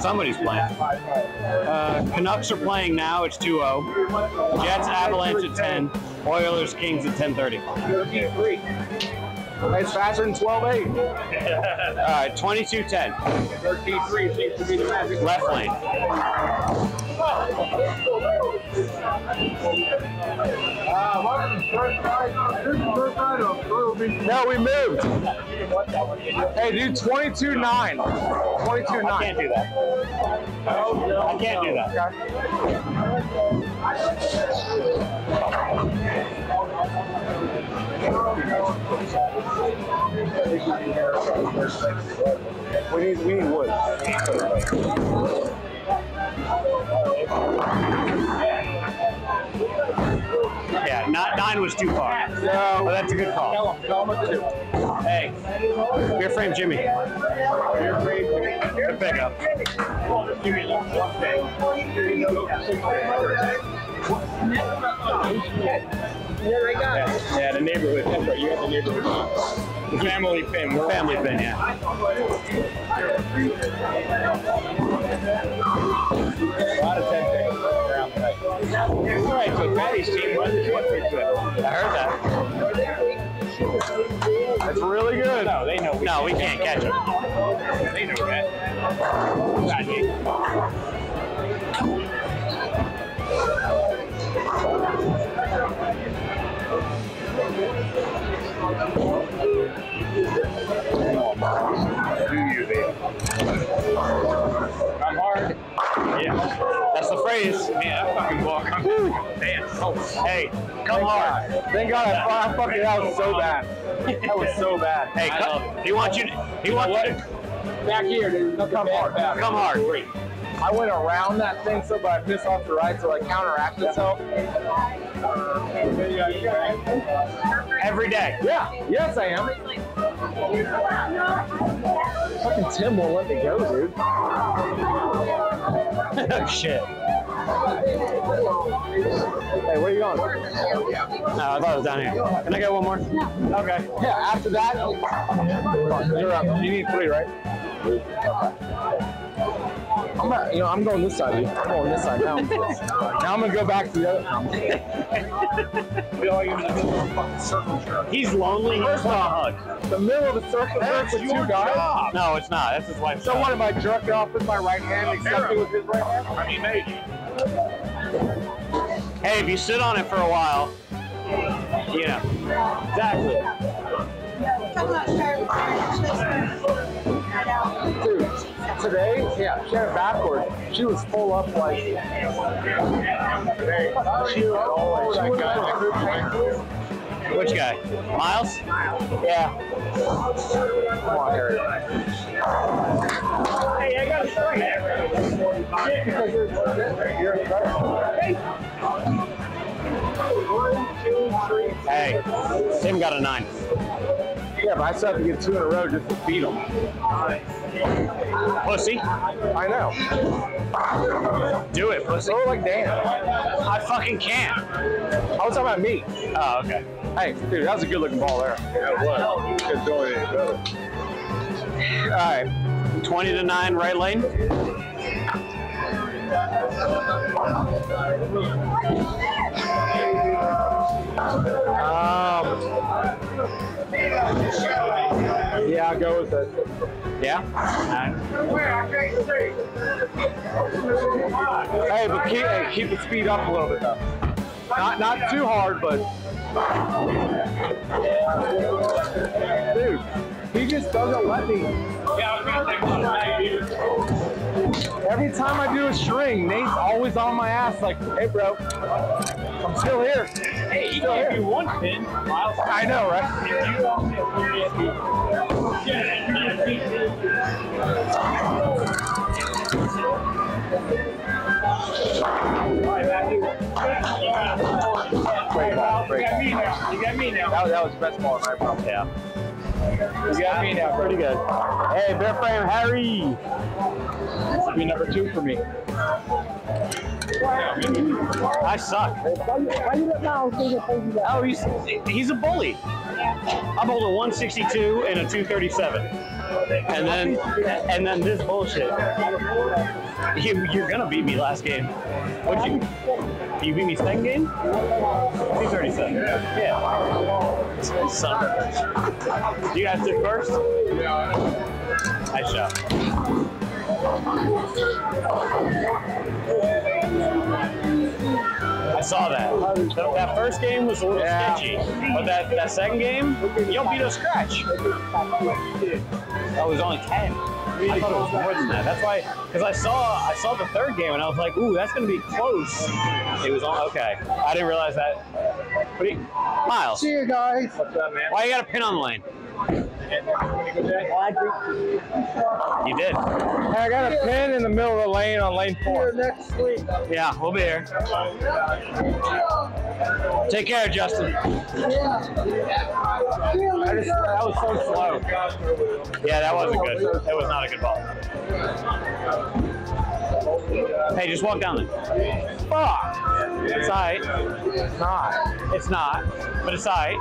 Somebody's playing. Uh, Canucks are playing now. It's two oh. Jets, Avalanche at ten. Oilers, Kings at ten thirty. It's faster than twelve eight. Alright, uh, twenty-two ten. thirteen three seems to be the magic. Left lane. No, we moved. Hey, dude, twenty-two nine. twenty-two nine. I can't do that. I can't do that. We need, we need wood. Yeah, not nine was too far. No, so, well, that's a good call. Tell him, tell him what to do. Hey, beer frame Jimmy. Beer frame Jimmy. Good pickup. Yeah, yeah, the neighborhood pin, but you have the neighborhood pin. Family pin, we're family pin, yeah. A lot of ten things around tonight. All right, so Patty's team runs what they do. I heard that. That's really good. No, they know we no, can't, we can't catch them. them. They know that. I'm hard. Yeah. That's the phrase. Man, I fucking walk. I'm dance. Oh, hey, come hard. Thank God I, I fucking that was so bad. That was so bad. Hey, come, he wants you. He wants you. Back here, dude. Come hard. Come hard. I went around that thing so bad I missed off the right, so I counteract itself. Every day. Yeah. Yes, I am. Fucking Tim won't let me go, dude. Shit. Hey, where are you going? Uh, I thought it was down here. Can I get one more? Okay. Yeah, after that, you're up. You need three, right? I'm not, you know, I'm going this side of you. I'm going this side now. Now I'm going to go back to the other. We all give him the middle of a fucking circle jerk. He's lonely. First off, the middle of a circle jerk with two guys? No, it's not. That's his wife's job. So what, am I jerking off with my right hand, uh, accepting with his right hand? I mean, maybe. Hey, if you sit on it for a while, you know. Exactly. Come on, Charlie. Dude. Today, yeah, she had it backwards. She was full up like. She was always that guy. Which guy? Miles? Yeah. Come on, Harry. Hey, I got a story. Hey, Tim got a nine. Yeah, but I still have to get two in a row just to beat them. Pussy. I know. Do it, pussy. Oh, like Dan. I fucking can't. I was talking about me. Oh, okay. Hey, dude, that was a good-looking ball there. Yeah, it was. You could have done it better. All right. twenty to nine, right lane. Um... Yeah, I'll go with it. Yeah? Right. Hey, but keep, hey, keep the speed up a little bit, though. Not, not too hard, but... Dude, he just doesn't let me. Every time I do a string, Nate's always on my ass like, hey, bro, I'm still here. Hey, he gave you one pin. Miles. I know, right? If you don't get me now. You got me now. That, that was the best ball in my problem. Yeah. You got me now. Pretty good. Hey, bear frame, Harry. This would be number two for me. I suck. Oh, he's, he's a bully. I'm holding one sixty-two and a two thirty-seven. And then and then this bullshit. You, you're going to beat me last game. What'd you, you beat me second game? two thirty-seven. Yeah. Son. Do you guys do first? I shot. I saw that. That, that first game was a little yeah. sketchy, but that, that second game, y'all beat us scratch. That was only ten. I thought it was more than that. That's why, because I saw I saw the third game and I was like, ooh, that's gonna be close. It was on. Okay, I didn't realize that. What you, Miles. See you guys. What's up, man? Why you got a pin on the lane? You did. Hey, I got a pin in the middle of the lane on lane four. Next week. Yeah, we'll be here. Take care, Justin. Yeah. I just, that was so slow. Yeah, that wasn't good. That was not a good ball. Hey, just walk down there. Fuck. It's alright. It's not. It's not. But it's alright.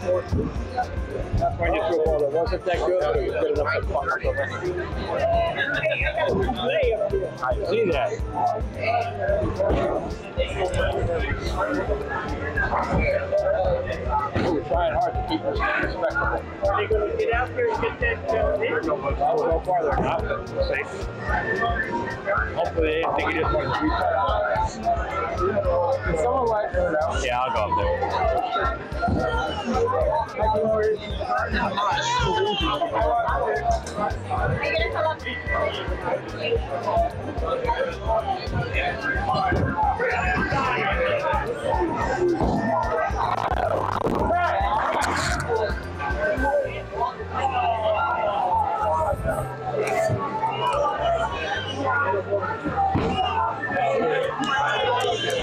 I see that. We were trying hard to keep us respectful. They're going to get out there and get that. I would go farther. Hopefully they didn't think he just wanted to reach that. Someone like her now. Yeah, I'll go up there.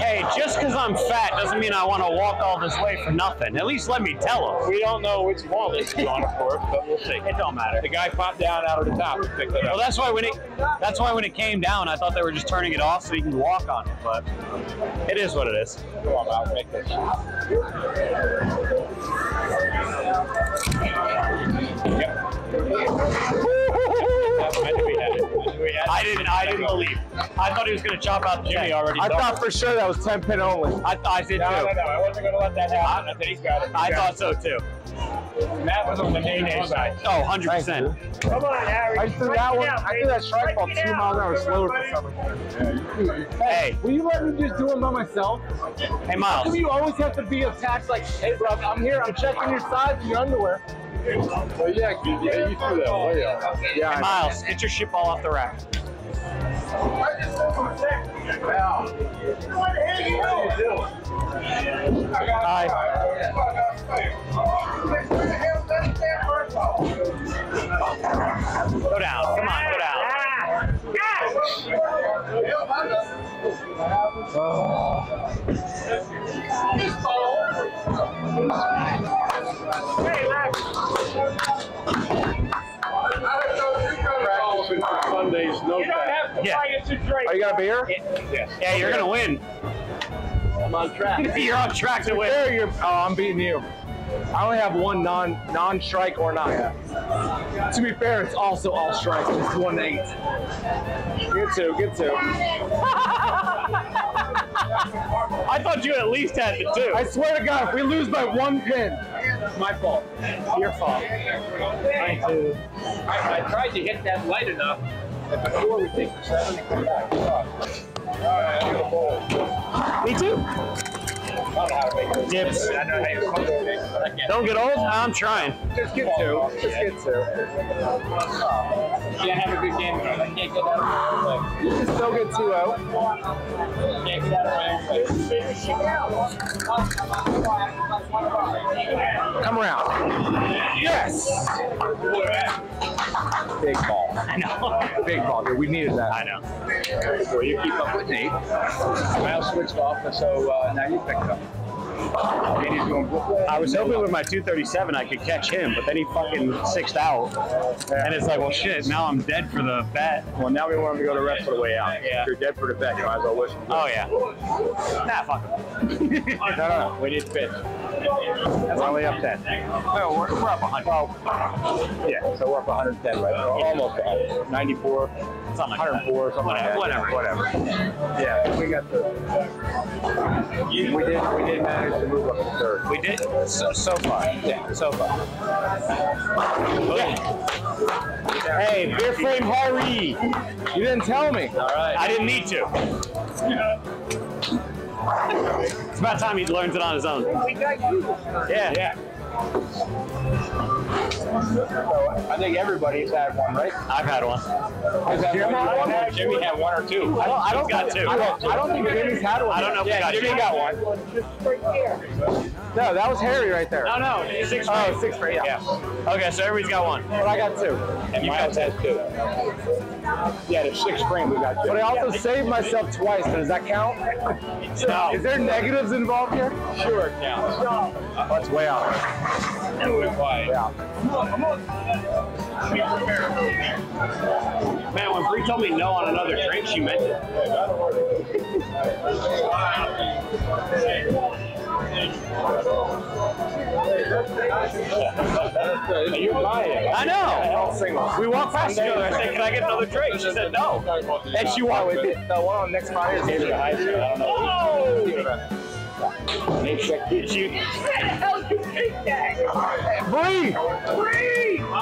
Hey, just because I'm I'm fat doesn't mean I want to walk all this way for nothing. At least let me tell him. We don't know which wallet it's going for, but we'll see. It don't matter. The guy popped down out of the top and picked it up. Well, that's why when it that's why when it came down, I thought they were just turning it off so you can walk on it. But it is what it is. Come on, I'll make this. Yep. I didn't. I didn't believe. I thought he was going to chop out the Jimmy already. I thought for sure that was ten pin only. I, th I did no, too. No, no, I wasn't going to let that happen. I, I think he's got it. He's I got thought it. So too. That was on the day-day side. Oh, one hundred percent. Come on, Harry. I threw that one. Out, I threw that strike ball two miles an hour slower for some reason. Hey, hey, will you let me just do it by myself? Hey, Miles. How come you always have to be attached? Like, hey, bro, I'm here. I'm checking your size and your underwear. Oh yeah, yeah, you threw that way up. Yeah, hey, Miles, get your shit ball off the rack. I just took a second. Wow. What the hell you doing? I got it. Go down. Come on, go down. Hey, practicing for Sundays, no. You don't have to buy it to drink. Are you got a beer? Yeah, yeah, you're gonna win. I'm on track. You're on track to win. There you're, oh, I'm beating you. I only have one non non strike or not. Yeah. To be fair, it's also all strikes, just one eight. Good two, good two. I thought you at least had the two. I swear to God, if we lose by one pin, it's my fault. Your fault. I, I, I tried to hit that light enough that before we take the seven and come back. Me too. Dips. Don't get old? I'm trying. Just get two. Just get two. Can't have a good game. I can't get out. You can still get two out. Can't get out. Come around. Yes! Big ball. I know. Big ball, dude. We needed that. I know. Well, you keep up with Nate. Miles switched off, so uh, now you pick up. I was hoping with my two thirty-seven I could catch him, but then he fucking sixed out. And it's like, well, shit, now I'm dead for the bet. Well, now we want him to go to ref for the way out. Yeah. If you're dead for the bet, you might as well wish him. Oh, yeah. Nah, fuck him. No, no, no. We need to pitch. That's only up ten. No, we're, we're up one hundred. Well, yeah, so we're up one hundred ten right now. Almost up. ninety-four. Something like one oh four, something whatever, like that. Whatever, whatever. Yeah, we got the. We did, we did manage to move up to third. We did so so far. Yeah, so far. Yeah. Hey, beer frame Harry. You didn't tell me. All right. I didn't need to. Yeah. It's about time he learns it on his own. Yeah. Yeah. I think everybody's had one, right? I've had one. I've had Jimmy, one. One? Had Jimmy had one or two. I don't, I don't got think, two. I don't, I don't think Jimmy's had one. I don't know if yeah, got Jimmy two. Got one. No, that was Harry right there. No, no, six. Oh, six for yeah. yeah. Okay, so everybody's got one. But I got two. And you Miles got two. has two. Yeah, the sixth frame we got two. But I also yeah. saved myself twice. So does that count? No. Is there negatives involved here? Sure, it counts. Uh, that's way out. Yeah. Man, when Bree told me no on another drink, she meant it. You buy it. I know. We walked past each other. I said, "Can I get another drink?" She said, "No." And she walked with it. The one on next Friday is maybe high school. I don't know. Make sure I get you. How do you take that? Bree! Bree!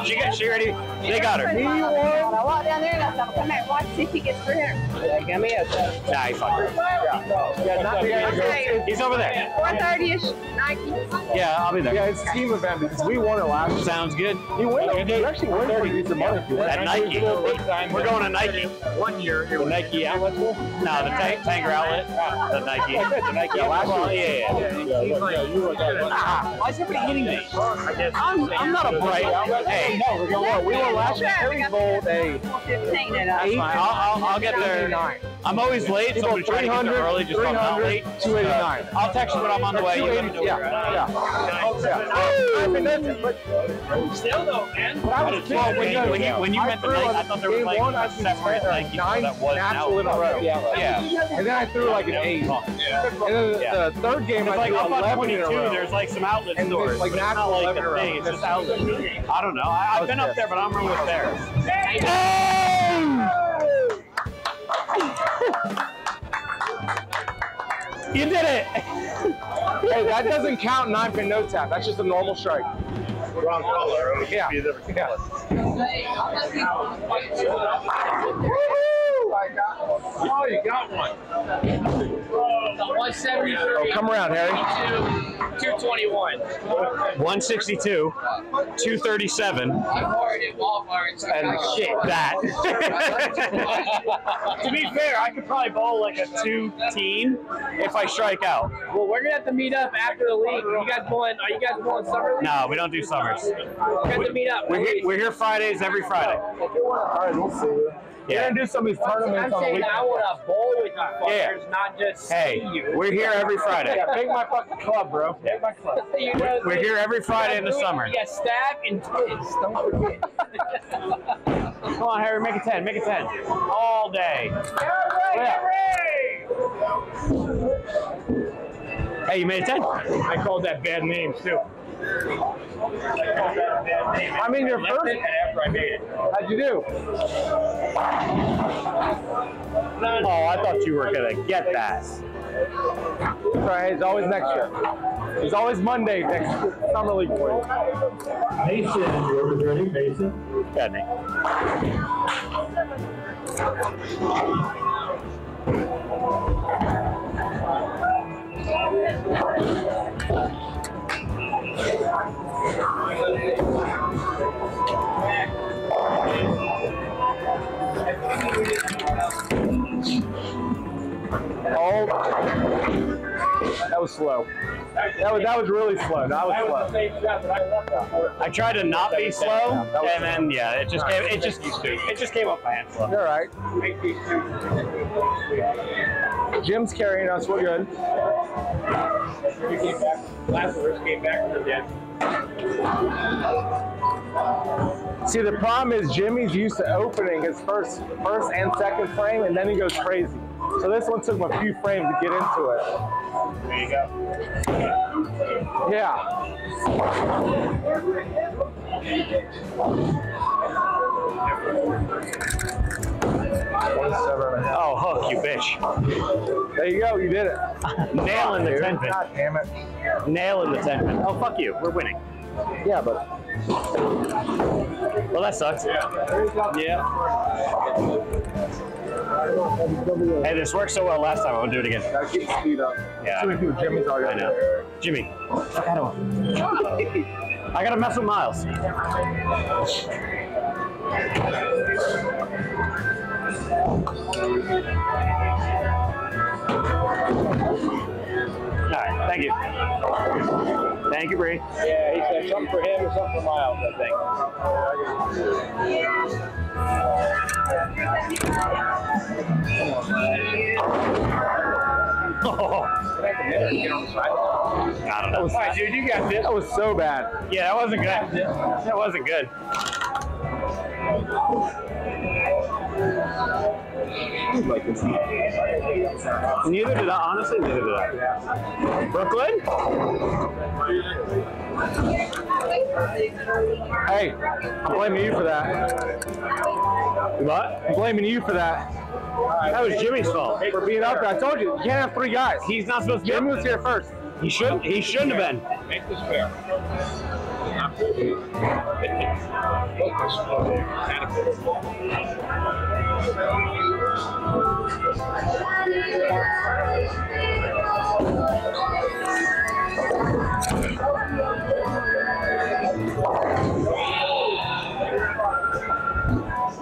She got, she already, they got her. I walk down there and I thought, come here, watch, see if he gets for her. Like, give me a second. Nah, he fucked her. Yeah. Yeah, not there. Okay. He's over there. four thirty-ish, Nike. Yeah, I'll be there. Yeah, it's a team event because we won it last year. Sounds good. You win it. You actually won it for a decent month. At Nike. We're going to Nike. One year. The Nike outlet? No, the Tanger outlet. The Nike. The Nike outlet. Yeah, yeah, yeah. He's like, why is everybody hitting me? I'm, I'm not a bright. Hey, Hey, no, we were, we were last very bold. Eight. Eight. I'll, I'll, I'll get there. I'm always late, so I'm going to try to get there early. Just so I'm not late. two eighty-nine. I'll text you when I'm on the way. Yeah, yeah. I mean, that's it. But still, though, man. But I was well, when you met the night, I thought there was like separate, like you know, that was natural in a row. Yeah. And then I threw like an eight. Yeah. And then the third game, I threw eleven in a row. There's like some outlet stores, but it's not like the thing. It's just outlet. I don't know. I, I've been up there, but I'm wrong with there. Hey! You did it! Hey, that doesn't count nine pin no tap. That's just a normal strike. Wrong color. Yeah. Yeah. Oh, you got one. one seventy-three. Oh, come around, Harry. two twenty-one. one sixty-two. two thirty-seven. I borrowed it at Walmart. And shit, that. To be fair, I could probably bowl like a two-teen if I strike out. Well, we're going to have to meet up after the league. You guys bowling, are you guys bowling summer league? No, we don't do summers. We're going to, to meet up. We're here, we're here Fridays, every Friday. All right, we'll see you. Yeah. We're going to do some of these tournaments on the weekend. I want to bowl with you fuckers, yeah. Not just hey, see you. We're here every Friday. Yeah, make my fucking club, bro. Make my club. You know, we're here every Friday in the summer. You got stab and twist. Don't forget. Come on, Harry. Make a ten. Make a ten. All day. Harry! Yeah. Hey, you made a ten. I called that bad name, too. I mean, your first. After I made it. How'd you do? Oh, I thought you were gonna get that. Sorry, it's always next year. It's always Monday next summer league for you. Mason, you're returning, Mason. Bad name. Oh, that was slow. That was that was really slow. That was slow. I tried to not be slow, and then yeah, it just came. It just it just came up my hand slow. All right. Jim's carrying us. We're good. We came back. Last verse came back from the dead. See, the problem is Jimmy's used to opening his first first and second frame, and then he goes crazy. So this one took him a few frames to get into it. There you go. Yeah. Oh, hook, you bitch. There you go, you did it. Nailing the ten pin. God damn it. Nailing the ten pin. Oh, fuck you, we're winning. Yeah, but. Well, that sucks. Yeah. Yeah. Hey, this worked so well last time, I won't do it again. Gotta keep the speed up. Yeah. Too many people, Jimmy's already I know. Jimmy. Fuck out of him. I gotta mess with Miles. Alright, thank you. Thank you, Bree. Yeah, he said something for him or something for Miles, I think. Oh. I don't know. All right, dude, you got this. That was so bad. Yeah, that wasn't good. That wasn't good. Neither did I, honestly, neither did I. Brooklyn? Hey, I'm blaming you for that. What? I'm blaming you for that. That was Jimmy's fault for being up there. I told you, you can't have three guys. He's not supposed to be Jimmy was here first. He shouldn't, he shouldn't have been. Make this fair.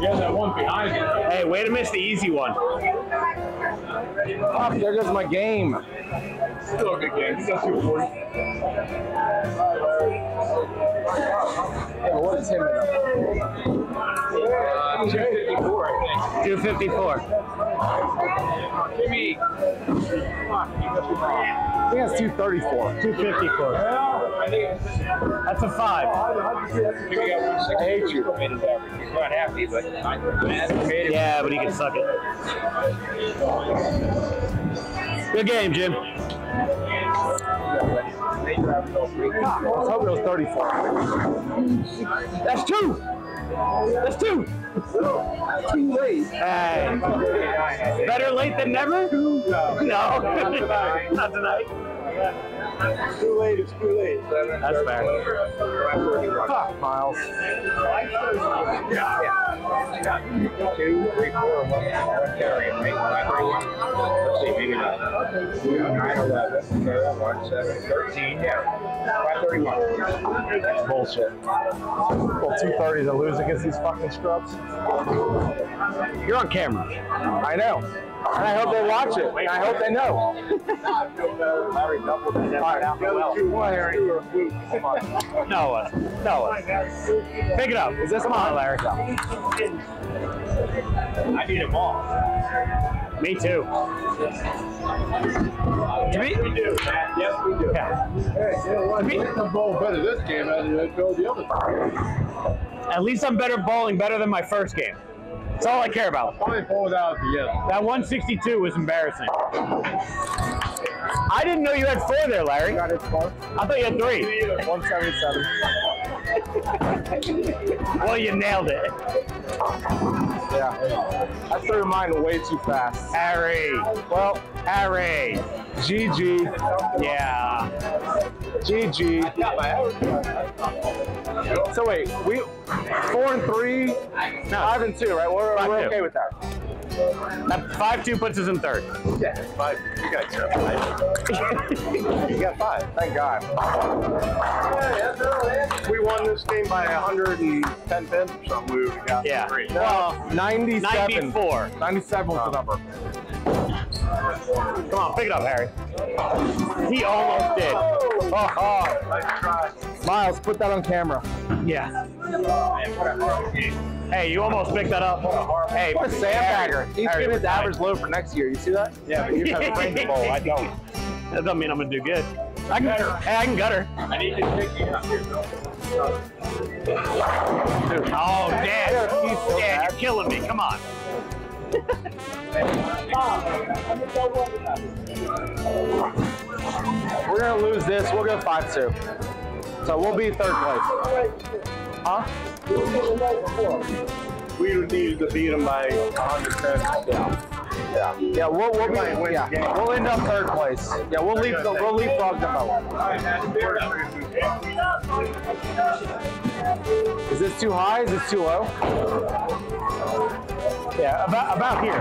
Yeah, that one behind you. Hey, Way to miss the easy one. Oh, there goes my game. Still a good game. Still two forty. Yeah, what is him uh, two fifty-four, I think. two fifty-four. Give me. Come on. I think that's two thirty-four. two fifty-four. That's a five. I hate you. He's not happy, but yeah, but he can suck it. Good game, Jim. I was hoping it was thirty-four. That's two. That's two. Too late. Hey. Better late than never? No. Not tonight. It's too late, it's too late. That's fair. Fuck, Miles. Yeah. Two, three, four, one, carry it, make five, three, one. Let's see, maybe not. Nine, eleven, seven, one, seven, thirteen, yeah. Five, three, one. That's bullshit. Well, two thirties and lose against these fucking scrubs. You're on camera. I know. And I hope they watch it. And I hope they know. Larry doubled it. Noah. Noah. Noah. Pick it up. Is this mine, Larry? I need a ball. Me too. Yes, me? We do. Yes, we do. Yeah. Hey, you know, I'm bowling better this game than I bowled the other time. At least I'm better bowling better than my first game. That's all I care about. Probably pulled out the yellow. That one sixty-two was embarrassing. I didn't know you had four there, Larry. I thought you had three. one seventy-seven. Well, you nailed it. Yeah. I threw mine way too fast. Harry. Well, Harry. G G. Yeah. G G. So wait, we four and three, no. five and two, right? We're, five, we're okay with that. That five two puts us in third. Yeah, five. You got five. You got five. Thank God. We won this game by one hundred ten pins or something. We got yeah. Three. No, well, ninety-seven. Ninety-four. Ninety-seven was the number. Come on, pick it up, Harry. He almost did. Oh, oh. Nice try. Miles, put that on camera. Yeah. Hey, you almost picked that up. Hey, what a sandbagger. He's giving his average low for next year. You see that? Yeah, but you have a range bowl. I don't. That doesn't mean I'm going to do good. I can gutter. Hey, I can gutter. I need to pick you up here, Bill. Oh, Dad. Dad, you're killing me. Come on. We're going to lose this. We'll go five two. So we'll be third place. Huh? We need to beat them by one hundred percent. Yeah. Yeah. Yeah, we'll, we'll, be, yeah. We'll end up third place. Yeah, we'll leave the, we'll leapfrog them out. Is this too high? Is this too low? Yeah, about about here.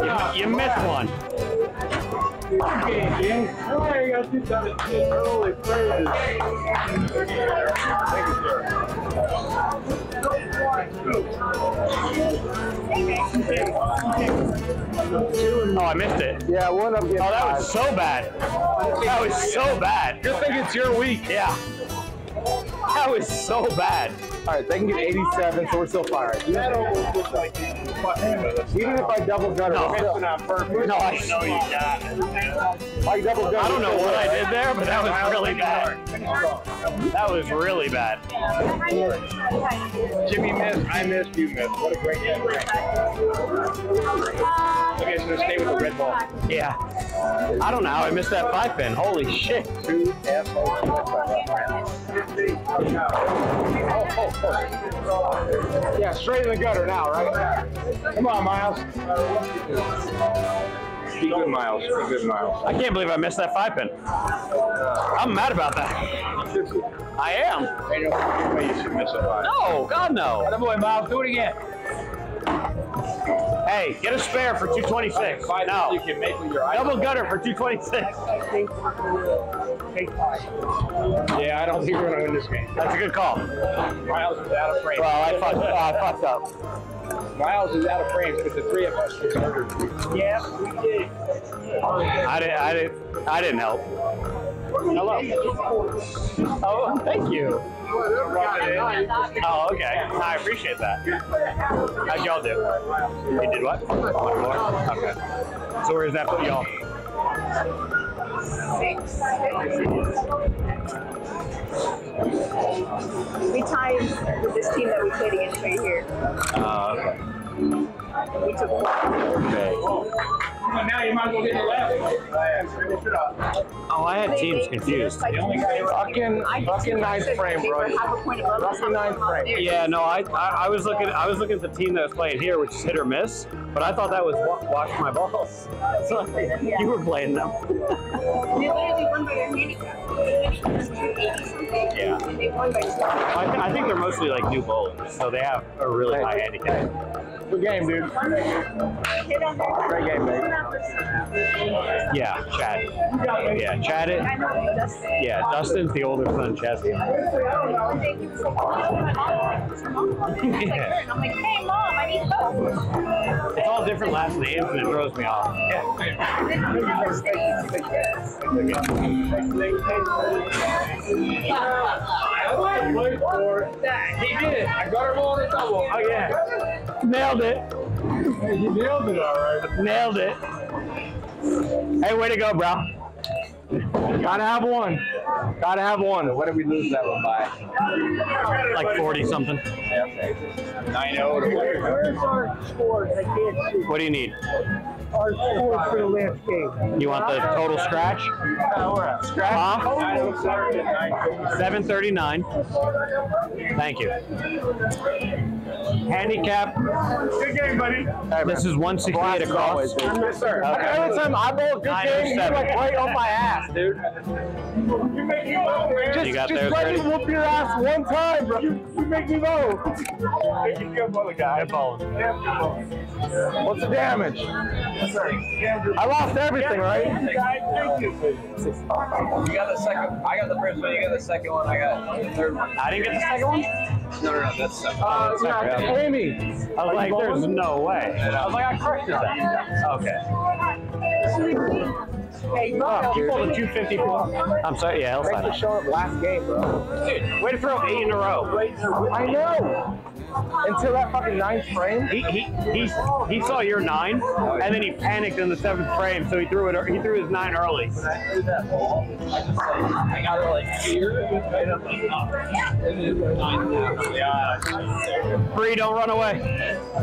you, you missed one. Oh, I missed it. Yeah, one of them. Oh, that was so bad. That was so bad. You're thinking it's your week. Yeah. That was so bad. All right, they can get eighty-seven, so we're still firing. Even if I double gutter, no, still. No, I know you got it. I double gutter. I don't know what I did there, but that was really bad. That was really bad. Jimmy missed. I missed. You missed. What a great game. Okay, so stay with the red ball. Yeah. I don't know how I missed that five pin. Holy shit. Two F O. Oh, oh. Yeah, straight in the gutter now, right? Come on, Miles. Be good, Miles. Be good, Miles. I can't believe I missed that five pin. I'm mad about that. I am. Hey, no, you should miss a five. No, God, no. That boy, Miles, do it again. Hey, get a spare for two twenty-six. Five now. You can make with your eye double gutter for two twenty-six. I think we're gonna take five. Yeah, I don't think we're gonna win this game. That's a good call. Miles is out of frame. Well, I fucked, uh, I fucked up. Miles is out of frame, but the three of us were murdered. Yeah, we did. I didn't. I didn't. I didn't help. Hello. Oh, thank you. Oh, okay. I appreciate that. How'd y'all do? You did what? One more? Okay. So where does that put y'all? Six. We tied with this team that we played against right here. Uh, okay. We took one. Okay. Well, now you might as well get the left. Oh, I had teams confused. Fucking, fucking ninth frame, bro. Fucking ninth frame. Yeah, no, I, I, I was looking, I was looking at the team that was playing here, which is hit or miss, but I thought that was wash my balls. So you were playing them. They literally won by their handicap. Yeah. I, I think they're mostly like new bowlers, so they have a really high handicap. Good game, dude. Great game, baby. Yeah, Chad. Yeah, Chad. It. Yeah, Dustin's the older son, Chad's. Yeah. I'm like, hey, mom, I need both. It's all different last names, and it throws me off. I went for that. He did it. I got her ball on the double. Oh, yeah. Nailed it. You nailed it, all right. Nailed it. Hey, way to go, bro. Gotta have one. Gotta have one. What did we lose that one by? Like forty something. nine oh. Where's our scores? I can't see. What do you need? Our score for the last game. You want the total scratch? No, we're at scratch. Off? seven thirty-nine. Thank you. Handicap. Good game, buddy. Right, this is one sixty-eight across. Yes, sir. Okay. Every time I bowl a good game, you're like right on my ass, dude. You make me vote, man. Just, you got just let me whoop your ass one time, bro. You, you make me vote. Make you feel for the guy. What's the damage? I lost everything, right? You got the second. I got the first one. You got the second one. I got the third one. I didn't get the second one? No, no, no. That's second. Uh, that's not second. Not Amy. I was like, there's no way. I was like, I corrected that. Okay. Hey, you pulled a two fifty. I'm sorry, yeah, I'll sign it. Show up last game, bro. Dude, way to throw eight in a row. I know. Until that fucking ninth frame. He he he, he saw your nine, and then he panicked in the seventh frame, so he threw it. He threw his nine early. When I threw that ball, I just like I got it like here, and I'm like, oh, and then nine down. Yeah. Bree, don't run away. I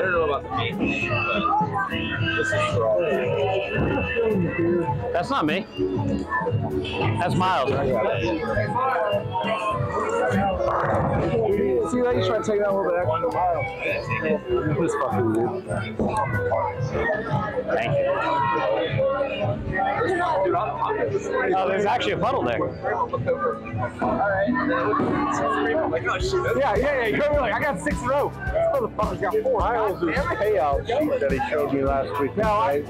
don't know about the main thing, but this is strong. That's not me. That's Miles. See, like, you try to take that a little bit extra. This fucking dude. Thank you. Oh, there's actually a puddle there. Yeah, yeah, yeah. You're like, I got six in a row. This motherfucker's got four. Miles' payout that he showed me last week. No, I,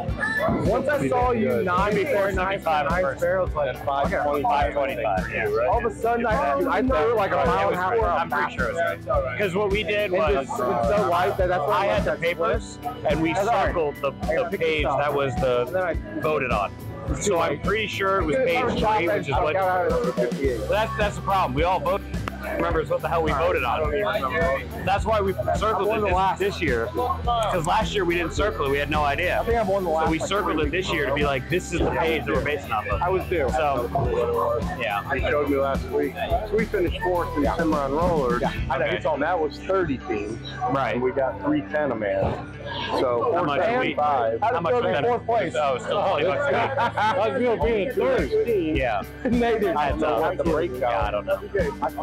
once I saw you nine. Before ninety-five, nine sparrows like five twenty-five, yeah, right. All of a sudden, I threw like a mile and a half. I'm pretty sure it's right. Because what we did was, it's so wide that I had the papers, and we circled the page that was the voted on. So I'm pretty sure it was page three, which is what. That's that's the problem. We all voted. Remembers what the hell we voted on. That's why we circled it this, this year. Because last year we didn't circle it, we had no idea. I think I won the last. So we circled it this year to be like, this is the page that we're basing off of. I was due. So, yeah. I showed you last week. So we finished fourth in yeah. Cimarron Rollers. Yeah. I know. Okay. It's on that was thirty teams. Right. And we got three ten a man. So four and five. How much better? Fourth place. Oh, still holy fuck. I was still being third. Yeah. They didn't. I had the breakdown. Yeah, I don't know.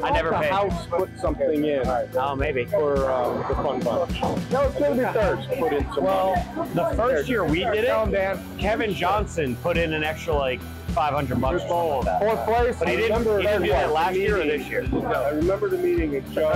I never. The house put something in. Oh, maybe. Or um, the fun bunch. No, it's going to be third. Put in some. Well, the first year we did it, Kevin Johnson put in an extra like five hundred bucks. Fourth place. But he didn't, he didn't do that last year or this year. I remember the meeting at Joe.